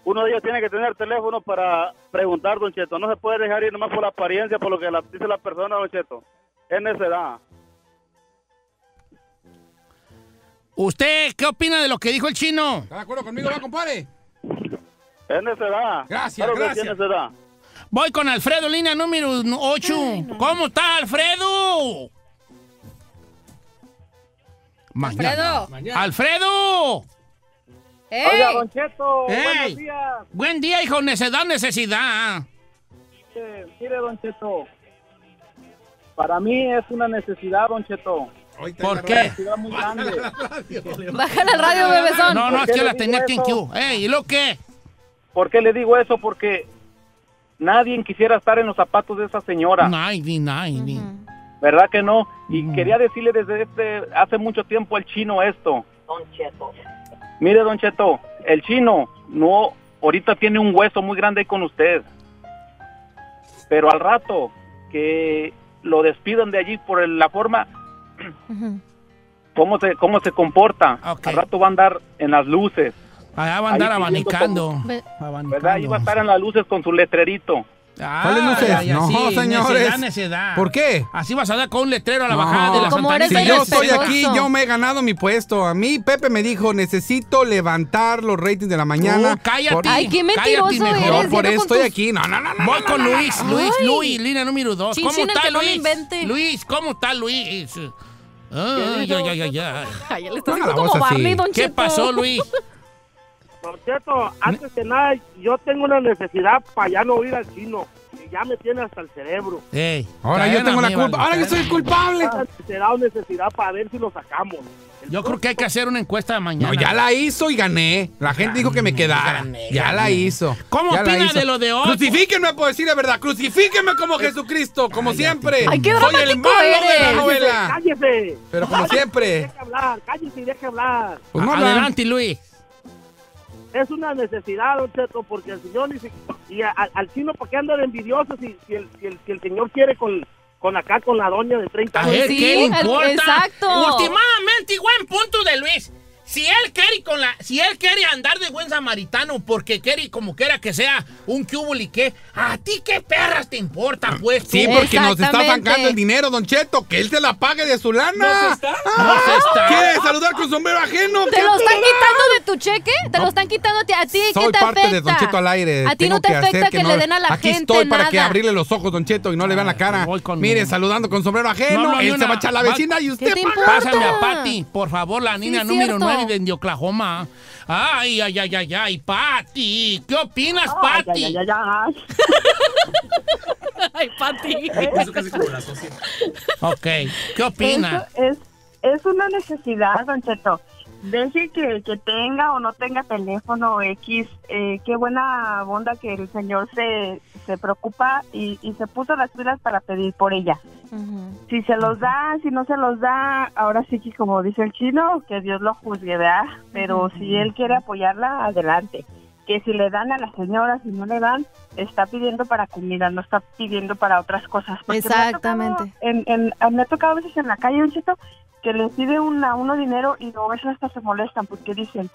uno de ellos tiene que tener teléfono para preguntar, Don Cheto. No se puede dejar ir nomás por la apariencia, por lo que dice la persona, Don Cheto. Es necedad. ¿Usted qué opina de lo que dijo el chino? ¿Está de acuerdo conmigo, va, compadre? Es necedad. Gracias, claro, gracias. Es necedad. Voy con Alfredo, línea número 8. Ay, no. ¿Cómo está, Alfredo? Mañana. Mañana. ¡Alfredo! ¡Hey! Oiga, Don Cheto, buenos días. Buen día, hijo. Necedad, necesidad. Mire, Don Cheto, para mí es una necesidad, Don Cheto. ¿Por qué? Muy grande. Bájale el radio, bebezón. No, no, es que la tenía aquí en Q. ¿Y lo qué? ¿Por qué le digo eso? Porque nadie quisiera estar en los zapatos de esa señora. Nadie. ¿Verdad que no? Y quería decirle desde hace mucho tiempo al chino esto. Don Cheto. Mire, Don Cheto, el chino no, ahorita tiene un hueso muy grande ahí con usted. Pero al rato que lo despidan de allí por la forma, cómo se comporta. Okay. Al rato va a andar en las luces. Allá va a andar abanicando. ¿Verdad? Ahí va a estar en las luces con su letrerito. ¿Cuáles luces? Ay, no, sí, señores. Necedad. ¿Por qué? Así vas a dar con un letrero a la bajada de la Santa. Si yo estoy aquí, yo me he ganado mi puesto. A mí Pepe me dijo, necesito levantar los ratings de la mañana. ¡Cállate! ¡Ay, qué mentiroso eres! Por eso estoy aquí. No. Voy con Luis. Luis, línea número 2. ¿Cómo está, Luis? Luis, ¿cómo está, Luis? Ay, ya le estás haciendo como Barney, Don Cheto. ¿Qué pasó, Luis? Don Cheto, antes que nada, yo tengo una necesidad para ya no ir al chino. Ya me tiene hasta el cerebro. Ey, ahora yo tengo la culpa. Ahora yo soy el culpable. Será una necesidad para ver si lo sacamos. Yo creo que hay que hacer una encuesta de mañana. No, ya la hizo y gané. La gente dijo que me quedara. Ya la hizo. ¿Cómo opina de lo de hoy? Crucifíquenme, por decir la verdad. Crucifíquenme como Jesucristo, como siempre. Soy el malo de la novela. Cállese. Pero como siempre. Deje hablar, cállese y deje hablar. Adelante, Luis. Es una necesidad, Don Cheto, porque el señor dice, y al chino, ¿para qué anda de envidioso si el señor quiere con la doña de 30 años? ¿Qué le importa? Exacto. Últimamente, buen punto de Luis. Si él quiere con la, si él quiere andar de buen samaritano porque quiere como quiera que sea un cubulique, ¿a ti qué perras te importa, pues? Tú? Sí, porque nos está bancando el dinero, Don Cheto, que él te la pague de su lana. ¿Nos está? Ah, ¿nos está? ¿Quiere saludar con sombrero ajeno? ¿Te lo están quitando de tu cheque? ¿Te lo están quitando a ti? ¿Qué te afecta? De Don Cheto al aire. A ti no te afecta que no le den a la gente. Aquí estoy para que abrirle los ojos, Don Cheto, y no le vean la cara. Mire, saludando con sombrero ajeno, no, él se va a echar la vecina y usted pásame a Pati, por favor, la niña número 9 de Oklahoma. Ay, ay, ay, ay, ay, Pati. ¿Qué opinas, Pati? Ay, ay, ay, ay. Ay, Pati. Ok, ¿qué opinas? Es una necesidad, Don Cheto. Deje que tenga o no tenga teléfono X, qué buena onda que el señor se preocupa y se puso las pilas para pedir por ella. Uh-huh. Si se los da, si no se los da, ahora sí que como dice el chino, que Dios lo juzgue, ¿verdad? Pero uh-huh. Si él quiere apoyarla, adelante. Que si le dan a la señora, si no le dan, está pidiendo para comida, no está pidiendo para otras cosas. Porque exactamente. Me ha tocado a veces en la calle, un chico que les pide a uno dinero y a veces hasta se molestan porque dicen,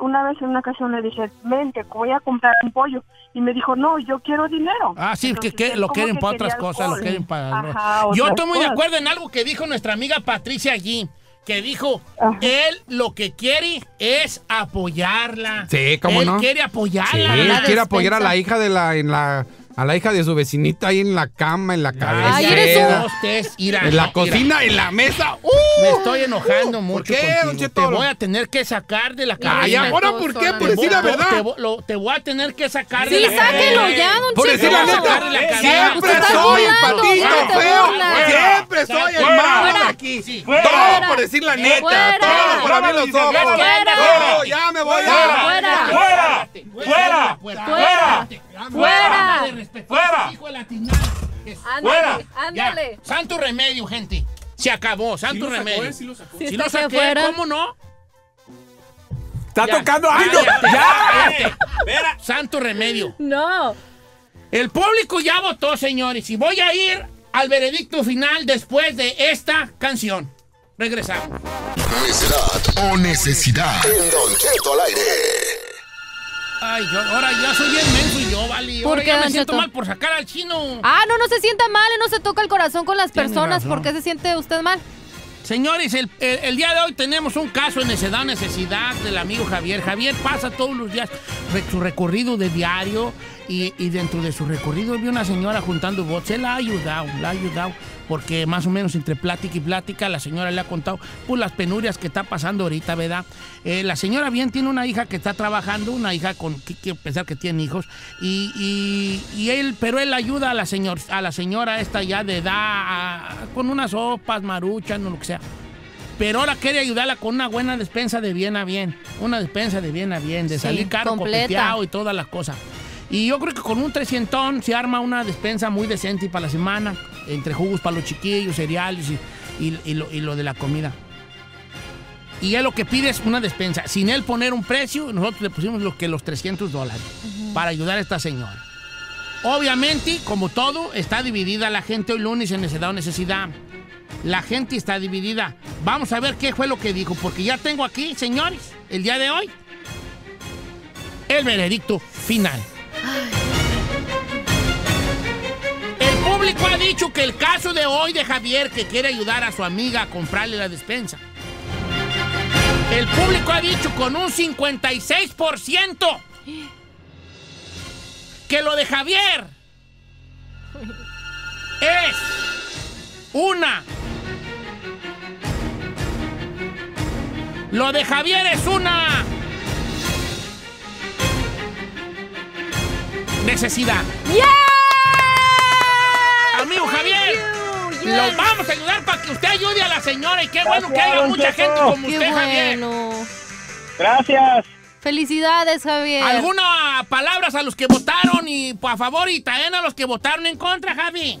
una vez en una ocasión le dije, vente, voy a comprar un pollo. Y me dijo, no, yo quiero dinero. Ah, sí, entonces, que lo quieren para otras cosas, lo quieren para... Ajá, yo estoy muy de acuerdo en algo que dijo nuestra amiga Patricia allí, que dijo, ajá, él lo que quiere es apoyarla. Sí, ¿cómo él no? Él quiere apoyarla. Sí, él quiere apoyar a la hija de a la hija de su vecinita ahí en la cama, en la cabeza. Ay, en la cocina, en la mesa. Me estoy enojando mucho. ¿Por qué, Don Cheto? Te voy a tener que sacar de la cabeza. Ay, ahora, ¿por qué? Por decir la verdad. Te voy a tener que sacar de la cabeza. Sí, sáquelo ya, Don Cheto. Por decir la neta. Siempre soy el patito feo. Siempre soy el malo de aquí. Todo por decir la neta. Todo por abrir los ojos. Todo, ya me voy. ¡Fuera! ¡Fuera! ¡Fuera! ¡Fuera! ¡Fuera! ¡Fuera! ¡Ándale! Santo remedio, gente. Se acabó, santo remedio. Si lo sacó, si lo saqué, ¿cómo no? Está tocando algo. ¡Ya! Santo remedio. No. El público ya votó, señores. Y voy a ir al veredicto final después de esta canción. Regresamos. Necesidad o necesidad. Don Cheto al aire. Ay, ahora ya soy bien menso y yo, vale. Porque me siento mal por sacar al chino. Ah, no, no se sienta mal, no se toca el corazón con las personas. ¿Por qué se siente usted mal? Señores, el día de hoy tenemos un caso en necesidad del amigo Javier. Javier pasa todos los días su recorrido de diario y dentro de su recorrido vi una señora juntando bots. Él la ha ayudado, porque más o menos entre plática y plática la señora le ha contado pues las penurias que está pasando ahorita, ¿verdad? La señora bien tiene una hija que está trabajando, una hija con que quiero pensar que tiene hijos, y él, pero él ayuda a la señora esta ya de edad con unas sopas, maruchas, no lo que sea. Pero ahora quiere ayudarla con una buena despensa de bien a bien, una despensa de bien a bien, de salir caro, copeteado y todas las cosas. Y yo creo que con un 300 se arma una despensa muy decente para la semana, entre jugos para los chiquillos, cereales y lo de la comida. Y él lo que pide es una despensa. Sin él poner un precio, nosotros le pusimos los $300 para ayudar a esta señora. Obviamente, como todo, está dividida la gente hoy lunes en necesidad o necesidad. La gente está dividida. Vamos a ver qué fue lo que dijo, porque ya tengo aquí, señores, el día de hoy, el veredicto final. El público ha dicho que el caso de hoy de Javier, que quiere ayudar a su amiga a comprarle la despensa. El público ha dicho con un 56% que lo de Javier es una necesidad. ¡Yeah! Amigo Javier, los vamos a ayudar para que usted ayude a la señora y qué bueno que haya mucha gente como usted, Javier. Gracias. Felicidades, Javier. ¿Algunas palabras a los que votaron a favor y también a los que votaron en contra, Javi?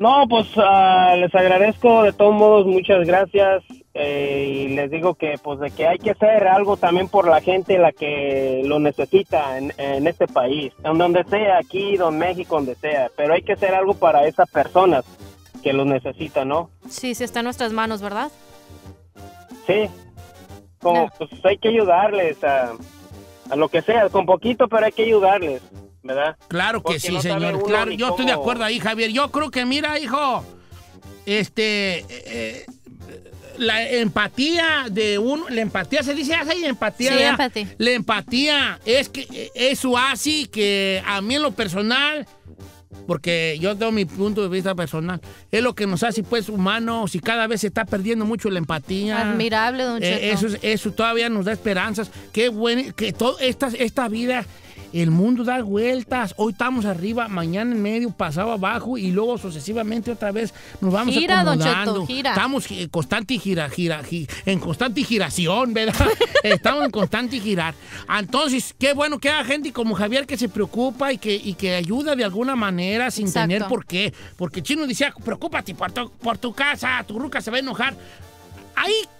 No, pues les agradezco de todos modos, muchas gracias. Y les digo que pues de que hay que hacer algo también por la gente la que lo necesita en este país, en donde sea, aquí, en México, donde sea, pero hay que hacer algo para esas personas que lo necesitan, ¿no? Sí, sí está en nuestras manos, ¿verdad? Sí. como, pues hay que ayudarles a lo que sea, con poquito, pero hay que ayudarles, ¿verdad? Claro que sí, señor. Claro, yo estoy de acuerdo ahí, Javier. Yo creo que, mira, hijo, la empatía de uno, la empatía, se dice, ¿hay empatía? Sí, empatía. La empatía es que eso hace que a mí en lo personal, porque yo tengo mi punto de vista personal, es lo que nos hace pues humanos y cada vez se está perdiendo mucho la empatía. Admirable, don Cheto. Eso todavía nos da esperanzas. Qué bueno, que toda esta vida, el mundo da vueltas. Hoy estamos arriba, mañana en medio, pasado abajo y luego sucesivamente otra vez nos vamos acomodando. Gira, don Cheto, gira. Estamos en constante giración, ¿verdad? Estamos en constante girar. Entonces, qué bueno que haya gente como Javier que se preocupa y que ayuda de alguna manera sin tener por qué. Porque Chino decía, preocúpate por tu casa, tu ruca se va a enojar.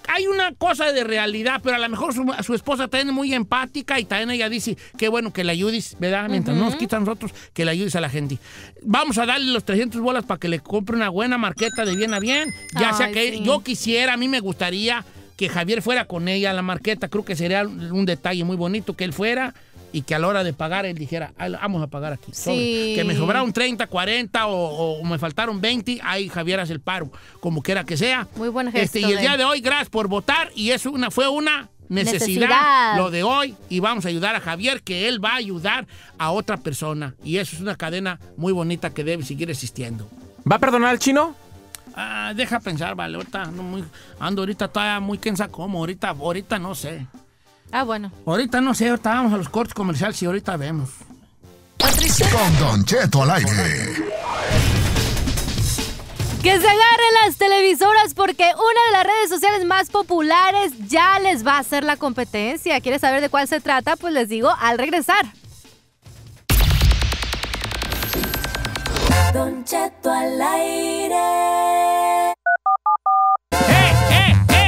Hay una cosa de realidad, pero a lo mejor su esposa también es muy empática y también ella dice, qué bueno que le ayudes, ¿verdad? Mientras no nos quitan nosotros, que le ayudes a la gente. Vamos a darle los 300 bolas para que le compre una buena marqueta de bien a bien. Ya sea que sí. Yo quisiera, a mí me gustaría que Javier fuera con ella a la marqueta. Creo que sería un detalle muy bonito que él fuera y que a la hora de pagar él dijera, vamos a pagar aquí. Sí. Que me sobraron 30, 40 o me faltaron 20, ahí Javier hace el paro, como quiera que sea. Muy buen gesto. Y el día de hoy, gracias por votar, y eso fue una necesidad, lo de hoy, y vamos a ayudar a Javier, que él va a ayudar a otra persona. Y eso es una cadena muy bonita que debe seguir existiendo. ¿Va a perdonar al Chino? Deja pensar, vale, ahorita ando ahorita todavía muy quensa como, ahorita no sé. Bueno. Ahorita no sé, ahorita vamos a los cortes comerciales y ahorita vemos. Con Don Cheto al aire. Que se agarren las televisoras porque una de las redes sociales más populares ya les va a hacer la competencia. ¿Quieres saber de cuál se trata? Pues les digo al regresar. Don Cheto al aire.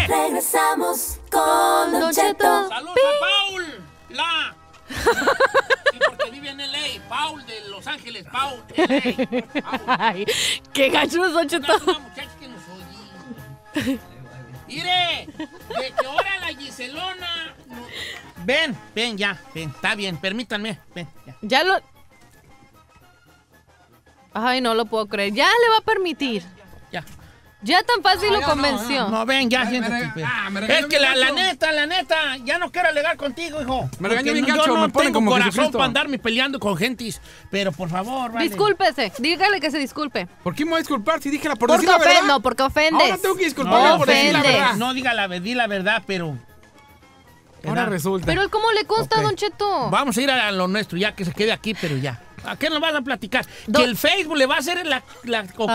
Regresamos con Don Cheto. ¡Saludos a Paul! ¡La! Sí, porque vive en LA. Paul de Los Ángeles. Paul, LA. Paul. Ay, ¡qué gachos, Don Cheto! Una muchacha que nos oye. ¡Mire! ¿De qué hora la Giselona? No. Ven ya. Ven, está bien. Permítanme. Ven, ya. Ya lo... Ay, no lo puedo creer. Ya le va a permitir. Ya tan fácil lo convenció. No, ven, ya siéntate. Es que la neta, ya no quiero alegar contigo, hijo. Me regañó bien gacho, me ponen como Jesucristo. Yo no tengo corazón para andarme peleando con gentis, pero por favor, vale. Discúlpese, dígale que se disculpe. ¿Por qué me voy a disculpar si dije la verdad? Porque ofendo, porque ofendes. Ahora tengo que disculparme por decir la verdad. No, di la verdad, pero... Ahora resulta. Pero ¿cómo le consta, Don Cheto? Vamos a ir a lo nuestro, ya que se quede aquí, pero ya. ¿A qué nos van a platicar? Que el Facebook le va a hacer la ¿o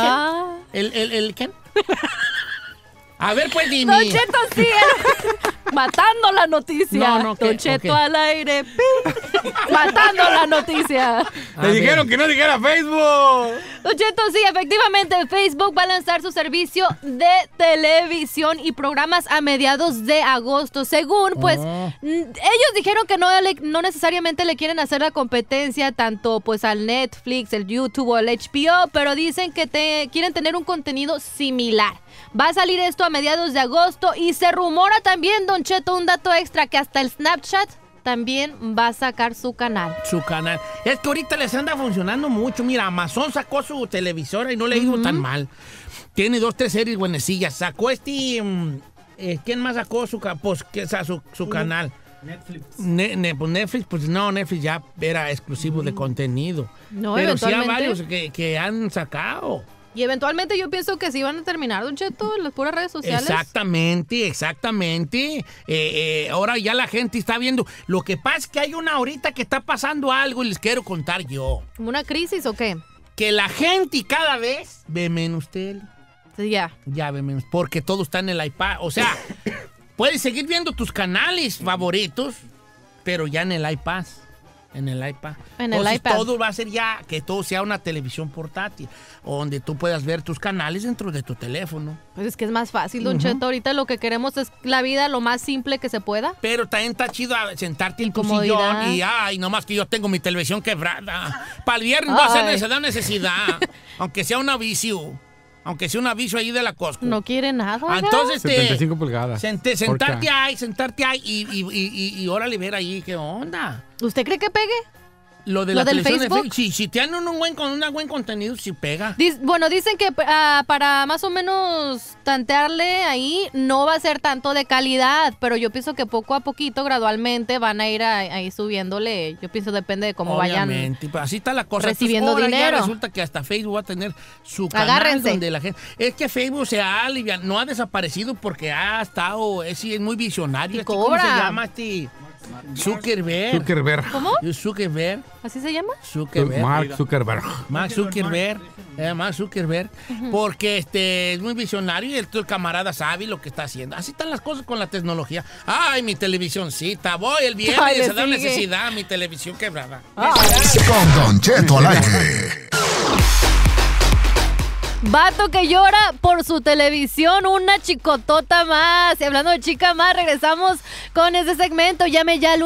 quién? ¿El quién? A ver, pues dime. Don Cheto sí, matando la noticia. No, Don Cheto al aire. Matando la noticia. Te dijeron que no dijera Facebook. Don Cheto sí, efectivamente, Facebook va a lanzar su servicio de televisión y programas a mediados de agosto. Según, pues, ellos dijeron que no necesariamente le quieren hacer la competencia tanto, pues, al Netflix, el YouTube o el HBO, pero dicen que quieren tener un contenido similar. Va a salir esto a mediados de agosto y se rumora también, Don Cheto, un dato extra, que hasta el Snapchat también va a sacar su canal. Su canal. Es que ahorita les anda funcionando mucho. Mira, Amazon sacó su televisora y no le digo tan mal. Tiene 2, 3 series buenecillas. Sacó ¿quién más sacó su canal? Netflix. Netflix, pues no, Netflix ya era exclusivo de contenido. No, pero sí hay varios que han sacado. Y eventualmente yo pienso que sí van a terminar, Don Cheto, en las puras redes sociales. Exactamente. Ahora ya la gente está viendo. Lo que pasa es que hay una ahorita que está pasando algo y les quiero contar yo. ¿Una crisis o qué? Que la gente cada vez ve menos tele. Sí, ya. Ya ve menos, porque todo está en el iPad. O sea, puedes seguir viendo tus canales favoritos, pero ya en el iPad. Entonces, todo va a ser ya que todo sea una televisión portátil, donde tú puedas ver tus canales dentro de tu teléfono. Pues es que es más fácil, Don Cheto. Ahorita lo que queremos es la vida lo más simple que se pueda. Pero también está chido sentarte en tu sillón y, nomás que yo tengo mi televisión quebrada. Para el viernes va a ser necesidad, aunque sea una vicio. Aunque sea un aviso ahí de la Costco. No quiere nada. Entonces, 75 pulgadas. Sentarte ahí y órale ver ahí, ¿qué onda? ¿Usted cree que pegue? Lo del Facebook. Si te dan un buen contenido, sí pega. Dicen que para más o menos tantearle ahí, no va a ser tanto de calidad, pero yo pienso que poco a poquito, gradualmente, van a ir ahí subiéndole. Yo pienso depende de cómo obviamente, vayan. Así está la cosa. Recibiendo dinero. Resulta que hasta Facebook va a tener su canal. Agárrense. Donde la gente... Es que Facebook se ha aliviado, no ha desaparecido porque ha estado... Es muy visionario. ¿Cómo se llama este...? Zuckerberg. ¿Cómo? Zuckerberg. ¿Así se llama? Zuckerberg. Mark Zuckerberg. Porque es muy visionario y el camarada sabe lo que está haciendo. Así están las cosas con la tecnología. Ay, mi televisióncita. Voy el viernes. Ay, se da necesidad. Mi televisión quebrada. Ah. Con Don Cheto al aire. Vato que llora por su televisión, una chicotota más. Y hablando de chica más, regresamos con este segmento. Llame ya al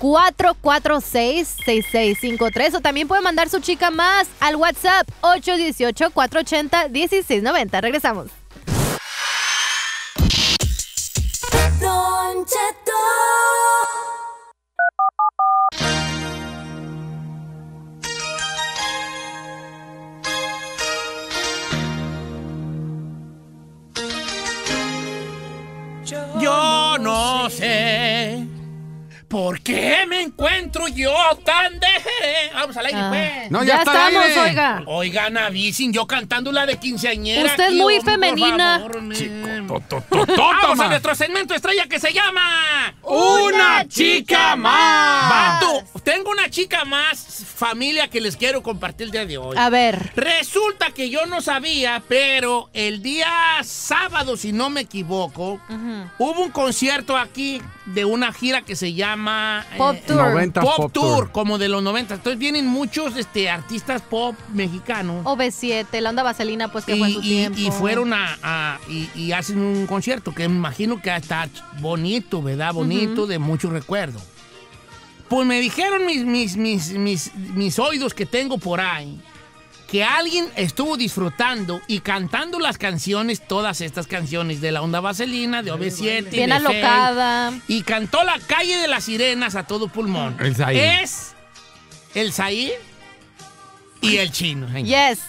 1866-446-6653. O también puede mandar su chica más al WhatsApp 818-480-1690. Regresamos. Don Cheto. Yo no sé por qué me encuentro yo tan de... Vamos al aire, pues. No, ya estamos, aire. Oigan, avisen, yo cantando la de quinceañera. Usted es muy femenina. Vamos a nuestro segmento estrella que se llama... ¡Una chica más! Vato, tengo una chica más, familia, que les quiero compartir el día de hoy. A ver. Resulta que yo no sabía, pero el día sábado, si no me equivoco, hubo un concierto aquí de una gira que se llama... Pop Tour. 90 Pop Tour, como de los 90. Entonces vienen muchos artistas pop mexicanos. OV7, la onda vaselina, pues que fue en su tiempo. Y fueron y hacen un concierto que me imagino que está bonito, ¿verdad? Bonito, de muchos recuerdos. Pues me dijeron mis oídos que tengo por ahí que alguien estuvo disfrutando y cantando las canciones, todas estas canciones de la onda vaselina, de OV7. Bien alocada. Y cantó La Calle de las Sirenas a todo pulmón. El Zahir. Es el Zahir y el Chino. Yes.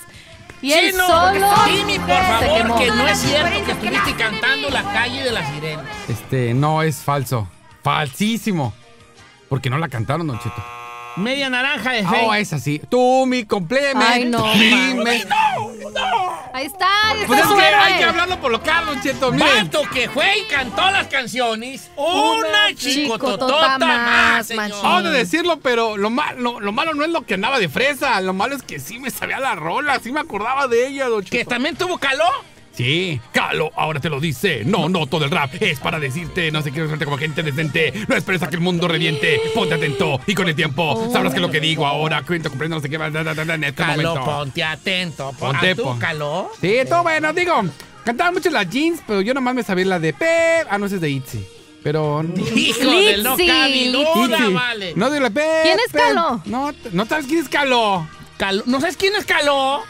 Y el Chino, solo Jimmy, por favor, que no es cierto que estuviste cantando La Calle de las Sirenas. No, es falso. Falsísimo. Porque no la cantaron, Don Cheto. Media naranja de fe. No, es así. Tú, mi complemento. Ay, no. No. Ahí está. Pues es que hay que hablarlo por lo caro, Cheto. Vato que fue y cantó las canciones. Una chicotota más, señor. Vamos a decirlo, pero lo malo no es lo que andaba de fresa. Lo malo es que sí me sabía la rola. Sí me acordaba de ella, Don Cheto. ¿Que también tuvo calor? Sí, Calo, ahora te lo dice. No, todo el rap es para decirte. No sé, quiero suerte como gente decente. No esperes a que el mundo reviente. Ponte atento y con el tiempo sabrás que lo que digo ahora cuento, comprendo, no sé qué más. En este momento. Ponte atento. Ponte tú, Calo. Sí, todo bueno, digo. Cantaban mucho las jeans, pero yo nomás me sabía la de Pep. Ah, no, ese es de Itzy. Pero... Hijo de no cabe duda, vale. No de la Pep. ¿Quién es Calo? No sabes quién es Calo. ¿No sabes quién es Calo?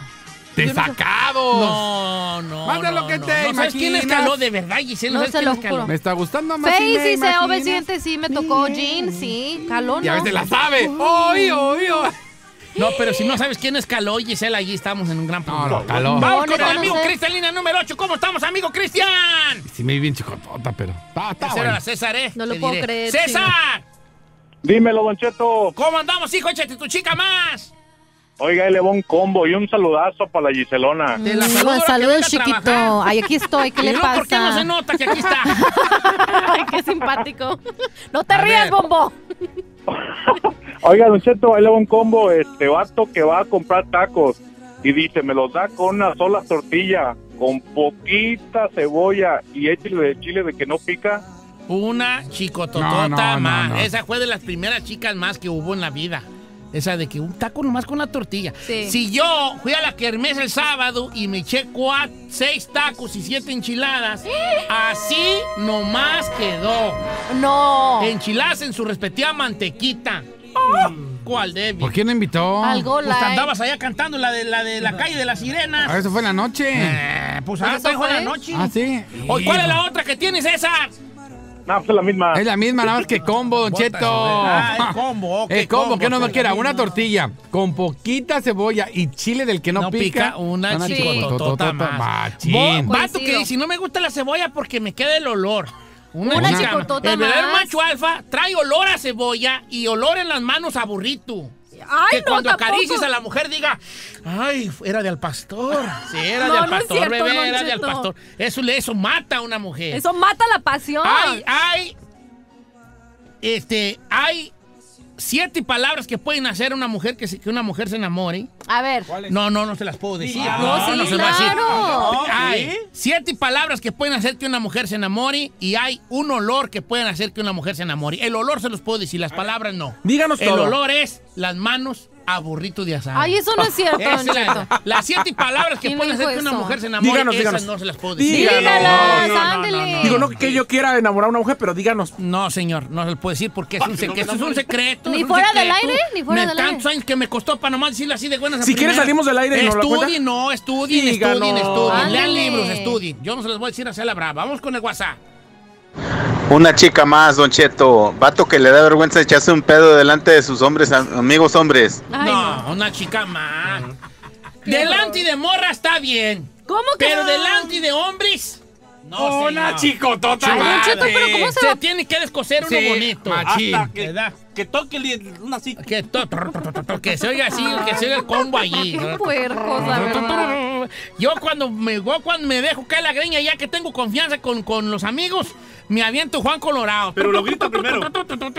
¡Desacados! No. Mándalo que te imaginas. ¿Sabes quién escaló de verdad, Giselle? No se lo juro. Me está gustando más. Face, sí, obediente, sí, me tocó. Jean, sí. Caló, no. Y a veces la sabe. ¡Oy! No, pero si no sabes quién escaló, Giselle, allí estamos en un gran problema. No, vamos con el amigo Cristian, línea número 8. ¿Cómo estamos, amigo Cristian? Sí, me vi bien chicotota, pero... César, no lo puedo creer. ¡César! Dímelo, Don Cheto. ¿Cómo andamos, hijo? Échate tu chica más. Oiga, ahí le va un combo y un saludazo para la Giselona. Te la saludo, chiquito. Ay, aquí estoy, ¿qué le pasa? ¿Por qué no se nota que aquí está? Ay, qué simpático. No te rías, bombo. Oiga, Don Cheto, ahí le va un combo. Vato que va a comprar tacos y dice, me los da con una sola tortilla, con poquita cebolla y échale de chile de que no pica. Una chicototota más. Esa fue de las primeras chicas más que hubo en la vida. Esa de que un taco nomás con la tortilla. Sí. Si yo fui a la kermés el sábado y me eché 6 tacos y 7 enchiladas, así nomás quedó. No. Enchiladas en su respectiva mantequita. Marco al débil. ¿Por qué no invitó? Al Gol Live. Pues andabas allá cantando la de la calle de las sirenas. Ah, eso fue en la noche. Pues ahora fue en la noche. Ah, sí. ¿Cuál es la otra que tienes, esa? No, pues es la misma. Es la misma, nada más que combo, Don Cheto. Ah, el combo, ok. El combo, ¿qué no me quiera? Una tortilla con poquita cebolla y chile del que no pica. Una chicototota más. Vato que dice, no me gusta la cebolla porque me queda el olor. Una chicotota más. El verdadero macho alfa trae olor a cebolla y olor en las manos a burrito. Ay, que cuando acaricies a la mujer diga, ay, era de al pastor. Sí, era de al pastor, no es cierto, bebé, era de al pastor. Eso mata a una mujer. Eso mata la pasión. Hay 7 palabras que pueden hacer una mujer que una mujer se enamore. A ver. No se las puedo decir. No se las puedo decir. Hay 7 palabras que pueden hacer que una mujer se enamore y hay un olor que pueden hacer que una mujer se enamore. El olor se los puedo decir, las palabras no. Díganos todo. El olor es las manos a burrito de asado. Ay, eso no es cierto, Don Cheto. Las 7 palabras que pueden hacer que una mujer se enamore, díganos. Esas no se las puedo decir. Díganos, ándale. Digo, no que yo quiera enamorar a una mujer, pero díganos. No, señor, no se lo puedo decir porque es un secreto. Ni fuera del aire, ni fuera del aire. Tantos años que me costó para nomás decirle así de buenas. Si quieres salimos del aire y no la cuenta. Estudien. Lean libros, estudien. Yo no se los voy a decir hacia la brava. Vamos con el WhatsApp. Una chica más, Don Cheto. Vato que le da vergüenza echarse un pedo delante de sus amigos hombres. Ay, no, una chica más. Delante y de morra está bien. ¿Cómo que pero no? Delante y de hombres. No, una chicotota. Ay, Don Cheto, pero ¿cómo se tiene que descoser uno bonito? Machín. Hasta que toque una así. Que se oiga así, que se oiga el combo allí. Qué puercos, la verdad. Yo cuando me dejo caer la greña, ya que tengo confianza con los amigos, me aviento Juan Colorado. Pero lo grita primero. Juan Colorado.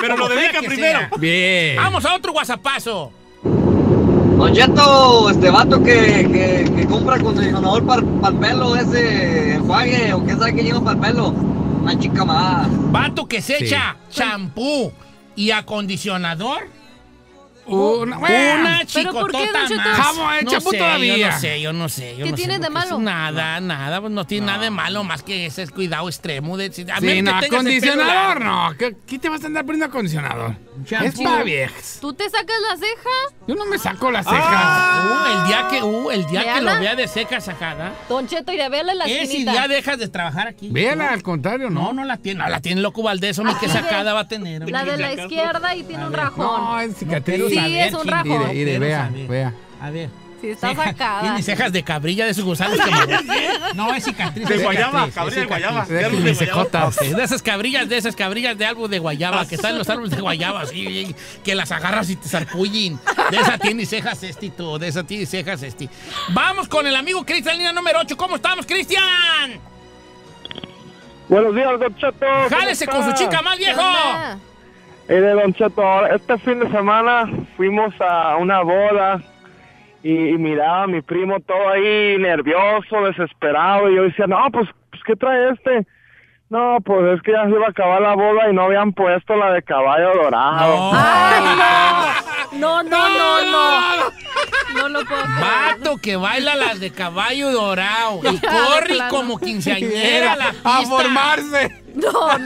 Pero lo dedica primero. Bien. Vamos a otro guasapazo. Don Cheto, este vato que compra condicionador para el pelo, ese enjuague o qué sabe que lleva para el pelo, una chica más. Vato que se echa champú y acondicionador. Una chicotota más. El champú todavía. Yo no sé. ¿Qué tiene de malo? Nada. Pues no tiene nada de malo más que ese cuidado extremo. Acondicionador no. ¿Qué te vas a andar poniendo acondicionador? Es para viejas. ¿Tú te sacas la ceja? Yo no me saco las cejas. El día que lo vea de ceja sacada. Don Cheto, iré a verle la esquinita. Ese día dejas de trabajar aquí. Véala, al contrario, ¿no? No la tiene. No la tiene loco Valdés, hombre, que sacada va a tener. La de la izquierda y tiene un rajón. No, es cicatriz. Sí, es un rajón. Vea. A ver. Sí, está sacada. Tiene cejas de cabrilla de sus gusanos. No, es cicatriz. De guayaba, cabrilla de guayaba. De esas cabrillas de árbol de guayaba, que están en los árboles de guayaba, así, que las agarras y te sarpullen. De esa tiene cejas todo. De esa tiene cejas Vamos con el amigo Cristian, línea número 8. ¿Cómo estamos, Cristian? Buenos días, Don Cheto. Jálese con su chica más, viejo. Don Cheto, este fin de semana fuimos a una boda y miraba a mi primo todo ahí nervioso, desesperado, y yo decía, no, pues ¿qué trae este? No, pues es que ya se iba a acabar la boda y no habían puesto la de caballo dorado. No. ¡Ay, no! No lo puedo creer. Vato que baila las de caballo dorado y corre como quinceañera a la pista. A formarse. No.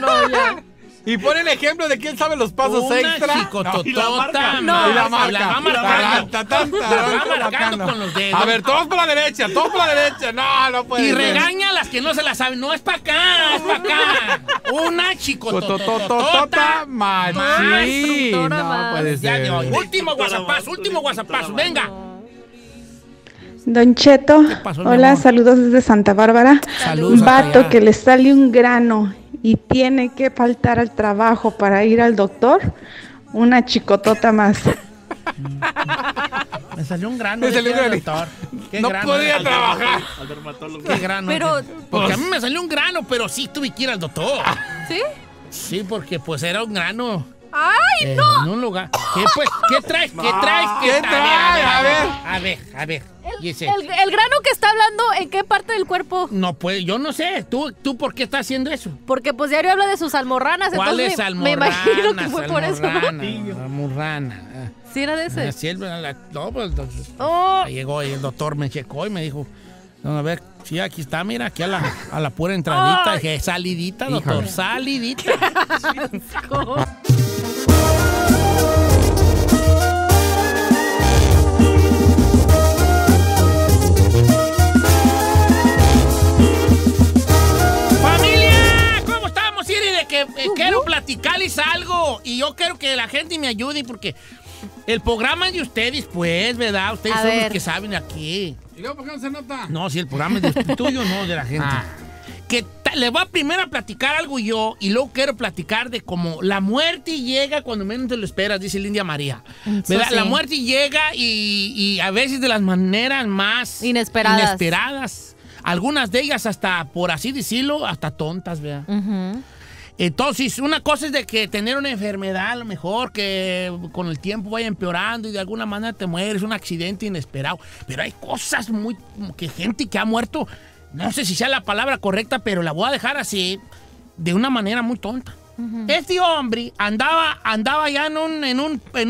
Y pon el ejemplo de quién sabe los pasos extra. Una chicototota. No, y la marca. La va marcando con los dedos. A ver, todos por la derecha. No puede ser. Y regaña a las que no se la saben. No, es para acá, es para acá. Una chicototota machín. No puede ser. Último guasapazo, venga. Don Cheto, hola, saludos desde Santa Bárbara. Saludos. Vato que le sale un grano y tiene que faltar al trabajo para ir al doctor, una chicotota más. Me salió un grano. Me salió un grano. Doctor. No podía trabajar. Al dermatólogo. Qué grano. Pero, porque a mí me salió un grano, pero sí tuve que ir al doctor. ¿Sí? Sí, porque pues era un grano. ¡Ay, no! En un lugar. ¿Qué traes? A ver. El grano que está hablando, ¿en qué parte del cuerpo? No, pues, yo no sé. ¿Tú por qué estás haciendo eso? Porque, pues, diario habla de sus almorranas. ¿Cuáles almorranas? Me imagino que fue por eso. Almorrana. ¿Sí era de ese? Sí, no, pues, llegó y el doctor me checó y me dijo, a ver, sí, aquí está, mira, aquí a la pura entradita. Dije, salidita, doctor, salidita. Bueno, y yo quiero que la gente me ayude porque el programa es de ustedes, pues, ¿verdad? Ustedes son los que saben aquí. ¿Y luego por qué no se nota? No, si el programa es de tuyo, no, de la gente. Ah. Que le voy a primero a platicar algo yo y luego quiero platicar de cómo la muerte llega cuando menos te lo esperas, dice Lindia María. ¿Verdad? Sí. La muerte llega y a veces de las maneras más inesperadas. Algunas de ellas hasta, por así decirlo, hasta tontas, ¿verdad? Uh-huh. Entonces, una cosa es de que tener una enfermedad, a lo mejor, que con el tiempo vaya empeorando y de alguna manera te mueres, un accidente inesperado. Pero hay cosas muy... que gente que ha muerto, no sé si sea la palabra correcta, pero la voy a dejar así, de una manera muy tonta. Uh-huh. Este hombre andaba ya en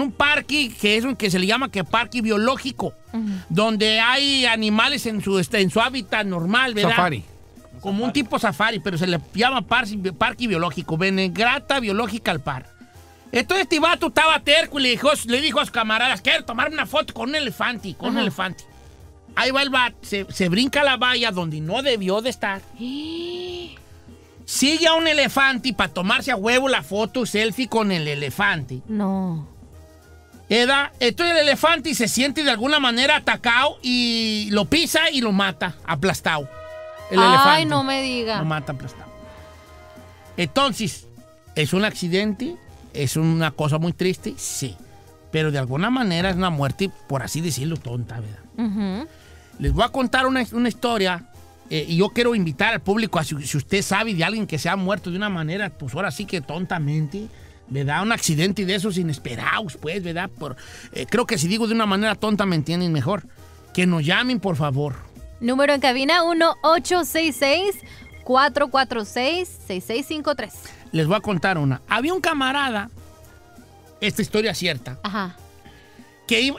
un parque que es un que se le llama que parque biológico, uh-huh, donde hay animales en su hábitat normal, ¿verdad? Safari. Como un tipo safari, pero se le llama parque biológico, Benegrata Biological Park. Entonces este vato estaba terco y le dijo a sus camaradas, quiero tomarme una foto con un elefante, con, ajá, un elefante. Ahí va el vato, se brinca la valla donde no debió de estar. Sigue a un elefante para tomarse a huevo la foto selfie con el elefante. No. Entonces el elefante se siente de alguna manera atacado y lo pisa y lo mata, aplastado. El elefante. Ay, no me diga. Lo mata aplastado. Entonces, ¿es un accidente? ¿Es una cosa muy triste? Sí. Pero de alguna manera es una muerte, por así decirlo, tonta, ¿verdad? Uh-huh. Les voy a contar una historia y yo quiero invitar al público, si usted sabe de alguien que se ha muerto de una manera, pues ahora sí que tontamente, ¿verdad? Un accidente de esos inesperados, pues, ¿verdad? Creo que si digo de una manera tonta me entienden mejor. Que nos llamen, por favor. Número en cabina 1-866-446-6653. Les voy a contar una. Había un camarada, esta historia es cierta, ajá, que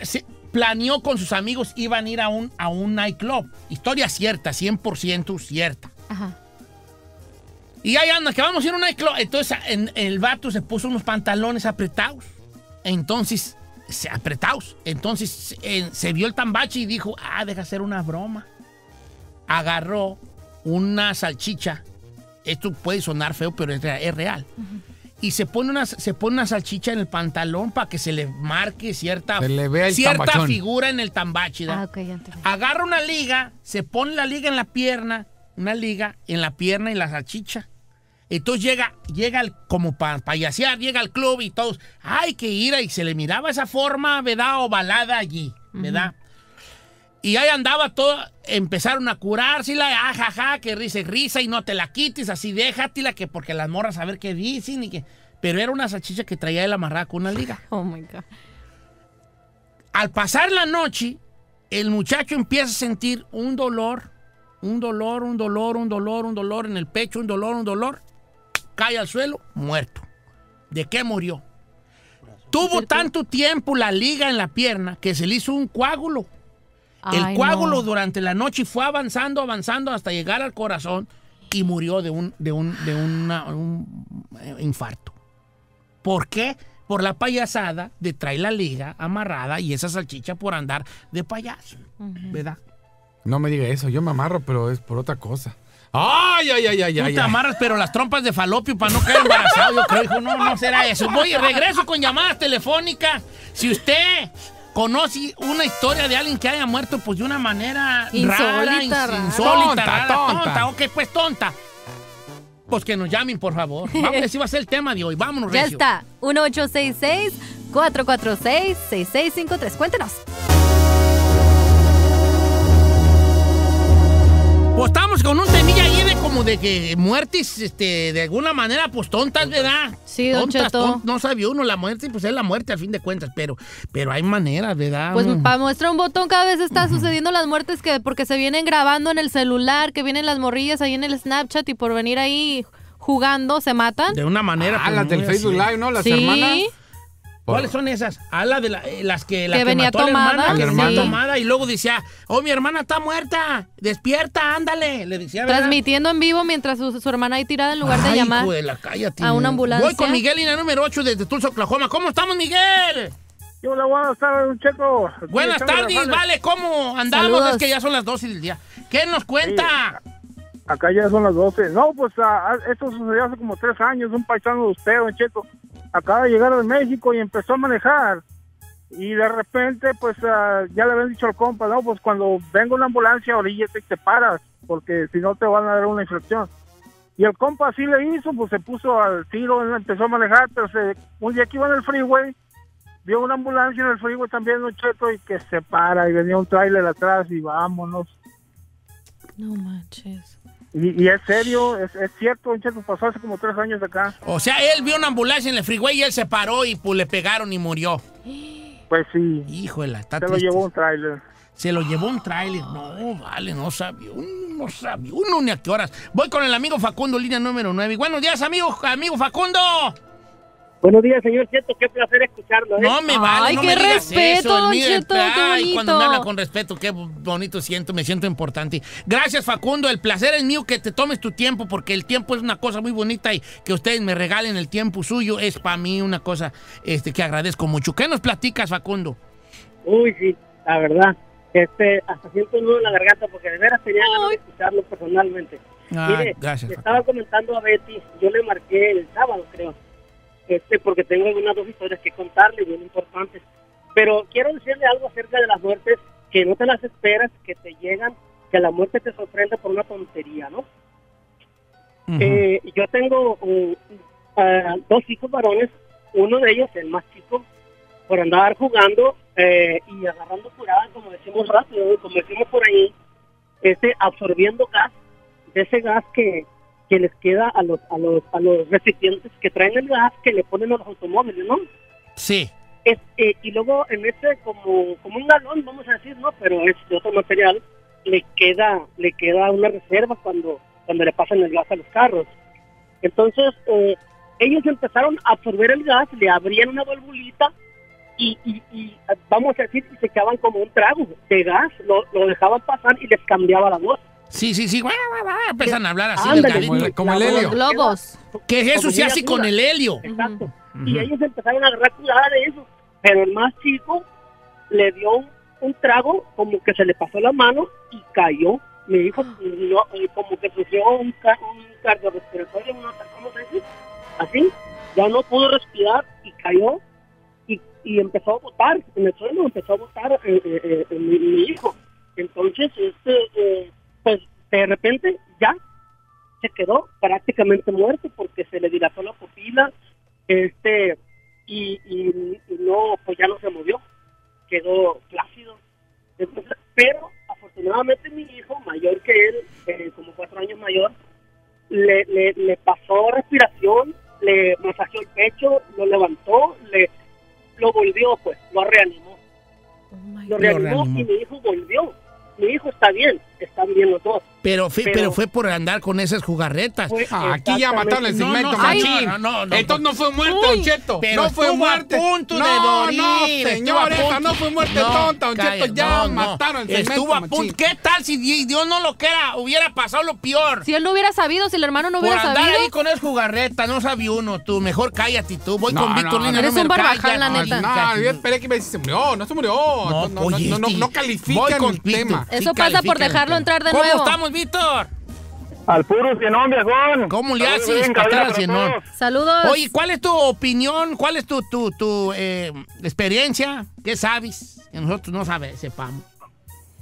planeó con sus amigos, iban a ir a un nightclub. Historia cierta, 100% cierta. Ajá. Y ahí anda, que vamos a ir a un nightclub. Entonces el vato se puso unos pantalones apretados. Entonces, se vio el tambache y dijo, deja hacer una broma. Agarró una salchicha. Esto puede sonar feo, pero es real. Uh-huh. Y se pone una salchicha en el pantalón para que se le marque cierta figura en el tambache. Okay, agarra una liga, se pone la liga en la pierna, y la salchicha. Entonces llega como para payasear, llega al club y todos, hay que ir, y se le miraba esa forma, ¿verdad? Ovalada allí, ¿verdad? Uh-huh. Y ahí andaba todo, empezaron a curársela, ajaja, que risa, y no te la quites, así déjatela, que porque las morras a ver qué dicen, pero era una salchicha que traía el amarrada con una liga. Oh my God. Al pasar la noche, el muchacho empieza a sentir un dolor en el pecho, un dolor. Cae al suelo, muerto. ¿De qué murió? Tuvo tanto tiempo la liga en la pierna que se le hizo un coágulo. El coágulo durante la noche fue avanzando hasta llegar al corazón y murió de un infarto. ¿Por qué? Por la payasada de traer la liga amarrada y esa salchicha por andar de payaso, ¿verdad? No me diga eso, yo me amarro, pero es por otra cosa. Ay. Tú te amarras, pero las trompas de falopio para no quedar embarazado. Yo creo, hijo, no será eso. Voy, regreso con llamadas telefónicas. Si usted conoce una historia de alguien que haya muerto, pues de una manera insólita, rara, tonta. Ok, pues tonta. Pues que nos llamen, por favor. Vamos, ese va a ser el tema de hoy. Vámonos, recio. Ya está. 1-866-446-6653. Cuéntenos. Pues estamos con un temilla ahí de como de que muertes, de alguna manera, pues tontas, ¿verdad? Sí, don Cheto. No sabía uno, la muerte, pues es la muerte al fin de cuentas, pero hay maneras, ¿verdad? Pues para muestra un botón, cada vez está sucediendo las muertes porque se vienen grabando en el celular, que vienen las morrillas ahí en el Snapchat y por venir ahí jugando se matan. De una manera. Pues, las del Facebook Live, ¿no? Las hermanas. ¿Cuáles son esas? Las que venía mató tomada, a la hermana tomada y luego decía, oh, mi hermana está muerta, despierta, ándale. Le decía, ¿verdad? Transmitiendo en vivo mientras su hermana ahí tirada en lugar de llamar a una ambulancia. Voy con Miguel y la número 8 desde Tulsa, Oklahoma. ¿Cómo estamos, Miguel? Hola, buenas tardes, Checo. Buenas tardes, vale, ¿cómo andamos? Saludos. Es que ya son las 12 del día. ¿Qué nos cuenta? Sí. Acá ya son las 12. No, pues esto sucedió hace como 3 años, un paisano de usted, don Checo. acaba de llegar de México y empezó a manejar. Y de repente, pues, ya le habían dicho al compa, no, pues cuando venga una ambulancia, oríllate y te paras, porque si no te van a dar una infracción. Y el compa así le hizo, pues se puso al tiro, él empezó a manejar, pero un día que iba en el freeway, vio una ambulancia en el freeway también, Don Cheto, y que se para, y venía un tráiler atrás, y vámonos. No manches. Y es serio, es cierto, Don Cheto, pasó hace como 3 años de acá. O sea, él vio una ambulancia en el freeway y él se paró y pues le pegaron y murió. Pues sí. Híjole, está triste. Se lo llevó un tráiler. Se lo llevó un tráiler. No, vale, no sabía uno ni a qué horas. Voy con el amigo Facundo, línea número 9. Buenos días, amigo Facundo. Buenos días, señor Cheto, qué placer escucharlo, ¿eh? No me vale, ay, no me digas eso. Don Cheto, ay, cuando me habla con respeto, qué bonito siento, me siento importante. Gracias, Facundo, el placer es mío que te tomes tu tiempo, porque el tiempo es una cosa muy bonita y que ustedes me regalen el tiempo suyo es para mí una cosa que agradezco mucho. ¿Qué nos platicas, Facundo? Uy, sí, la verdad, hasta siento un nudo en la garganta porque de veras tenía ganas de escucharlo personalmente. Ah, mire, gracias, estaba comentando a Betty, yo le marqué el sábado, creo. Porque tengo algunas 2 historias que contarle, bien importantes. Pero quiero decirle algo acerca de las muertes, que no te las esperas, que te llegan, que la muerte te sorprende por una tontería, ¿no? Uh-huh. Yo tengo 2 hijos varones, uno de ellos, el más chico, por andar jugando y agarrando curadas, como decimos rápido, como decimos por ahí, absorbiendo gas, de ese gas que les queda a los recipientes que traen el gas que le ponen a los automóviles, ¿no? Sí. Y luego en como un galón, vamos a decir, ¿no? Pero es de otro material, le queda una reserva cuando le pasan el gas a los carros. Entonces, ellos empezaron a absorber el gas, le abrían una valvulita y vamos a decir, se quedaban como un trago de gas, lo dejaban pasar y les cambiaba la voz. Sí, empiezan a hablar así. Ándale, como el helio. Lobos. Que Jesús se hace con el helio. Exacto. Uh-huh. Y ellos empezaron a agarrar cuidado de eso. Pero el más chico le dio un trago, como que se le pasó la mano y cayó. Me dijo, no, como que sufrió un cardiorrespiratorio, ¿cómo se dice? Así. Ya no pudo respirar y cayó. Y empezó a botar en el suelo, empezó a botar mi hijo. Entonces, pues de repente ya se quedó prácticamente muerto porque se le dilató la pupila y no, pues ya no se movió, quedó plácido. Entonces, pero afortunadamente mi hijo mayor que él, como 4 años mayor, le pasó respiración, le masajeó el pecho, lo levantó, lo volvió, pues lo reanimó. Y mi hijo volvió. Mi hijo está bien, están bien los dos. Pero fue por andar con esas jugarretas. Aquí ya mataron el segmento, machín. No. Entonces no fue muerte, Don Cheto. No fue muerte. No fue muerte tonta, Don Cheto. Ya mataron el segmento, estuvo a punto. ¿Qué tal si Dios no lo quiera? Hubiera pasado lo peor. Si él no hubiera sabido, si el hermano no hubiera sabido. Por andar ahí con esas jugarretas, no sabía uno. Tú, mejor cállate tú. Voy con Víctor Lina. Eres un barbaján, la neta. No, yo esperé que me dice, no se murió. No califican el tema. Eso pasa por dejarlo entrar de nuevo. ¿Cómo estamos, Víctor? Al puro cienón, viejón. ¿Cómo le haces? Saludos. Oye, ¿cuál es tu opinión? ¿Cuál es tu experiencia? ¿Qué sabes? Que nosotros no sepamos.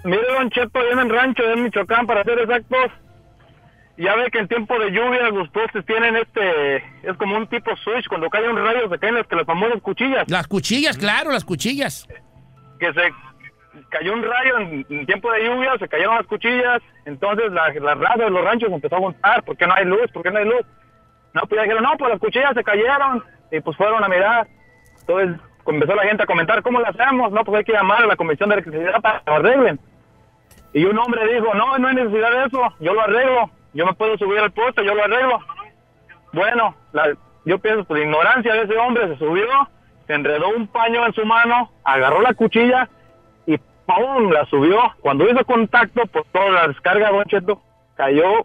Mire, Don Cheto, yo en el rancho de Michoacán, para ser exactos, ya ve que en tiempo de lluvia los postes tienen es como un tipo switch, cuando cae un rayo se caen las famosas cuchillas. Las cuchillas, claro, las cuchillas. Que se... Cayó un rayo en tiempo de lluvia, se cayeron las cuchillas, entonces la raza de los ranchos empezó a contar, ¿por qué no hay luz? ¿Por qué no hay luz? No, pues ya dijeron, no, pues las cuchillas se cayeron, y pues fueron a mirar. Entonces empezó la gente a comentar, ¿cómo las hacemos? No, pues hay que llamar a la Comisión de Electricidad para que lo arreglen. Y un hombre dijo, no hay necesidad de eso, yo lo arreglo, yo me puedo subir al poste, yo lo arreglo. Bueno, yo pienso, pues la ignorancia de ese hombre, se subió, se enredó un paño en su mano, agarró la cuchilla, ¡pum! La subió. Cuando hizo contacto, pues toda la descarga, Don Cheto, cayó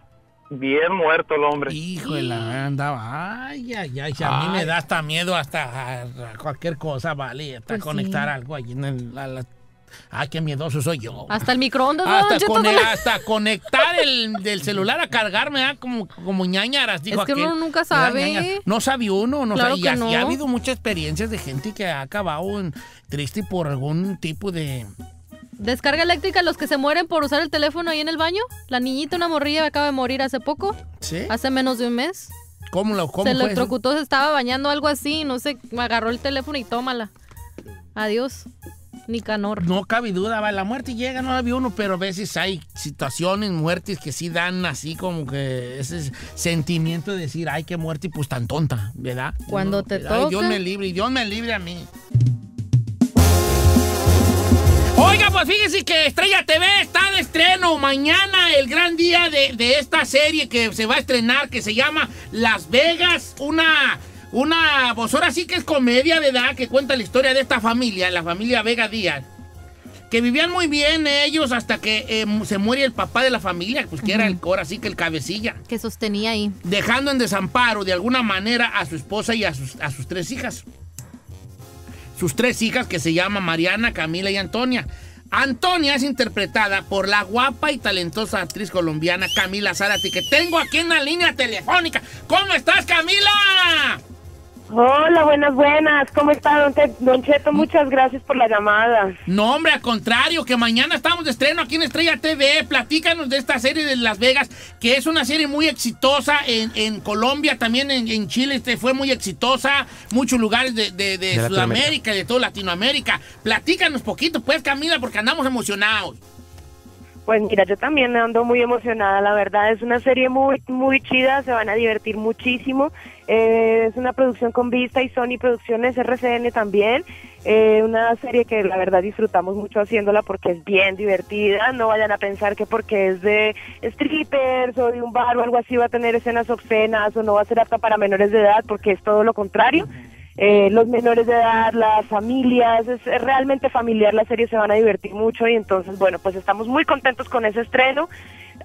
bien muerto el hombre. Híjole, andaba. Ay. A mí me da hasta miedo hasta a cualquier cosa, vale. Hasta pues conectar algo allí en la Ay, qué miedoso soy yo. Hasta el microondas. Hasta conectar el celular a cargarme, ¿eh? Como ñañaras, digo. Es que aquel, uno nunca sabe. No sabe uno, no claro sabe. Y no. Ha habido muchas experiencias de gente que ha acabado triste por algún tipo de... ¿Descarga eléctrica los que se mueren por usar el teléfono ahí en el baño? La niñita, una morrilla, acaba de morir hace poco. ¿Sí? Hace menos de un mes. ¿Cómo se electrocutó, se estaba bañando, algo así, no sé, agarró el teléfono y tómala. Adiós, Nicanor. No cabe duda, va, la muerte llega, no la vio uno, pero a veces hay situaciones, muertes que sí dan así como que ese sentimiento de decir, ay, qué muerte, pues tan tonta, ¿verdad? Cuando uno, te toca. Dios me libre a mí. Oiga, pues fíjense que Estrella TV está de estreno mañana, el gran día de esta serie que se va a estrenar, que se llama Las Vegas, pues ahora sí que es comedia, ¿verdad?, que cuenta la historia de esta familia, la familia Vega Díaz, que vivían muy bien ellos hasta que se muere el papá de la familia, pues que era ahora sí que el cabecilla. Que sostenía ahí. Dejando en desamparo de alguna manera a su esposa y a sus tres hijas. Sus tres hijas que se llaman Mariana, Camila y Antonia. Antonia es interpretada por la guapa y talentosa actriz colombiana Camila Zárate, que tengo aquí en la línea telefónica. ¿Cómo estás, Camila? Hola, buenas. ¿Cómo está, don Cheto? Muchas gracias por la llamada. No, hombre, al contrario, que mañana estamos de estreno aquí en Estrella TV. Platícanos de esta serie de Las Vegas, que es una serie muy exitosa en Colombia, también en Chile fue muy exitosa, muchos lugares de Sudamérica y de toda Latinoamérica. Platícanos poquito, pues, Camila, porque andamos emocionados. Pues mira, yo también ando muy emocionada, la verdad, es una serie muy, muy chida, se van a divertir muchísimo, es una producción con Vista y Sony Producciones, RCN también, una serie que la verdad disfrutamos mucho haciéndola porque es bien divertida, no vayan a pensar que porque es de strippers o de un bar o algo así va a tener escenas obscenas o no va a ser apta para menores de edad, porque es todo lo contrario. Los menores de edad, las familias, es realmente familiar, la serie se van a divertir mucho y entonces, bueno, pues estamos muy contentos con ese estreno.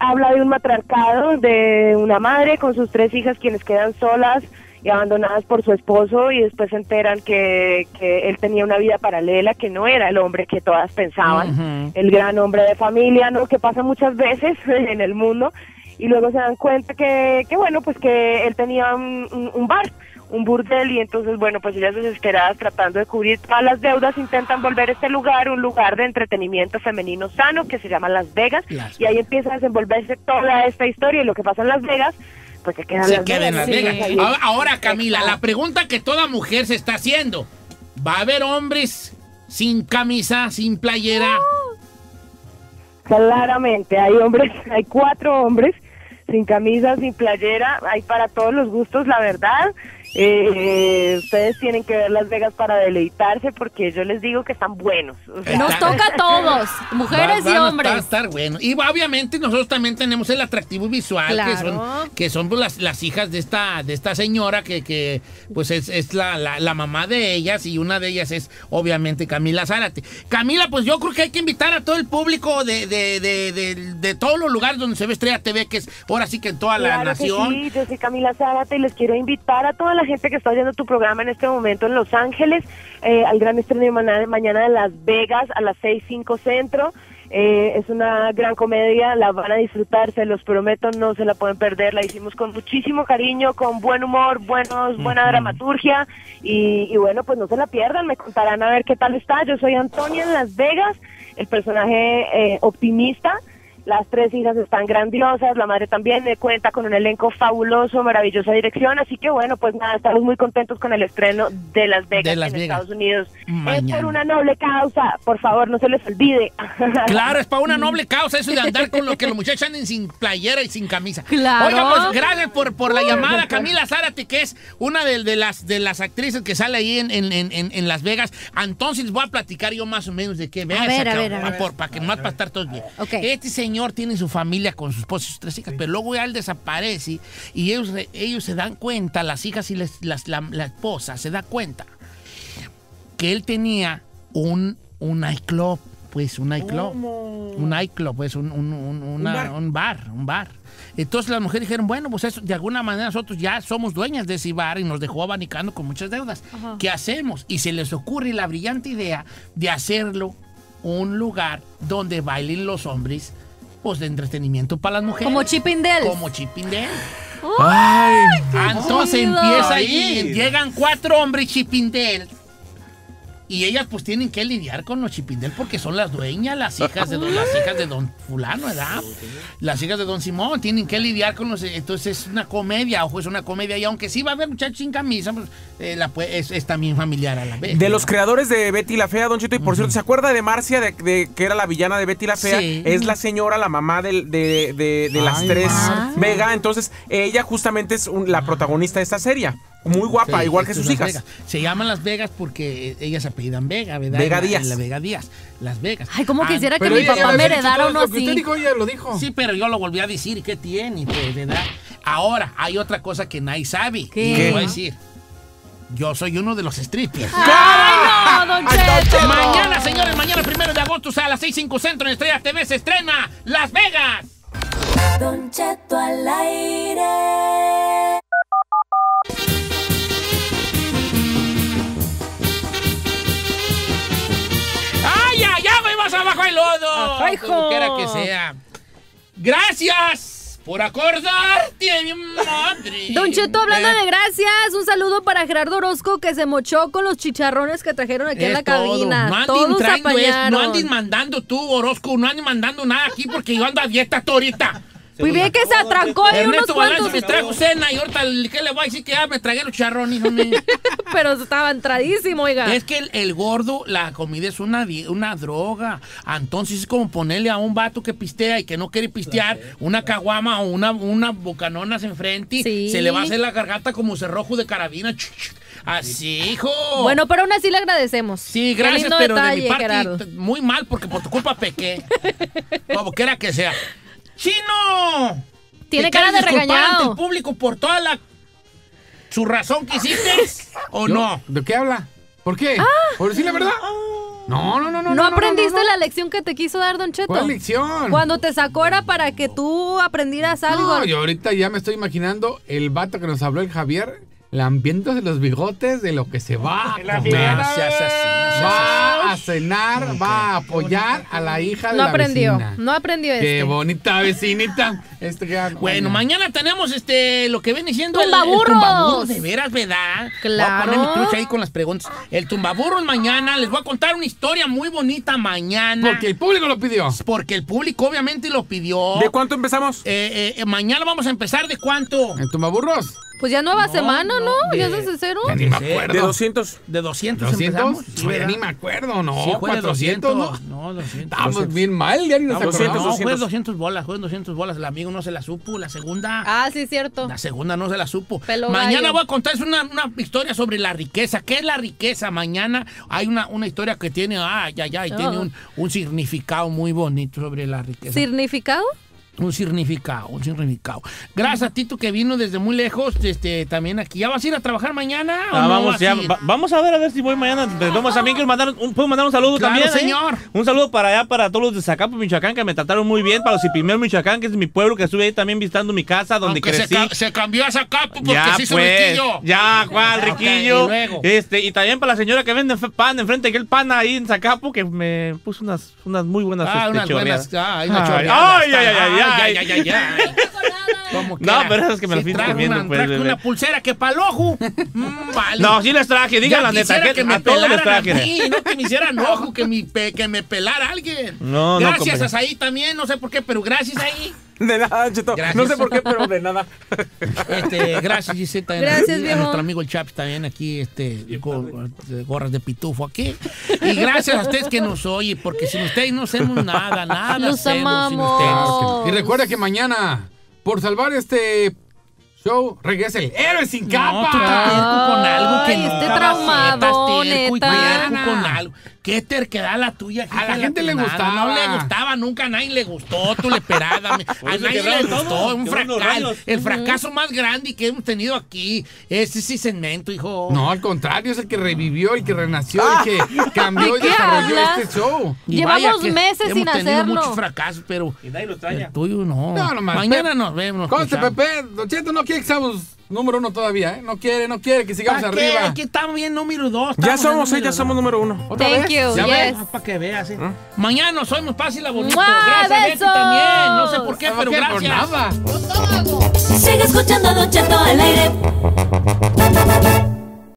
Habla de un matriarcado, de una madre con sus tres hijas quienes quedan solas y abandonadas por su esposo y después se enteran que él tenía una vida paralela, que no era el hombre que todas pensaban, el gran hombre de familia, ¿no?, que pasa muchas veces en el mundo, y luego se dan cuenta que bueno, pues que él tenía un bar, un burdel, y entonces, bueno, pues ellas desesperadas tratando de cubrir todas las deudas intentan volver a este lugar, un lugar de entretenimiento femenino sano que se llama Las Vegas, y ahí empieza a desenvolverse toda esta historia, y lo que pasa en Las Vegas pues se queda en Las Vegas. Sí. Ahora, Camila, la pregunta que toda mujer se está haciendo, ¿va a haber hombres sin camisa, sin playera? Claramente, hay 4 hombres sin camisa, sin playera, hay para todos los gustos, la verdad. Ustedes tienen que ver Las Vegas para deleitarse, porque yo les digo que están buenos. O sea, nos toca a todos, mujeres y hombres. Va a estar bueno. Y obviamente nosotros también tenemos el atractivo visual, claro, que son pues, las hijas de esta señora que pues es la mamá de ellas, y una de ellas es obviamente Camila Zárate. Camila, pues yo creo que hay que invitar a todo el público de todos los lugares donde se ve Estrella TV, que es ahora sí que en toda la nación. Sí, yo soy Camila Zárate y les quiero invitar a toda la gente que está oyendo tu programa en este momento en Los Ángeles, al gran estreno de mañana de Las Vegas a las 6:05 centro. Es una gran comedia, la van a disfrutar, se los prometo, no se la pueden perder, la hicimos con muchísimo cariño, con buen humor, buena dramaturgia, y bueno, pues no se la pierdan, me contarán a ver qué tal está. Yo soy Antonia en Las Vegas, el personaje optimista. Las tres hijas están grandiosas, la madre también cuenta con un elenco fabuloso, maravillosa dirección, así que bueno, pues nada, estamos muy contentos con el estreno de Las Vegas Estados Unidos. Mañana. Es por una noble causa, por favor, no se les olvide. Claro, es para una noble causa eso de andar con lo que los muchachos anden sin playera y sin camisa. Claro. Oiga, pues gracias por la llamada, Camila Zárate, que es una de las actrices que sale ahí en Las Vegas. Entonces voy a platicar yo más o menos de qué. Para que más para estar todos bien. Okay. Este señor tiene su familia con sus esposos y sus tres hijas, pero luego él desaparece y ellos se dan cuenta, las hijas y la esposa se da cuenta que él tenía un nightclub, pues un bar. Entonces las mujeres dijeron, bueno, pues eso, de alguna manera nosotros ya somos dueñas de ese bar y nos dejó abanicando con muchas deudas. Ajá. ¿Qué hacemos? Y se les ocurre la brillante idea de hacerlo un lugar donde bailen los hombres, pues de entretenimiento para las mujeres. Como Chippendales. Como Chippendales. Ay, entonces empieza ahí, llegan 4 hombres Chippendales. Y ellas pues tienen que lidiar con los Chippendales porque son las dueñas, las hijas de don fulano, ¿verdad? Las hijas de don Simón tienen que lidiar con los... Entonces es una comedia, ojo, es una comedia. Y aunque sí va a haber muchachos sin camisa, pues, es también familiar a la vez. De los creadores de Betty la Fea, don Cheto, y por cierto, ¿se acuerda de Marcia, de que era la villana de Betty la Fea? Sí. Es la señora, la mamá de las 3 Vega. Entonces ella justamente es la protagonista de esta serie. Muy guapa, sí, igual que sus hijas. Vega. Se llaman Las Vegas porque ellas se apellidan Vega, ¿verdad? Vega Díaz. La Vega Díaz. Las Vegas. Ay, como quisiera que mi papá me heredara uno así. Usted dijo, ella lo dijo. Sí, pero yo lo volví a decir. ¿Qué tiene? Pues, ¿verdad? Ahora, hay otra cosa que nadie sabe. ¿Qué? Lo voy a decir. Yo soy uno de los strippers. ¡Ay, no, don Cheto! Mañana, señores, mañana 1 de agosto a las 6:05 Centro en Estrella TV se estrena Las Vegas. Don Cheto al aire. ¡Abajo el lodo! ¡Ay, como quiera que sea! ¡Gracias por acordarte, mi madre! Don Cheto, hablando de gracias, un saludo para Gerardo Orozco que se mochó con los chicharrones que trajeron aquí en la cabina. No andes mandando tú, Orozco, no andes mandando nada aquí porque yo ando a dieta ahorita. Muy bien que se atrancó ahí unos cuantos. Me trajo cena y ahorita, ¿qué le voy a decir? Que ya me tragué los charrones, hombre. Pero estaba entradísimo, oiga. Es que el gordo, la comida es una droga. Entonces es como ponerle a un vato que pistea y que no quiere pistear una caguama o una bocanonas enfrente. Sí. Se le va a hacer la garganta como cerrojo de carabina. Así, hijo. Bueno, pero aún así le agradecemos. Sí, gracias, pero detalle, de mi parte, Gerardo. Muy mal porque por tu culpa pequé. Como quiera que sea. ¡Chino! Tiene cara de regañado. Ante el público por toda su razón que hiciste, ¿o no? ¿De qué habla? ¿Por qué? ¿Por decir la verdad? No. ¿No aprendiste la lección que te quiso dar, don Cheto? ¿Cuál lección? Cuando te sacó era para que tú aprendieras algo. No, yo ahorita ya me estoy imaginando el vato que nos habló el Javier, lambientos de los bigotes de lo que se va a comer. Va a cenar, va a apoyar a la hija de la vecina. No aprendió eso. Qué bonita vecinita. Bueno, mañana tenemos lo que viene siendo el tumbaburro. De veras, ¿verdad? Claro. Voy a poner mi trucha ahí con las preguntas. El tumbaburro mañana. Les voy a contar una historia muy bonita mañana. Porque el público lo pidió. Porque el público obviamente lo pidió. ¿De cuánto empezamos? Mañana vamos a empezar. ¿De cuánto? ¿El tumbaburros? Pues ya semana, ¿no? ¿Ya se cero? Ya ni me acuerdo. ¿De 200? ¿De 200 empezamos? Sí, ya ni me acuerdo, ¿no? Sí, 400, 200, ¿no? No, 200. Estamos 200. Bien mal, ya ni nos acordamos. No, fue 200 bolas, El amigo no se la supo, la segunda. Ah, sí, cierto. La segunda no se la supo. Pelo mañana gallo. Voy a contarles una historia sobre la riqueza. ¿Qué es la riqueza? Mañana hay una historia que tiene, tiene un significado muy bonito sobre la riqueza. ¿Significado? Un significado. Gracias a Tito que vino desde muy lejos, también aquí. ¿Ya vas a ir a trabajar mañana? Vamos a ver si voy mañana. Vamos también que puedo mandar un saludo también, señor. Un saludo para allá, para todos los de Zacapu, Michoacán, que me trataron muy bien. Para los Cipimeo, Michoacán, que es mi pueblo, que estuve ahí también visitando mi casa, donde crecí. Se cambió a Zacapu porque ya, se hizo riquillo. Ya, Juan, riquillo. Okay, y también para la señora que vende pan enfrente, que el pan ahí en Zacapu, que me puso unas muy buenas chorreadas. Ay. No, pero es que me las viste comiendo. Traje una pulsera que pa'l ojo. Vale. No, sí les traje, digan la neta. Que me pelaran a mí, no que me hicieran ojo, que me pelara alguien. No, gracias a Saí también, no sé por qué, pero gracias ahí. De nada, Cheto. Gracias. No sé por qué, pero de nada. Gracias, Giselle. Gracias, viejo. A nuestro amigo el Chaps también aquí, gorras de pitufo aquí. Y gracias a ustedes que nos oyen, porque sin ustedes no hacemos nada. Los amamos. Y recuerda que mañana, por salvar este show, regresa el héroe sin capa. Tú estás terco con algo que no. Estás traumado, neta. Con algo. Qué terquedad la tuya. A la gente le gustaba. No le gustaba nunca, a nadie le gustó, tú le perada. A nadie le gustó, un fracaso. El fracaso más grande que hemos tenido aquí. Ese sí segmento, hijo. No, al contrario, es el que revivió, el que renació, el que cambió y desarrolló este show. Llevamos meses sin hacerlo. Hemos tenido muchos fracasos, pero el tuyo no. Mañana nos vemos. Conste, Pepe, Don Cheto no quiere que seamos Número uno todavía, ¿eh? No quiere que sigamos arriba. Aquí estamos bien, número dos. Ya somos, ya somos número uno. Thank you, yes. Para que veas, ¿eh? Mañana nos oímos fácil a bonito. Gracias a Betty también. No sé por qué, pero gracias. Nada. Sigue escuchando a Don Cheto al aire.